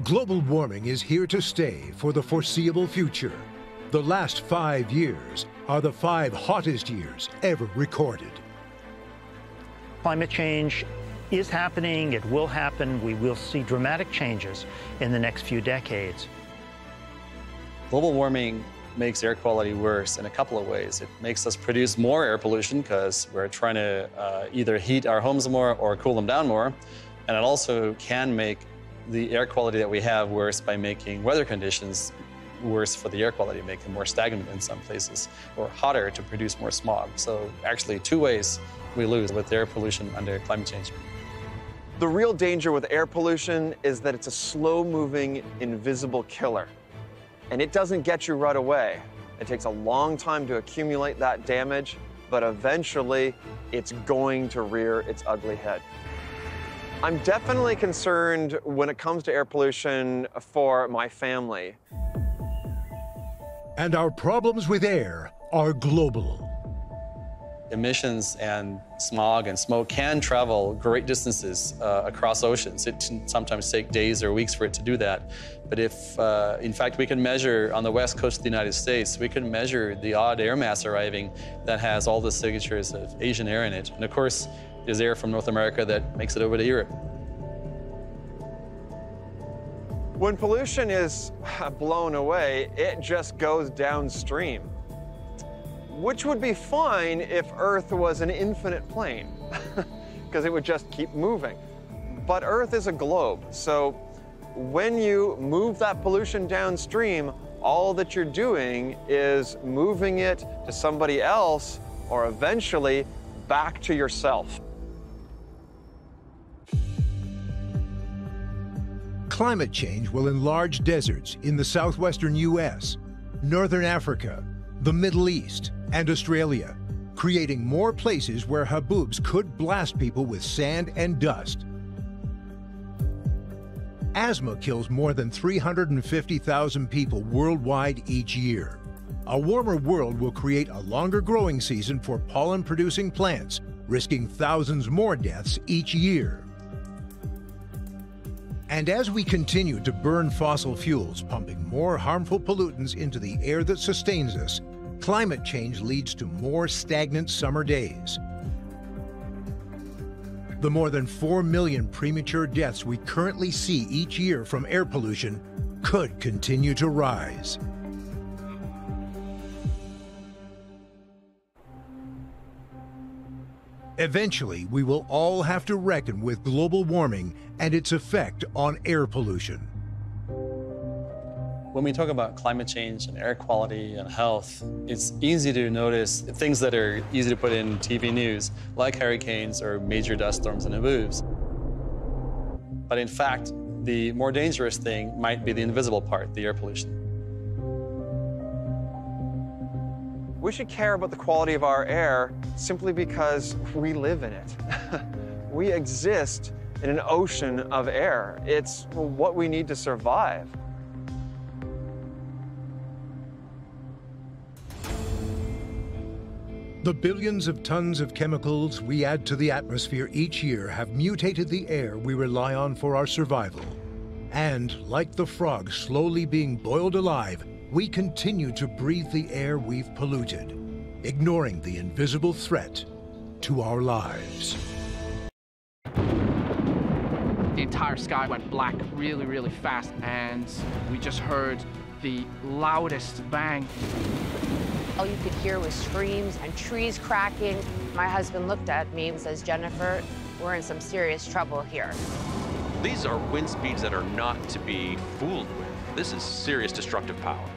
Global warming is here to stay for the foreseeable future. The last 5 years are the 5 hottest years ever recorded. Climate change is happening, it will happen. We will see dramatic changes in the next few decades. Global warming makes air quality worse in a couple of ways. It makes us produce more air pollution because we're trying to either heat our homes more or cool them down more. And it also can make the air quality that we have worse by making weather conditions worse for the air quality, make them more stagnant in some places, or hotter to produce more smog. So actually 2 ways we lose with air pollution under climate change. The real danger with air pollution is that it's a slow-moving, invisible killer. And it doesn't get you right away. It takes a long time to accumulate that damage, but eventually it's going to rear its ugly head. I'm definitely concerned when it comes to air pollution for my family. And our problems with air are global. Emissions and smog and smoke can travel great distances across oceans. It can sometimes take days or weeks for it to do that. But if, in fact, we can measure on the west coast of the United States, we can measure the odd air mass arriving that has all the signatures of Asian air in it. And of course, there's air from North America that makes it over to Europe. When pollution is blown away, it just goes downstream. Which would be fine if Earth was an infinite plane, because it would just keep moving. But Earth is a globe, so when you move that pollution downstream, all that you're doing is moving it to somebody else, or eventually back to yourself. Climate change will enlarge deserts in the southwestern U.S., northern Africa, the Middle East, and Australia, creating more places where haboobs could blast people with sand and dust. Asthma kills more than 350,000 people worldwide each year. A warmer world will create a longer growing season for pollen-producing plants, risking thousands more deaths each year. And as we continue to burn fossil fuels, pumping more harmful pollutants into the air that sustains us, climate change leads to more stagnant summer days. The more than 4 million premature deaths we currently see each year from air pollution could continue to rise. Eventually, we will all have to reckon with global warming and its effect on air pollution. When we talk about climate change and air quality and health, it's easy to notice things that are easy to put in TV news, like hurricanes or major dust storms and haboobs. But in fact, the more dangerous thing might be the invisible part, the air pollution. We should care about the quality of our air simply because we live in it. We exist in an ocean of air. It's what we need to survive. The billions of tons of chemicals we add to the atmosphere each year have mutated the air we rely on for our survival. And like the frog slowly being boiled alive, we continue to breathe the air we've polluted, ignoring the invisible threat to our lives. The entire sky went black really, really fast, and we just heard the loudest bang. All you could hear was screams and trees cracking. My husband looked at me and says, "Jennifer, we're in some serious trouble here." These are wind speeds that are not to be fooled with. This is serious destructive power.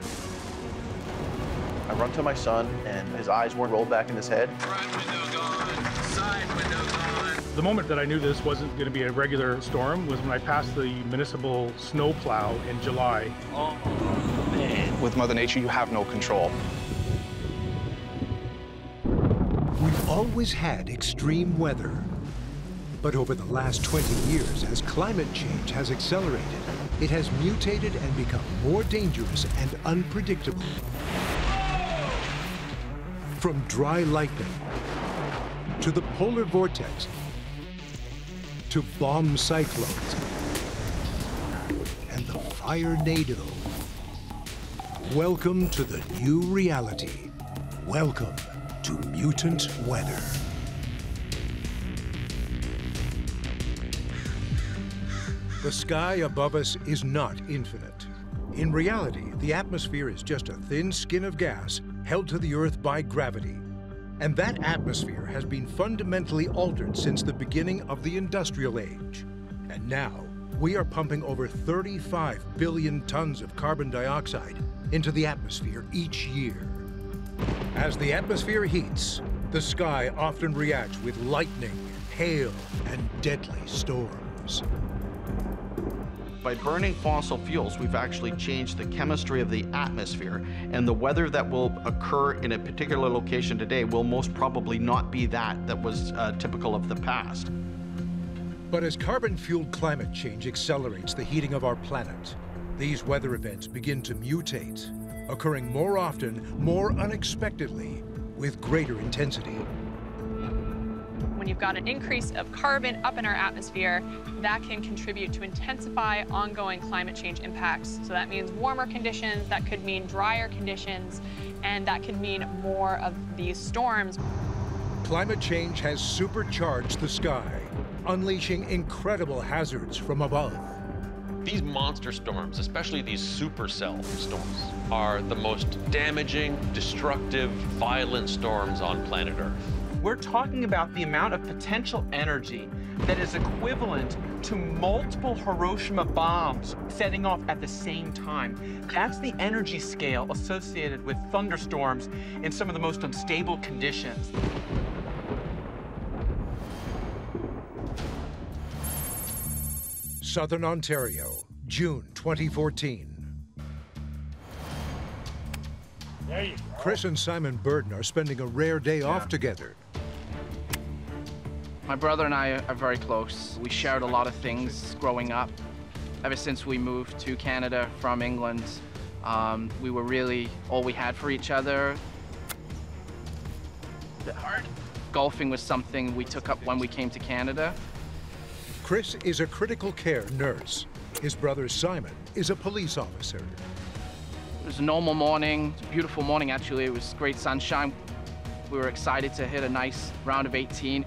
I run to my son, and his eyes weren't rolled back in his head. Front window gone, side window gone. The moment that I knew this wasn't going to be a regular storm was when I passed the municipal snowplow in July. Oh, man. With Mother Nature, you have no control. We've always had extreme weather. But over the last 20 years, as climate change has accelerated, it has mutated and become more dangerous and unpredictable. From dry lightning, to the polar vortex, to bomb cyclones, and the firenado. Welcome to the new reality. Welcome to mutant weather. The sky above us is not infinite. In reality, the atmosphere is just a thin skin of gas held to the Earth by gravity. And that atmosphere has been fundamentally altered since the beginning of the Industrial Age. And now, we are pumping over 35 billion tons of carbon dioxide into the atmosphere each year. As the atmosphere heats, the sky often reacts with lightning, hail, and deadly storms. By burning fossil fuels, we've actually changed the chemistry of the atmosphere, and the weather that will occur in a particular location today will most probably not be that was typical of the past. But as carbon-fueled climate change accelerates the heating of our planet, these weather events begin to mutate, occurring more often, more unexpectedly, with greater intensity. When you've got an increase of carbon up in our atmosphere, that can contribute to intensify ongoing climate change impacts. So that means warmer conditions, that could mean drier conditions, and that could mean more of these storms. Climate change has supercharged the sky, unleashing incredible hazards from above. These monster storms, especially these supercell storms, are the most damaging, destructive, violent storms on planet Earth. We're talking about the amount of potential energy that is equivalent to multiple Hiroshima bombs setting off at the same time. That's the energy scale associated with thunderstorms in some of the most unstable conditions. Southern Ontario, June 2014. There you go. Chris and Simon Burden are spending a rare day off together. My brother and I are very close. We shared a lot of things growing up. Ever since we moved to Canada from England, we were really all we had for each other. Golfing was something we took up when we came to Canada. Chris is a critical care nurse. His brother Simon is a police officer. It was a normal morning, a beautiful morning actually. It was great sunshine. We were excited to hit a nice round of 18.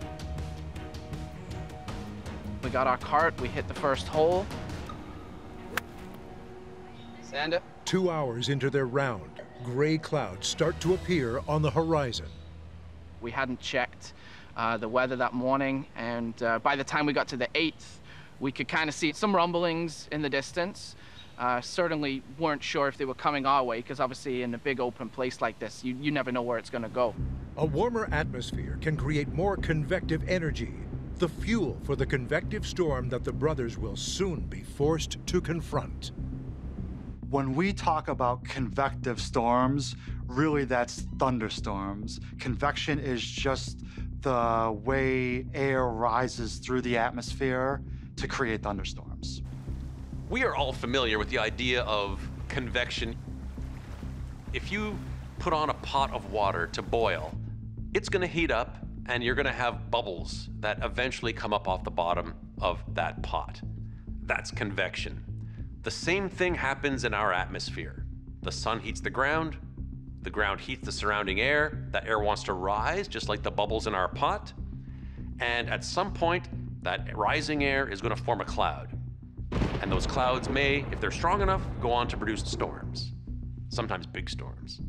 We got our cart, we hit the first hole. Sand it. 2 hours into their round, gray clouds start to appear on the horizon. We hadn't checked the weather that morning, and by the time we got to the 8th, we could kind of see some rumblings in the distance. Certainly weren't sure if they were coming our way, because obviously in a big open place like this, you never know where it's going to go. A warmer atmosphere can create more convective energy, the fuel for the convective storm that the brothers will soon be forced to confront. When we talk about convective storms, really that's thunderstorms. Convection is just the way air rises through the atmosphere to create thunderstorms. We are all familiar with the idea of convection. If you put on a pot of water to boil, it's going to heat up and you're going to have bubbles that eventually come up off the bottom of that pot. That's convection. The same thing happens in our atmosphere. The sun heats the ground heats the surrounding air, that air wants to rise just like the bubbles in our pot, and at some point that rising air is going to form a cloud. And those clouds may, if they're strong enough, go on to produce storms, sometimes big storms.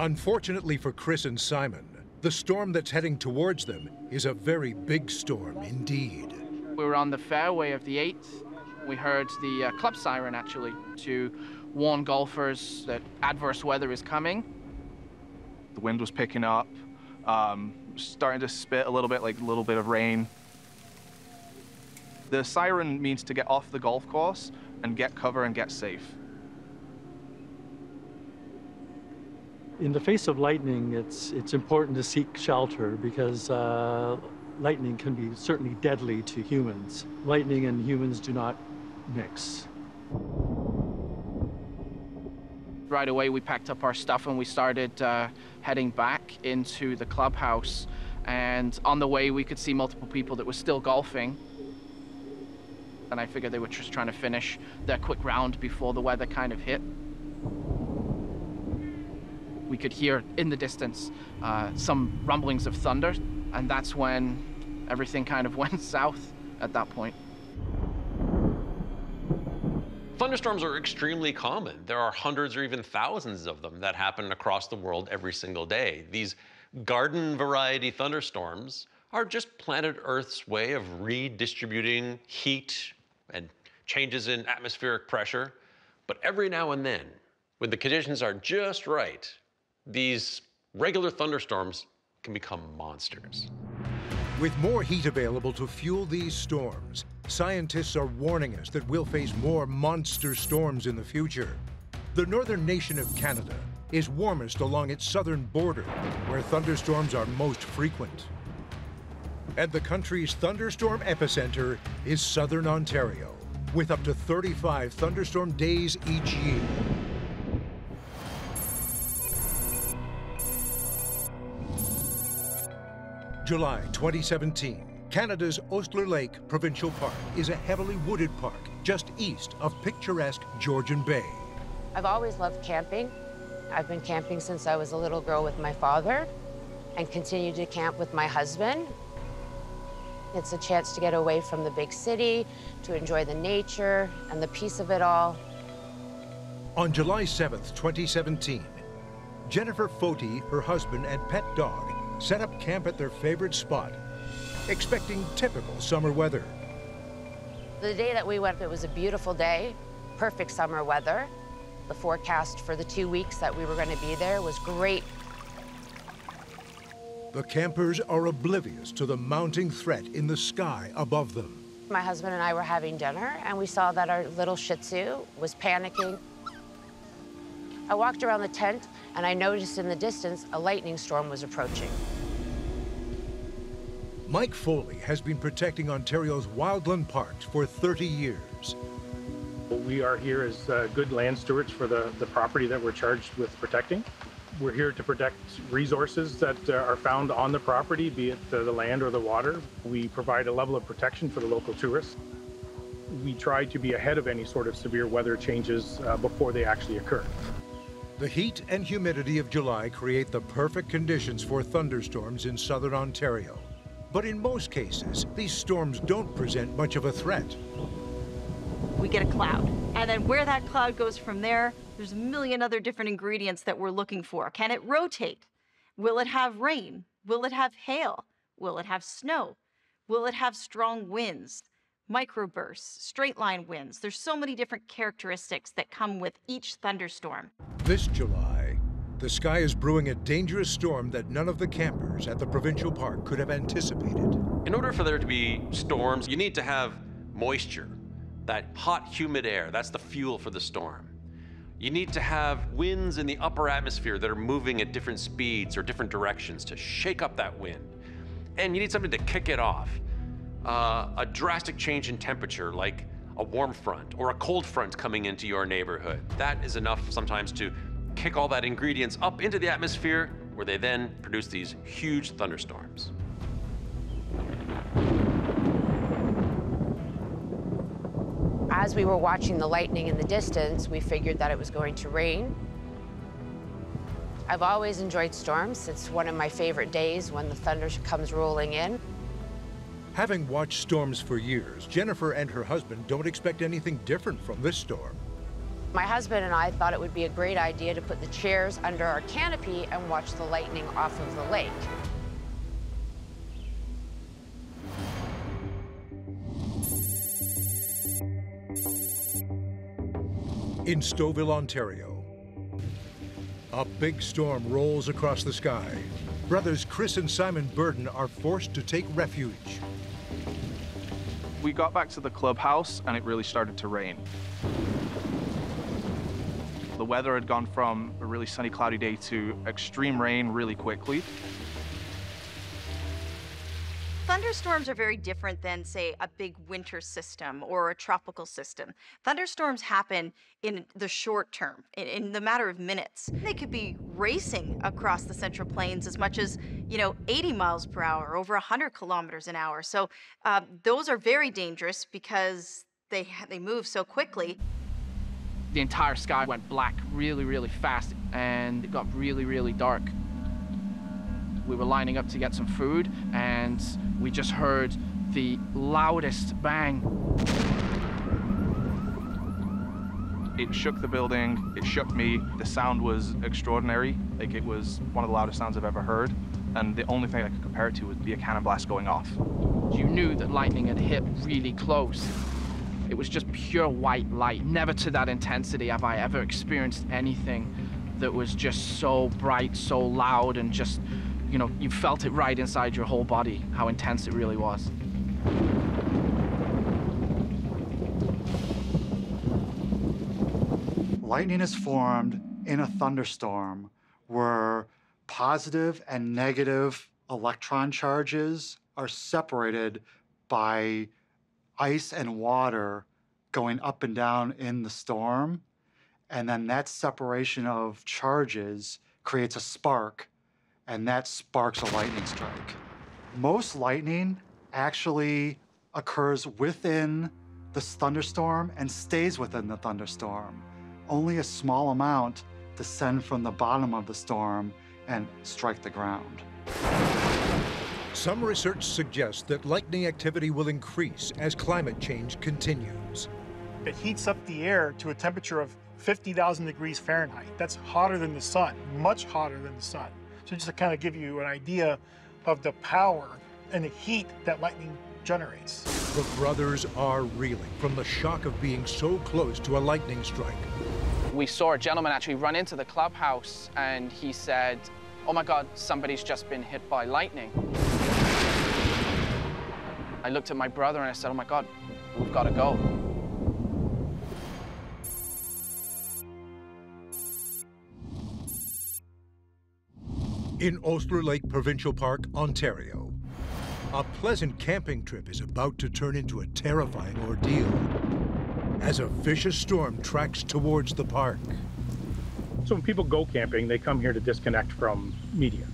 Unfortunately for Chris and Simon, the storm that's heading towards them is a very big storm indeed. We were on the fairway of the 8th. We heard the club siren, actually, to warn golfers that adverse weather is coming. The wind was picking up, starting to spit a little bit, like a little bit of rain. The siren means to get off the golf course and get cover and get safe. In the face of lightning, it's important to seek shelter because lightning can be certainly deadly to humans. Lightning and humans do not mix. Right away, we packed up our stuff and we started heading back into the clubhouse. And on the way, we could see multiple people that were still golfing. And I figured they were just trying to finish their quick round before the weather kind of hit. We could hear in the distance some rumblings of thunder, and that's when everything kind of went south at that point. Thunderstorms are extremely common. There are hundreds or even thousands of them that happen across the world every single day. These garden variety thunderstorms are just planet Earth's way of redistributing heat and changes in atmospheric pressure. But every now and then, when the conditions are just right, these regular thunderstorms can become monsters. With more heat available to fuel these storms, scientists are warning us that we'll face more monster storms in the future. The northern nation of Canada is warmest along its southern border, where thunderstorms are most frequent. And the country's thunderstorm epicenter is southern Ontario, with up to 35 thunderstorm days each year. July 2017, Canada's Osler Lake Provincial Park is a heavily wooded park just east of picturesque Georgian Bay. I've always loved camping. I've been camping since I was a little girl with my father and continue to camp with my husband. It's a chance to get away from the big city, to enjoy the nature and the peace of it all. On July 7th, 2017, Jennifer Foti, her husband and pet dog, set up camp at their favorite spot, expecting typical summer weather. The day that we went, it was a beautiful day, perfect summer weather. The forecast for the 2 weeks that we were going to be there was great. The campers are oblivious to the mounting threat in the sky above them. My husband and I were having dinner, and we saw that our little Shih Tzu was panicking. I walked around the tent, and I noticed in the distance a lightning storm was approaching. Mike Foley has been protecting Ontario's wildland parks for 30 years. What we are here is good land stewards for the property that we're charged with protecting. We're here to protect resources that are found on the property, be it the land or the water. We provide a level of protection for the local tourists. We try to be ahead of any sort of severe weather changes before they actually occur. The heat and humidity of July create the perfect conditions for thunderstorms in southern Ontario. But in most cases, these storms don't present much of a threat. We get a cloud, and then where that cloud goes from there, there's a million other different ingredients that we're looking for. Can it rotate? Will it have rain? Will it have hail? Will it have snow? Will it have strong winds? Microbursts, straight-line winds. There's so many different characteristics that come with each thunderstorm. This July, The sky is brewing a dangerous storm that none of the campers at the provincial park could have anticipated. In order for there to be storms, you need to have moisture, that hot, humid air. That's the fuel for the storm. You need to have winds in the upper atmosphere that are moving at different speeds or different directions to shake up that wind. And you need something to kick it off. A drastic change in temperature, like a warm front or a cold front coming into your neighborhood. That is enough sometimes to kick all that ingredients up into the atmosphere, where they then produce these huge thunderstorms. As we were watching the lightning in the distance, we figured that it was going to rain. I've always enjoyed storms. It's one of my favorite days when the thunder comes rolling in. Having watched storms for years, Jennifer and her husband don't expect anything different from this storm. My husband and I thought it would be a great idea to put the chairs under our canopy and watch the lightning off of the lake. In Stouffville, Ontario, a big storm rolls across the sky. Brothers Chris and Simon Burden are forced to take refuge. We got back to the clubhouse and it really started to rain. The weather had gone from a really sunny, cloudy day to extreme rain really quickly. Thunderstorms are very different than, say, a big winter system or a tropical system. Thunderstorms happen in the short term, in the matter of minutes. They could be racing across the Central Plains as much as, 80 miles per hour, over 100 kilometers an hour. So those are very dangerous because they move so quickly. The entire sky went black really, really fast, and it got really, really dark. We were lining up to get some food, and we just heard the loudest bang. It shook the building, it shook me. The sound was extraordinary. Like, it was one of the loudest sounds I've ever heard, and the only thing I could compare it to would be a cannon blast going off. You knew that lightning had hit really close. It was just pure white light. Never to that intensity have I ever experienced anything that was just so bright, so loud, and just, you felt it right inside your whole body, how intense it really was. Lightning is formed in a thunderstorm where positive and negative electron charges are separated by ice and water going up and down in the storm. And then that separation of charges creates a spark, and that sparks a lightning strike. Most lightning actually occurs within the thunderstorm and stays within the thunderstorm. Only a small amount descend from the bottom of the storm and strike the ground. Some research suggests that lightning activity will increase as climate change continues. It heats up the air to a temperature of 50,000 degrees Fahrenheit. That's hotter than the sun, much hotter than the sun. So just to kind of give you an idea of the power and the heat that lightning generates. The brothers are reeling from the shock of being so close to a lightning strike. We saw a gentleman actually run into the clubhouse, and he said, "Oh my God, somebody's just been hit by lightning." I looked at my brother and I said, "Oh my God, we've got to go." In Osler Lake Provincial Park, Ontario, a pleasant camping trip is about to turn into a terrifying ordeal as a vicious storm tracks towards the park. So when people go camping, they come here to disconnect from media.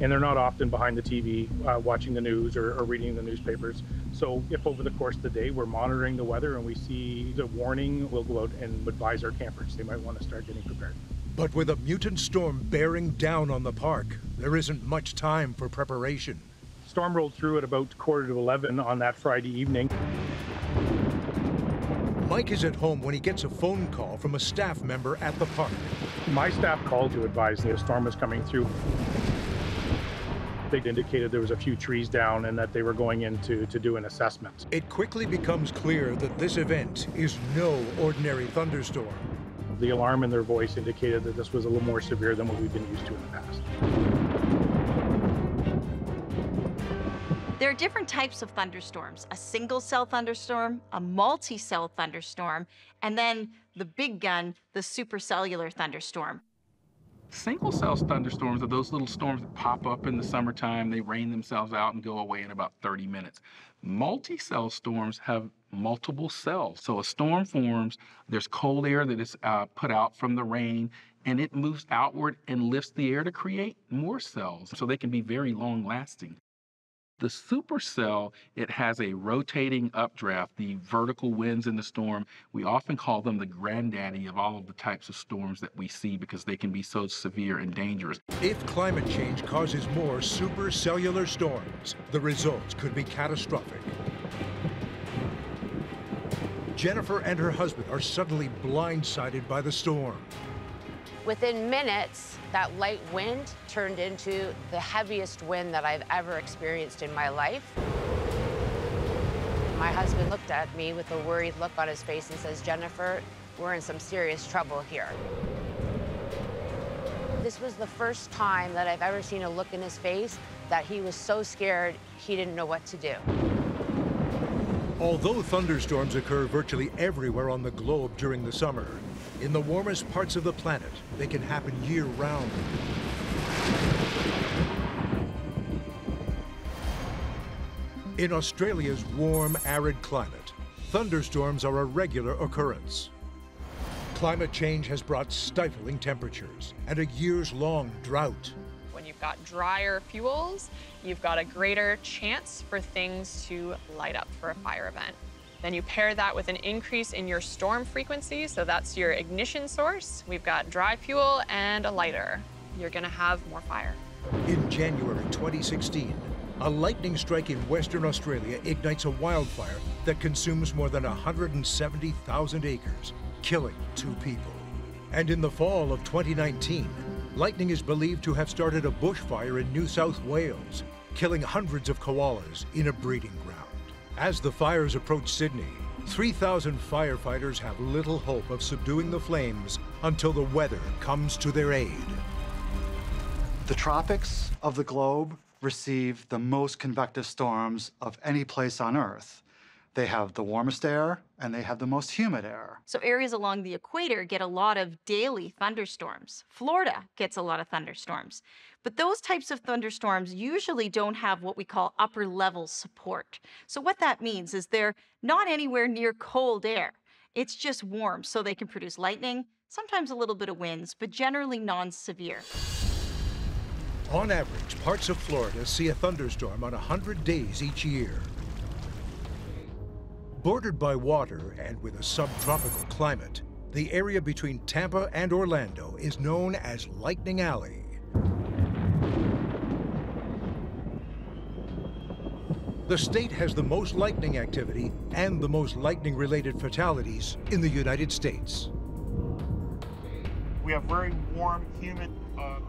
And they're not often behind the TV watching the news or reading the newspapers. So if over the course of the day we're monitoring the weather and we see the warning, we'll go out and advise our campers. They might want to start getting prepared. But with a mutant storm bearing down on the park, there isn't much time for preparation. Storm rolled through at about 11:15 on that Friday evening. Mike is at home when he gets a phone call from a staff member at the park. My staff called to advise that a storm was coming through. They indicated there was a few trees down and that they were going in to do an assessment. It quickly becomes clear that this event is no ordinary thunderstorm. the alarm in their voice indicated that this was a little more severe than what we've been used to in the past. There are different types of thunderstorms, a single cell thunderstorm, a multi-cell thunderstorm, and then the big gun, the supercellular thunderstorm. Single cell thunderstorms are those little storms that pop up in the summertime. They rain themselves out and go away in about 30 minutes. Multi-cell storms have multiple cells. So a storm forms, there's cold air that is put out from the rain, and it moves outward and lifts the air to create more cells. So they can be very long lasting. The supercell, it has a rotating updraft, the vertical winds in the storm. We often call them the granddaddy of all of the types of storms that we see because they can be so severe and dangerous. If climate change causes more supercellular storms, the results could be catastrophic. Jennifer and her husband are suddenly blindsided by the storm. Within minutes, that light wind turned into the heaviest wind that I've ever experienced in my life. My husband looked at me with a worried look on his face and says, "Jennifer, we're in some serious trouble here." This was the first time that I've ever seen a look in his face that he was so scared he didn't know what to do. Although thunderstorms occur virtually everywhere on the globe during the summer, in the warmest parts of the planet, they can happen year-round. In Australia's warm, arid climate, thunderstorms are a regular occurrence. Climate change has brought stifling temperatures and a years-long drought. When you've got drier fuels, you've got a greater chance for things to light up for a fire event. Then you pair that with an increase in your storm frequency, so that's your ignition source. We've got dry fuel and a lighter. You're gonna have more fire. In January 2016, a lightning strike in Western Australia ignites a wildfire that consumes more than 170,000 acres, killing 2 people. And in the fall of 2019, lightning is believed to have started a bushfire in New South Wales, killing hundreds of koalas in a breeding ground. As the fires approach Sydney, 3,000 firefighters have little hope of subduing the flames until the weather comes to their aid. The tropics of the globe receive the most convective storms of any place on Earth. They have the warmest air, and they have the most humid air. So areas along the equator get a lot of daily thunderstorms. Florida gets a lot of thunderstorms. But those types of thunderstorms usually don't have what we call upper-level support. So what that means is they're not anywhere near cold air. It's just warm, so they can produce lightning, sometimes a little bit of winds, but generally non-severe. On average, parts of Florida see a thunderstorm on 100 days each year. Bordered by water and with a subtropical climate, the area between Tampa and Orlando is known as Lightning Alley. The state has the most lightning activity and the most lightning-related fatalities in the United States. We have very warm, humid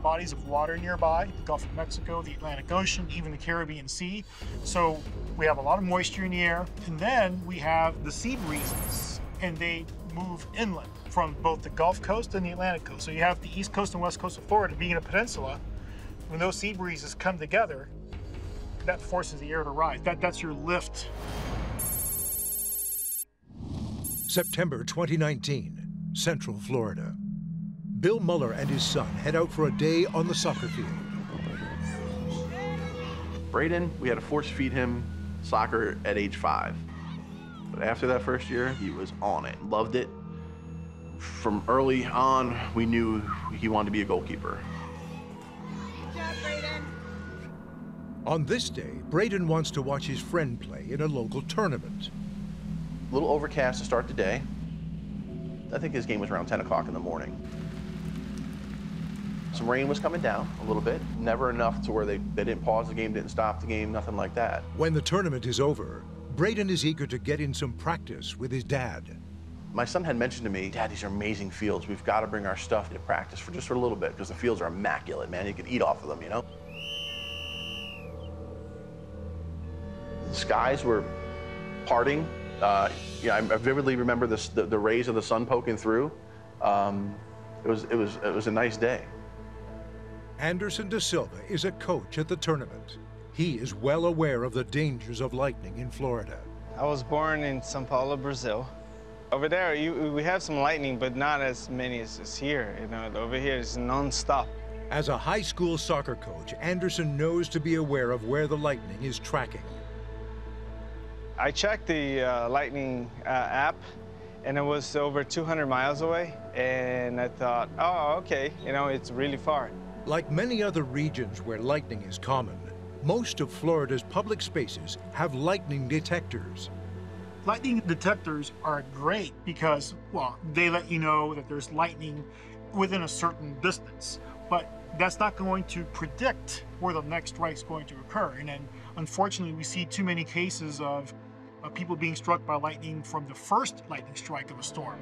bodies of water nearby, the Gulf of Mexico, the Atlantic Ocean, even the Caribbean Sea. So we have a lot of moisture in the air. And then we have the sea breezes, and they move inland from both the Gulf Coast and the Atlantic Coast. So you have the East Coast and West Coast of Florida being a peninsula. When those sea breezes come together, that forces the air to rise. That's your lift. September 2019, Central Florida. Bill Muller and his son head out for a day on the soccer field. Brayden, we had to force-feed him soccer at age 5. But after that first year, he was on it, loved it. From early on, we knew he wanted to be a goalkeeper. Good job, Brayden. On this day, Brayden wants to watch his friend play in a local tournament. A little overcast to start the day. I think his game was around 10 o'clock in the morning. Some rain was coming down a little bit, never enough to where they didn't pause the game, didn't stop the game, nothing like that. When the tournament is over, Brayden is eager to get in some practice with his dad. My son had mentioned to me, "Dad, these are amazing fields. We've got to bring our stuff to practice for just for a little bit because the fields are immaculate, man. You could eat off of them, you know?" The skies were parting. I vividly remember the rays of the sun poking through. It was a nice day. Anderson Da Silva is a coach at the tournament. He is well aware of the dangers of lightning in Florida. I was born in Sao Paulo, Brazil. Over there, we have some lightning, but not as many as here. You know, over here it's nonstop. As a high school soccer coach, Anderson knows to be aware of where the lightning is tracking. I checked the lightning app, and it was over 200 miles away. And I thought, oh, okay, you know, it's really far. Like many other regions where lightning is common, most of Florida's public spaces have lightning detectors. Lightning detectors are great because, well, they let you know that there's lightning within a certain distance, but that's not going to predict where the next strike's going to occur. And then, unfortunately, we see too many cases of people being struck by lightning from the first lightning strike of a storm.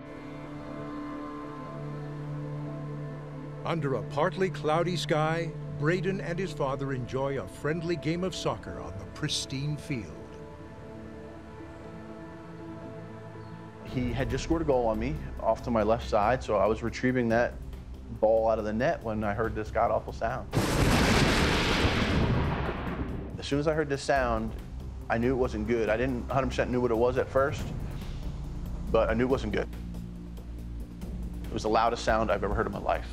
Under a partly cloudy sky, Brayden and his father enjoy a friendly game of soccer on the pristine field. He had just scored a goal on me off to my left side, so I was retrieving that ball out of the net when I heard this god-awful sound. As soon as I heard this sound, I knew it wasn't good. I didn't 100% knew what it was at first, but I knew it wasn't good. It was the loudest sound I've ever heard in my life.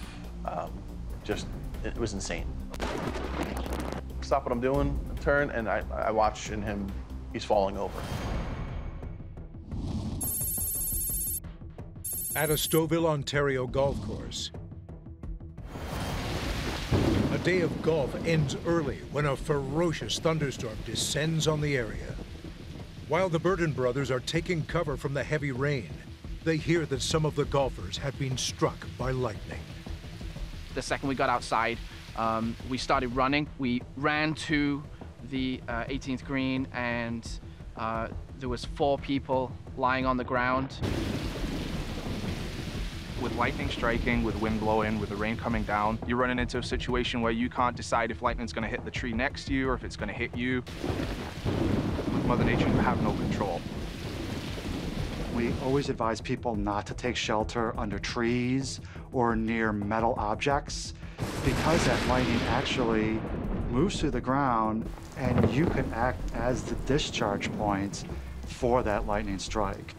It was insane. Stop what I'm doing, turn, and I watch in him, he's falling over. At a Stouffville, Ontario golf course, a day of golf ends early when a ferocious thunderstorm descends on the area. While the Burden brothers are taking cover from the heavy rain, they hear that some of the golfers have been struck by lightning. The second we got outside, we started running. We ran to the 18th green, and there was 4 people lying on the ground. With lightning striking, with wind blowing, with the rain coming down, you're running into a situation where you can't decide if lightning's gonna hit the tree next to you or if it's gonna hit you. With Mother Nature, you have no control. We always advise people not to take shelter under trees or near metal objects, because that lightning actually moves through the ground and you can act as the discharge point for that lightning strike.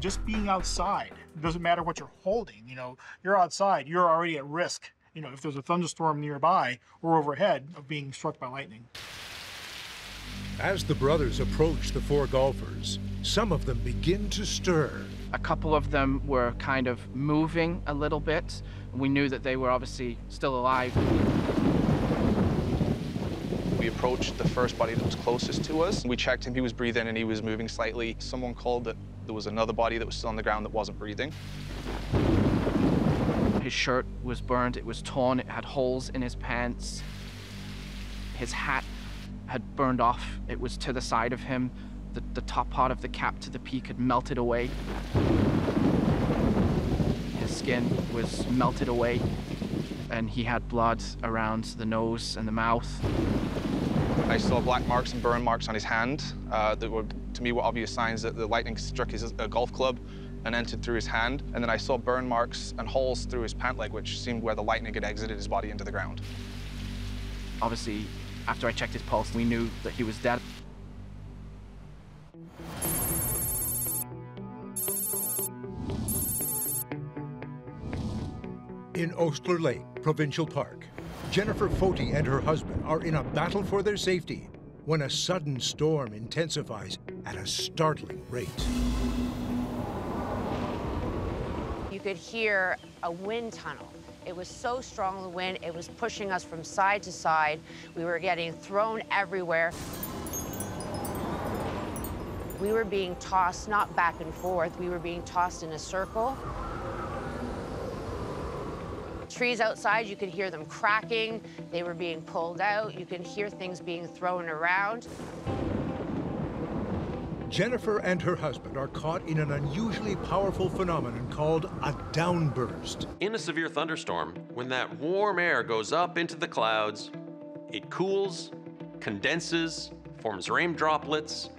Just being outside, it doesn't matter what you're holding, you know, you're outside, you're already at risk, you know, if there's a thunderstorm nearby or overhead, of being struck by lightning. As the brothers approach the 4 golfers, some of them begin to stir. A couple of them were kind of moving a little bit. We knew that they were obviously still alive. We approached the first body that was closest to us. We checked him, he was breathing and he was moving slightly. Someone called that there was another body that was still on the ground that wasn't breathing. His shirt was burned, it was torn, it had holes in his pants. His hat had burned off. It was to the side of him. The top part of the cap to the peak had melted away. His skin was melted away, and he had blood around the nose and the mouth. I saw black marks and burn marks on his hand that were, to me, were obvious signs that the lightning struck his golf club and entered through his hand. And then I saw burn marks and holes through his pant leg, which seemed where the lightning had exited his body into the ground. Obviously, after I checked his pulse, we knew that he was dead. In Osler Lake Provincial Park, Jennifer Foti and her husband are in a battle for their safety when a sudden storm intensifies at a startling rate. You could hear a wind tunnel. It was so strong, the wind, it was pushing us from side to side. We were getting thrown everywhere. We were being tossed, not back and forth, we were being tossed in a circle. Trees outside, you could hear them cracking. They were being pulled out. You could hear things being thrown around. Jennifer and her husband are caught in an unusually powerful phenomenon called a downburst. In a severe thunderstorm, when that warm air goes up into the clouds, it cools, condenses, forms rain droplets.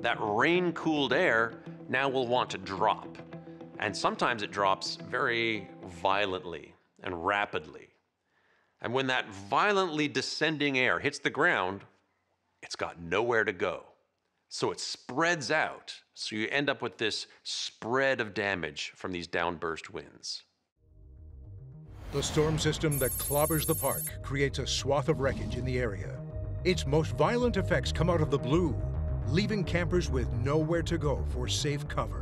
That rain-cooled air now will want to drop. And sometimes it drops very violently and rapidly. And when that violently descending air hits the ground, it's got nowhere to go. So it spreads out. So you end up with this spread of damage from these downburst winds. The storm system that clobbers the park creates a swath of wreckage in the area. Its most violent effects come out of the blue, leaving campers with nowhere to go for safe cover.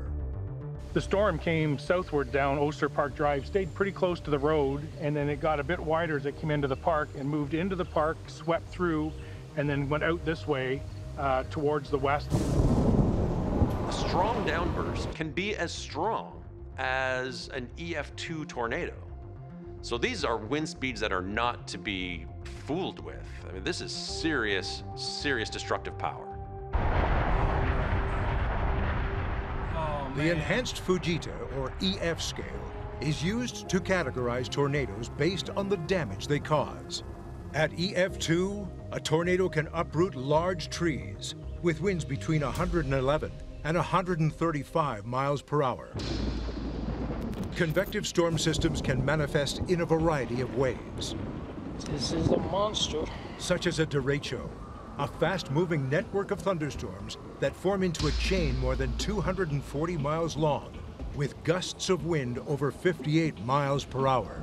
The storm came southward down Osler Park Drive, stayed pretty close to the road, and then it got a bit wider as it came into the park and moved into the park, swept through, and then went out this way towards the west. A strong downburst can be as strong as an EF2 tornado. So these are wind speeds that are not to be fooled with. I mean, this is serious, serious destructive power. The enhanced Fujita, or EF scale, is used to categorize tornadoes based on the damage they cause. At EF2, a tornado can uproot large trees with winds between 111 and 135 miles per hour. Convective storm systems can manifest in a variety of ways. This is a monster. Such as a derecho, a fast-moving network of thunderstorms that form into a chain more than 240 miles long, with gusts of wind over 58 miles per hour.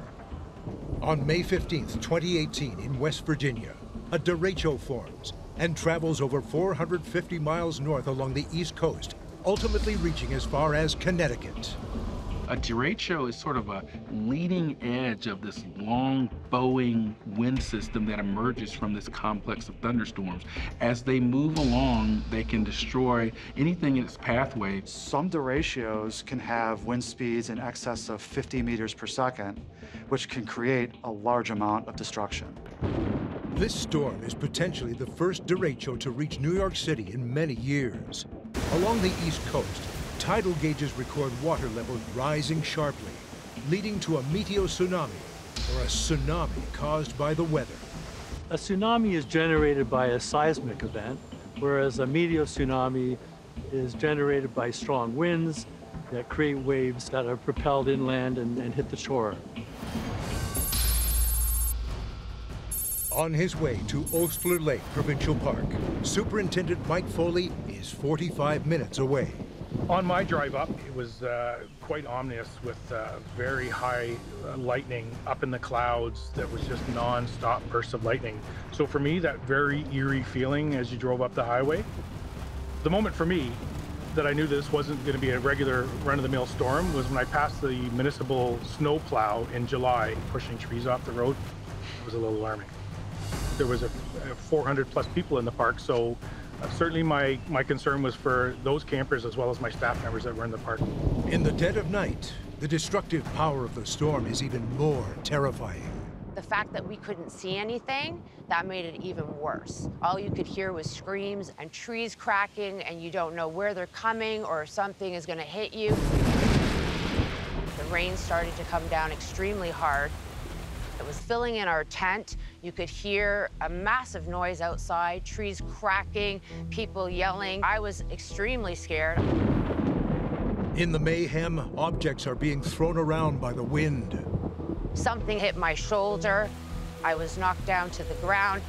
On May 15, 2018, in West Virginia, a derecho forms and travels over 450 miles north along the east coast, ultimately reaching as far as Connecticut. A derecho is sort of a leading edge of this long, bowing wind system that emerges from this complex of thunderstorms. As they move along, they can destroy anything in its pathway. Some derechos can have wind speeds in excess of 50 meters per second, which can create a large amount of destruction. This storm is potentially the first derecho to reach New York City in many years. Along the East Coast, tidal gauges record water levels rising sharply, leading to a meteotsunami, or a tsunami caused by the weather. A tsunami is generated by a seismic event, whereas a meteotsunami is generated by strong winds that create waves that are propelled inland and hit the shore. On his way to Osler Lake Provincial Park, Superintendent Mike Foley is 45 minutes away. On my drive up, it was quite ominous with very high lightning up in the clouds that was just non-stop bursts of lightning. So for me, that very eerie feeling as you drove up the highway, the moment for me that I knew this wasn't going to be a regular run-of-the-mill storm was when I passed the municipal snowplow in July, pushing trees off the road. It was a little alarming. There was a 400 plus people in the park, so certainly my concern was for those campers as well as my staff members that were in the park. In the dead of night, the destructive power of the storm is even more terrifying. The fact that we couldn't see anything, that made it even worse. All you could hear was screams and trees cracking, and you don't know where they're coming or if something is going to hit you. The rain started to come down extremely hard. It was filling in our tent. You could hear a massive noise outside, trees cracking, people yelling. I was extremely scared. In the mayhem, objects are being thrown around by the wind. Something hit my shoulder. I was knocked down to the ground.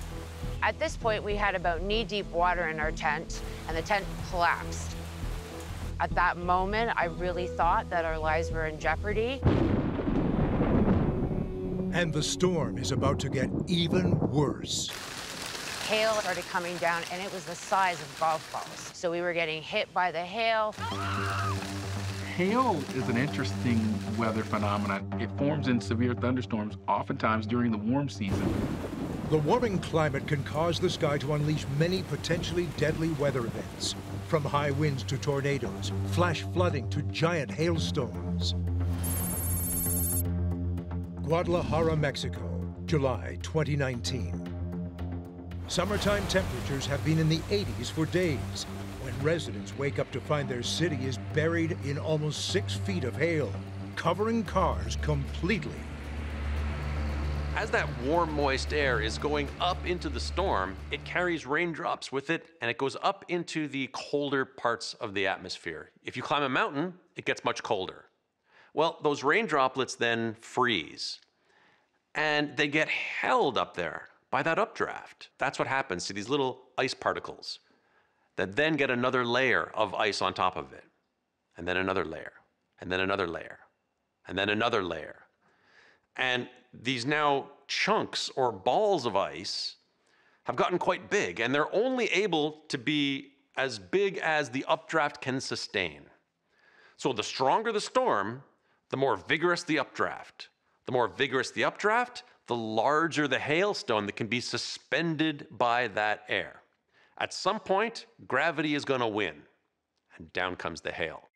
At this point, we had about knee-deep water in our tent, and the tent collapsed. At that moment, I really thought that our lives were in jeopardy. And the storm is about to get even worse. Hail started coming down, and it was the size of golf balls. So we were getting hit by the hail. Hail is an interesting weather phenomenon. It forms in severe thunderstorms, oftentimes during the warm season. The warming climate can cause the sky to unleash many potentially deadly weather events, from high winds to tornadoes, flash flooding to giant hailstones. Guadalajara, Mexico, July 2019. Summertime temperatures have been in the 80s for days, when residents wake up to find their city is buried in almost 6 feet of hail, covering cars completely. As that warm, moist air is going up into the storm, it carries raindrops with it, and it goes up into the colder parts of the atmosphere. If you climb a mountain, it gets much colder. Well, those rain droplets then freeze, and they get held up there by that updraft. That's what happens to these little ice particles that then get another layer of ice on top of it, and then another layer, and then another layer, and then another layer. And these now chunks or balls of ice have gotten quite big, and they're only able to be as big as the updraft can sustain. So the stronger the storm, the more vigorous the updraft. The more vigorous the updraft, the larger the hailstone that can be suspended by that air. At some point, gravity is going to win, and down comes the hail.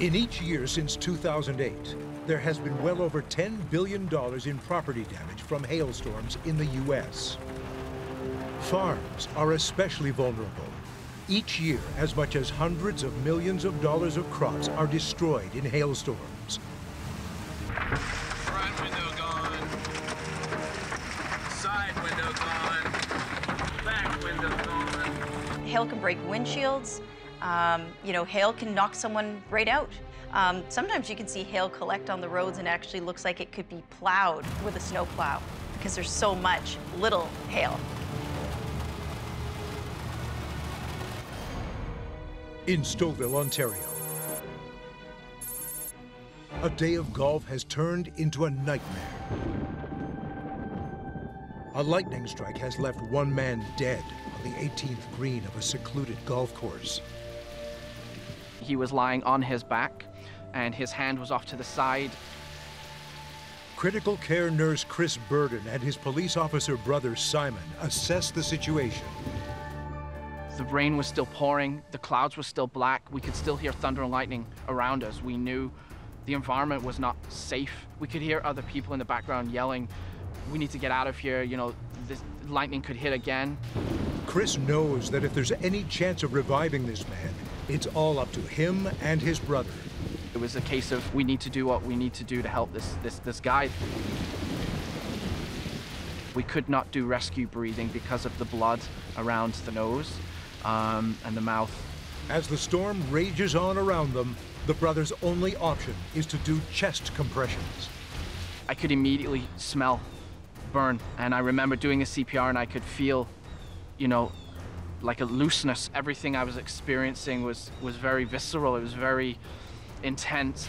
In each year since 2008, there has been well over $10 billion in property damage from hailstorms in the U.S. Farms are especially vulnerable. Each year, as much as hundreds of millions of dollars of crops are destroyed in hailstorms. Front window gone. Side window gone. Back window gone. Hail can break windshields. You know, hail can knock someone right out. Sometimes you can see hail collect on the roads and actually looks like it could be plowed with a snowplow because there's so much little hail. In Stouffville, Ontario, a day of golf has turned into a nightmare. A lightning strike has left one man dead on the 18th green of a secluded golf course. He was lying on his back, and his hand was off to the side. Critical care nurse Chris Burden and his police officer brother Simon assessed the situation. The rain was still pouring, the clouds were still black, we could still hear thunder and lightning around us. We knew the environment was not safe. We could hear other people in the background yelling, "We need to get out of here, you know, this lightning could hit again." Chris knows that if there's any chance of reviving this man, it's all up to him and his brother. It was a case of, we need to do what we need to do to help this guy. We could not do rescue breathing because of the blood around the nose and the mouth. As the storm rages on around them, the brother's only option is to do chest compressions. I could immediately smell burn, and I remember doing a CPR and I could feel, you know, like a looseness. Everything I was experiencing was very visceral, it was very intense.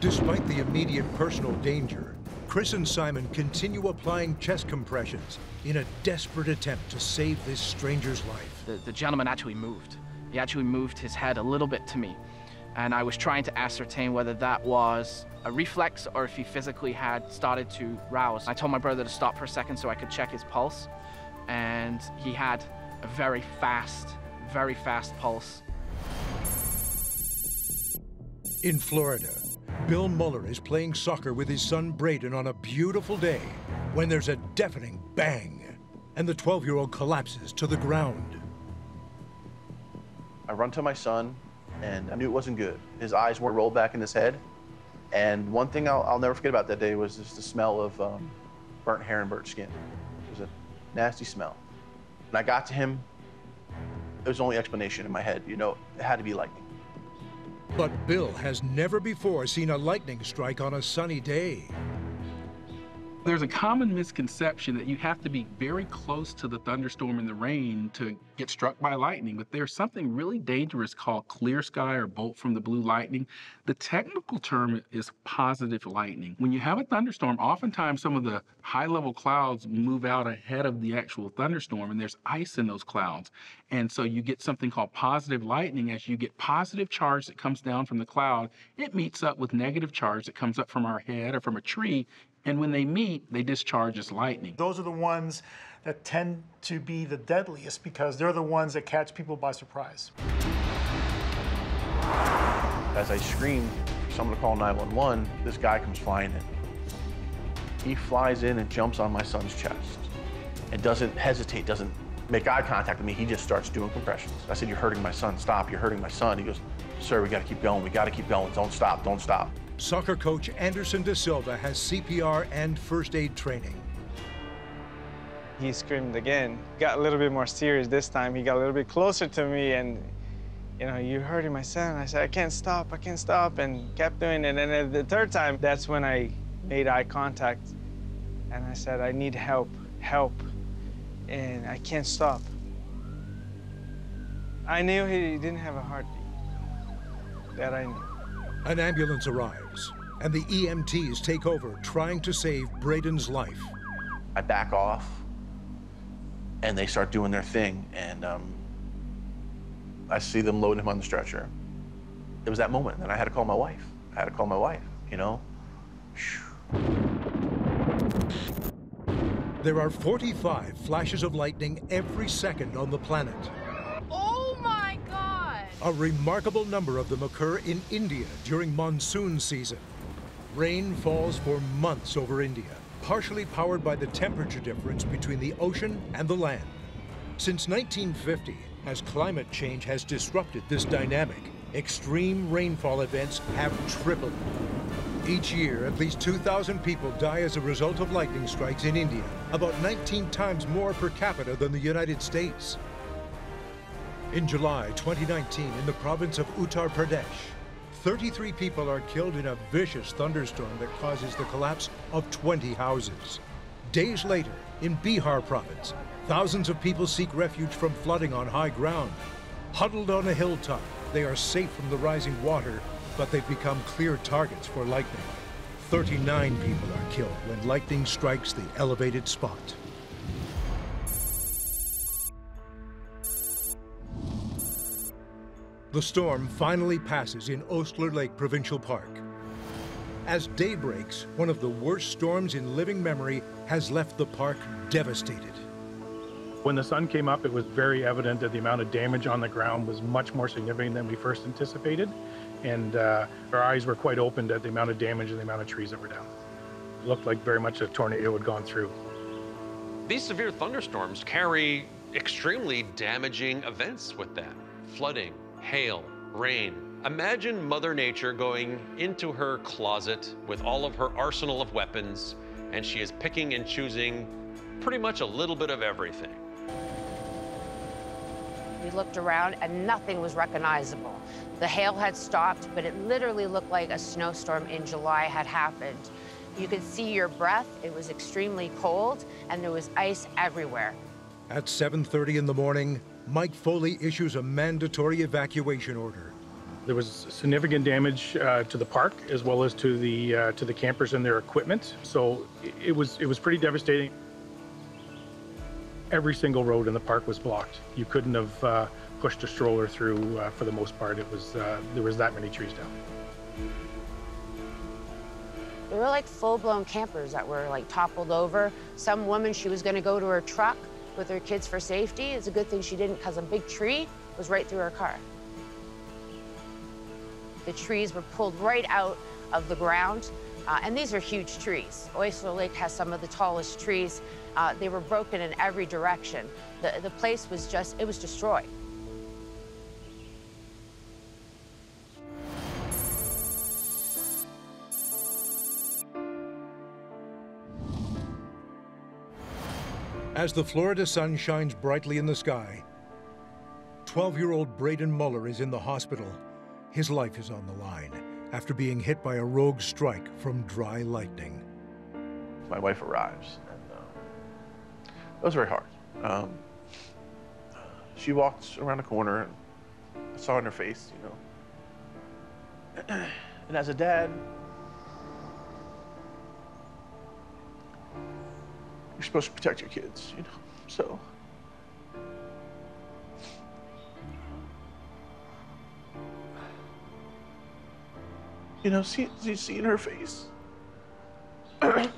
Despite the immediate personal danger, Chris and Simon continue applying chest compressions in a desperate attempt to save this stranger's life. The gentleman actually moved. He actually moved his head a little bit to me, and I was trying to ascertain whether that was a reflex or if he physically had started to rouse. I told my brother to stop for a second so I could check his pulse, and he had a very fast pulse. In Florida, Bill Muller is playing soccer with his son Brayden on a beautiful day when there's a deafening bang and the 12-year-old collapses to the ground. I run to my son and I knew it wasn't good. His eyes were rolled back in his head, and one thing I'll never forget about that day was just the smell of burnt hair and burnt skin. It was a nasty smell. When I got to him, there was only explanation in my head, you know, it had to be lightning. But Bill has never before seen a lightning strike on a sunny day. There's a common misconception that you have to be very close to the thunderstorm and the rain to get struck by lightning, but there's something really dangerous called clear sky or bolt from the blue lightning. The technical term is positive lightning. When you have a thunderstorm, oftentimes some of the high-level clouds move out ahead of the actual thunderstorm, and there's ice in those clouds. And so you get something called positive lightning. As you get positive charge that comes down from the cloud, it meets up with negative charge that comes up from our head or from a tree. And when they meet, they discharge as lightning. Those are the ones that tend to be the deadliest because they're the ones that catch people by surprise. As I scream, someone to call 911, this guy comes flying in. He flies in and jumps on my son's chest and doesn't hesitate, doesn't make eye contact with me. He just starts doing compressions. I said, "You're hurting my son, stop, you're hurting my son." He goes, "Sir, we gotta keep going, don't stop, don't stop." Soccer coach Anderson Da Silva has CPR and first aid training. He screamed again, got a little bit more serious this time. He got a little bit closer to me and, you know, you're hurting my son. I said, I can't stop, and kept doing it. And then the third time, that's when I made eye contact. And I said, I need help, help. And I can't stop. I knew he didn't have a heartbeat. That I knew. An ambulance arrives, and the EMTs take over, trying to save Brayden's life. I back off, and they start doing their thing, and I see them loading him on the stretcher. It was that moment, and I had to call my wife. I had to call my wife, you know? There are 45 flashes of lightning every second on the planet. A remarkable number of them occur in India during monsoon season. Rain falls for months over India, partially powered by the temperature difference between the ocean and the land. Since 1950, as climate change has disrupted this dynamic, extreme rainfall events have tripled. Each year, at least 2,000 people die as a result of lightning strikes in India, about 19 times more per capita than the United States. In July 2019, in the province of Uttar Pradesh, 33 people are killed in a vicious thunderstorm that causes the collapse of 20 houses. Days later, in Bihar province, thousands of people seek refuge from flooding on high ground. Huddled on a hilltop, they are safe from the rising water, but they've become clear targets for lightning. 39 people are killed when lightning strikes the elevated spot. The storm finally passes in Osler Lake Provincial Park. As day breaks, one of the worst storms in living memory has left the park devastated. When the sun came up, it was very evident that the amount of damage on the ground was much more significant than we first anticipated. And our eyes were quite opened at the amount of damage and the amount of trees that were down. It looked like very much a tornado had gone through. These severe thunderstorms carry extremely damaging events with them. Flooding, hail, rain. Imagine Mother Nature going into her closet with all of her arsenal of weapons, and she is picking and choosing pretty much a little bit of everything. We looked around and nothing was recognizable. The hail had stopped, but it literally looked like a snowstorm in July had happened. You could see your breath. It was extremely cold, and there was ice everywhere. At 7:30 in the morning, Mike Foley issues a mandatory evacuation order. There was significant damage to the park as well as to the campers and their equipment. So it was pretty devastating. Every single road in the park was blocked. You couldn't have pushed a stroller through for the most part. It was there was that many trees down. There were like full-blown campers that were like toppled over. Some woman, she was going to go to her truck with her kids for safety. It's a good thing she didn't, because a big tree was right through her car. The trees were pulled right out of the ground, and these are huge trees. Osler Lake has some of the tallest trees. They were broken in every direction. The place was just, it was destroyed. As the Florida sun shines brightly in the sky, 12-year-old Brayden Muller is in the hospital. His life is on the line after being hit by a rogue strike from dry lightning. My wife arrives, and that was very hard. She walked around the corner, and I saw it in her face, you know. And as a dad, you're supposed to protect your kids, you know, so. You know, seeing her face, I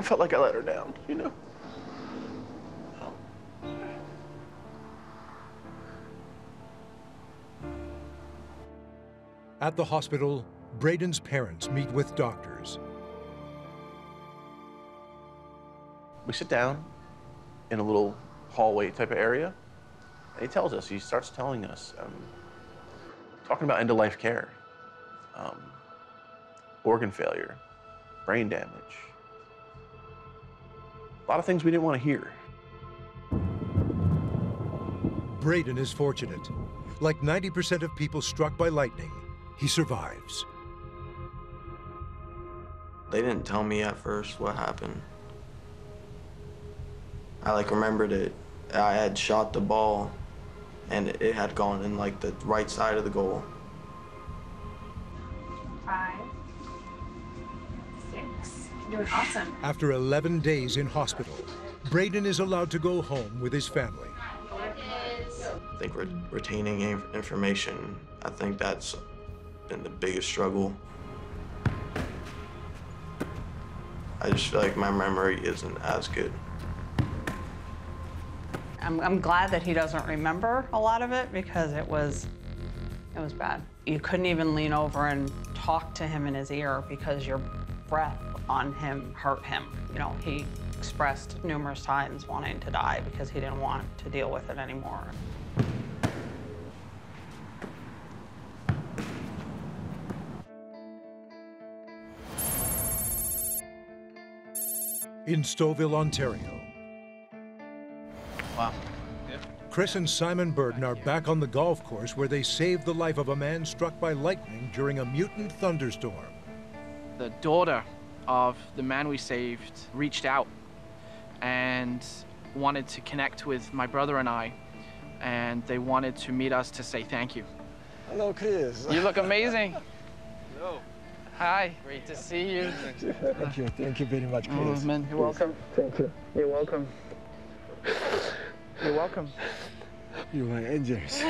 felt like I let her down, you know. At the hospital, Brayden's parents meet with doctors. We sit down in a little hallway type of area, and he starts telling us, talking about end-of-life care. organ failure, brain damage. A lot of things we didn't want to hear. Brayden is fortunate. Like 90% of people struck by lightning, he survives. They didn't tell me at first what happened. I like remembered it. I had shot the ball and it had gone in like the right side of the goal. 5, 6, you're doing awesome. After 11 days in hospital, Brayden is allowed to go home with his family. I think retaining information, I think that's been the biggest struggle. I just feel like my memory isn't as good. I'm glad that he doesn't remember a lot of it because it was bad. You couldn't even lean over and talk to him in his ear because your breath on him hurt him. You know, he expressed numerous times wanting to die because he didn't want to deal with it anymore. In Stouffville, Ontario, wow. Good. Chris and Simon Burden are back on the golf course where they saved the life of a man struck by lightning during a mutant thunderstorm. The daughter of the man we saved reached out and wanted to connect with my brother and I, and they wanted to meet us to say thank you. Hello, Chris. You look amazing. Hello. Hi. Great to see you. Thank you. Thank you very much, Chris. Oh, man. You're welcome. Thank you. You're welcome. You're welcome. You are angels.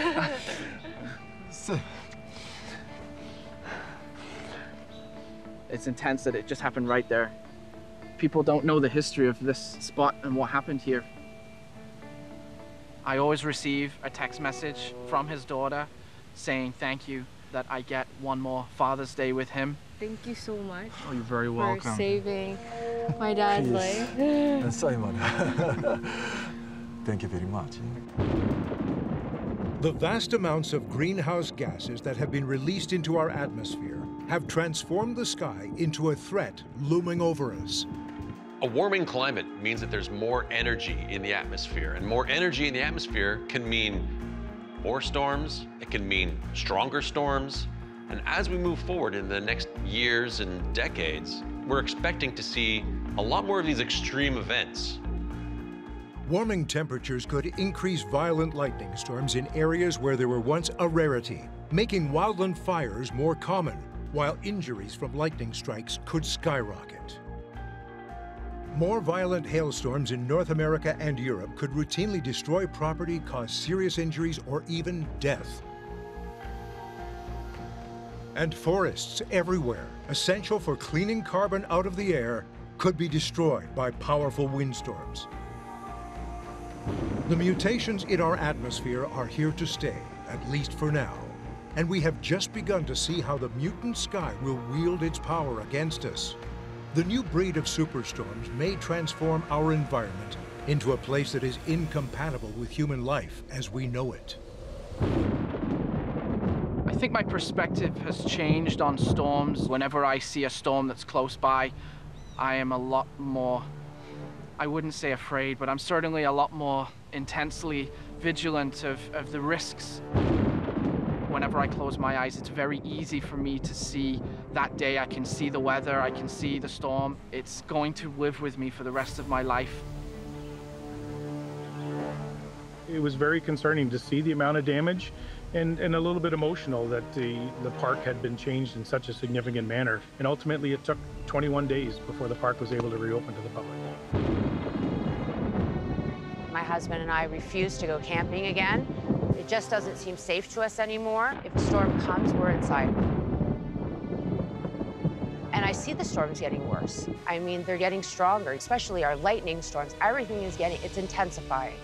It's intense that it just happened right there. People don't know the history of this spot and what happened here. I always receive a text message from his daughter saying thank you, that I get one more Father's Day with him. Thank you so much. Oh, you're very welcome. For saving my dad's life. And Simon. Thank you very much. The vast amounts of greenhouse gases that have been released into our atmosphere have transformed the sky into a threat looming over us. A warming climate means that there's more energy in the atmosphere, and more energy in the atmosphere can mean more storms, it can mean stronger storms. And as we move forward in the next years and decades, we're expecting to see a lot more of these extreme events. Warming temperatures could increase violent lightning storms in areas where they were once a rarity, making wildland fires more common, while injuries from lightning strikes could skyrocket. More violent hailstorms in North America and Europe could routinely destroy property, cause serious injuries, or even death. And forests everywhere, essential for cleaning carbon out of the air, could be destroyed by powerful windstorms. The mutations in our atmosphere are here to stay, at least for now. And we have just begun to see how the mutant sky will wield its power against us. The new breed of superstorms may transform our environment into a place that is incompatible with human life as we know it. I think my perspective has changed on storms. Whenever I see a storm that's close by, I am a lot more, I wouldn't say afraid, but I'm certainly a lot more intensely vigilant of the risks. Whenever I close my eyes, it's very easy for me to see that day. I can see the weather, I can see the storm. It's going to live with me for the rest of my life. It was very concerning to see the amount of damage and a little bit emotional that the park had been changed in such a significant manner. And ultimately, it took 21 days before the park was able to reopen to the public. My husband and I refuse to go camping again. It just doesn't seem safe to us anymore. If a storm comes, we're inside. And I see the storms getting worse. I mean, they're getting stronger, especially our lightning storms. Everything is getting, it's intensifying.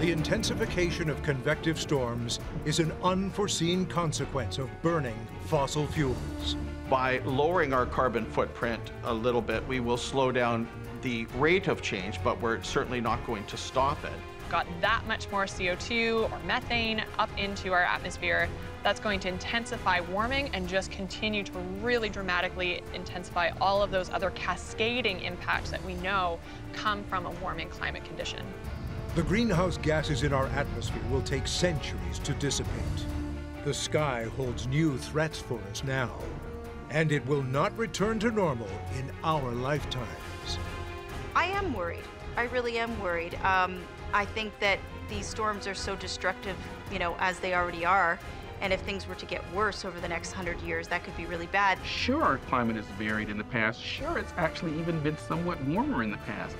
The intensification of convective storms is an unforeseen consequence of burning fossil fuels. By lowering our carbon footprint a little bit, we will slow down the rate of change, but we're certainly not going to stop it. Got that much more CO2 or methane up into our atmosphere, that's going to intensify warming and just continue to really dramatically intensify all of those other cascading impacts that we know come from a warming climate condition. The greenhouse gases in our atmosphere will take centuries to dissipate. The sky holds new threats for us now, and it will not return to normal in our lifetimes. I am worried. I really am worried. I think that these storms are so destructive, you know, as they already are, and if things were to get worse over the next 100 years, that could be really bad. Sure, our climate has varied in the past. Sure, it's actually even been somewhat warmer in the past,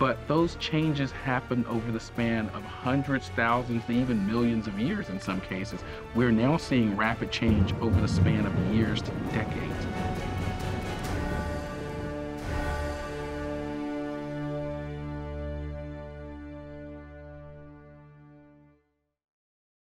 but those changes happened over the span of hundreds, thousands, to even millions of years in some cases. We're now seeing rapid change over the span of years to decades.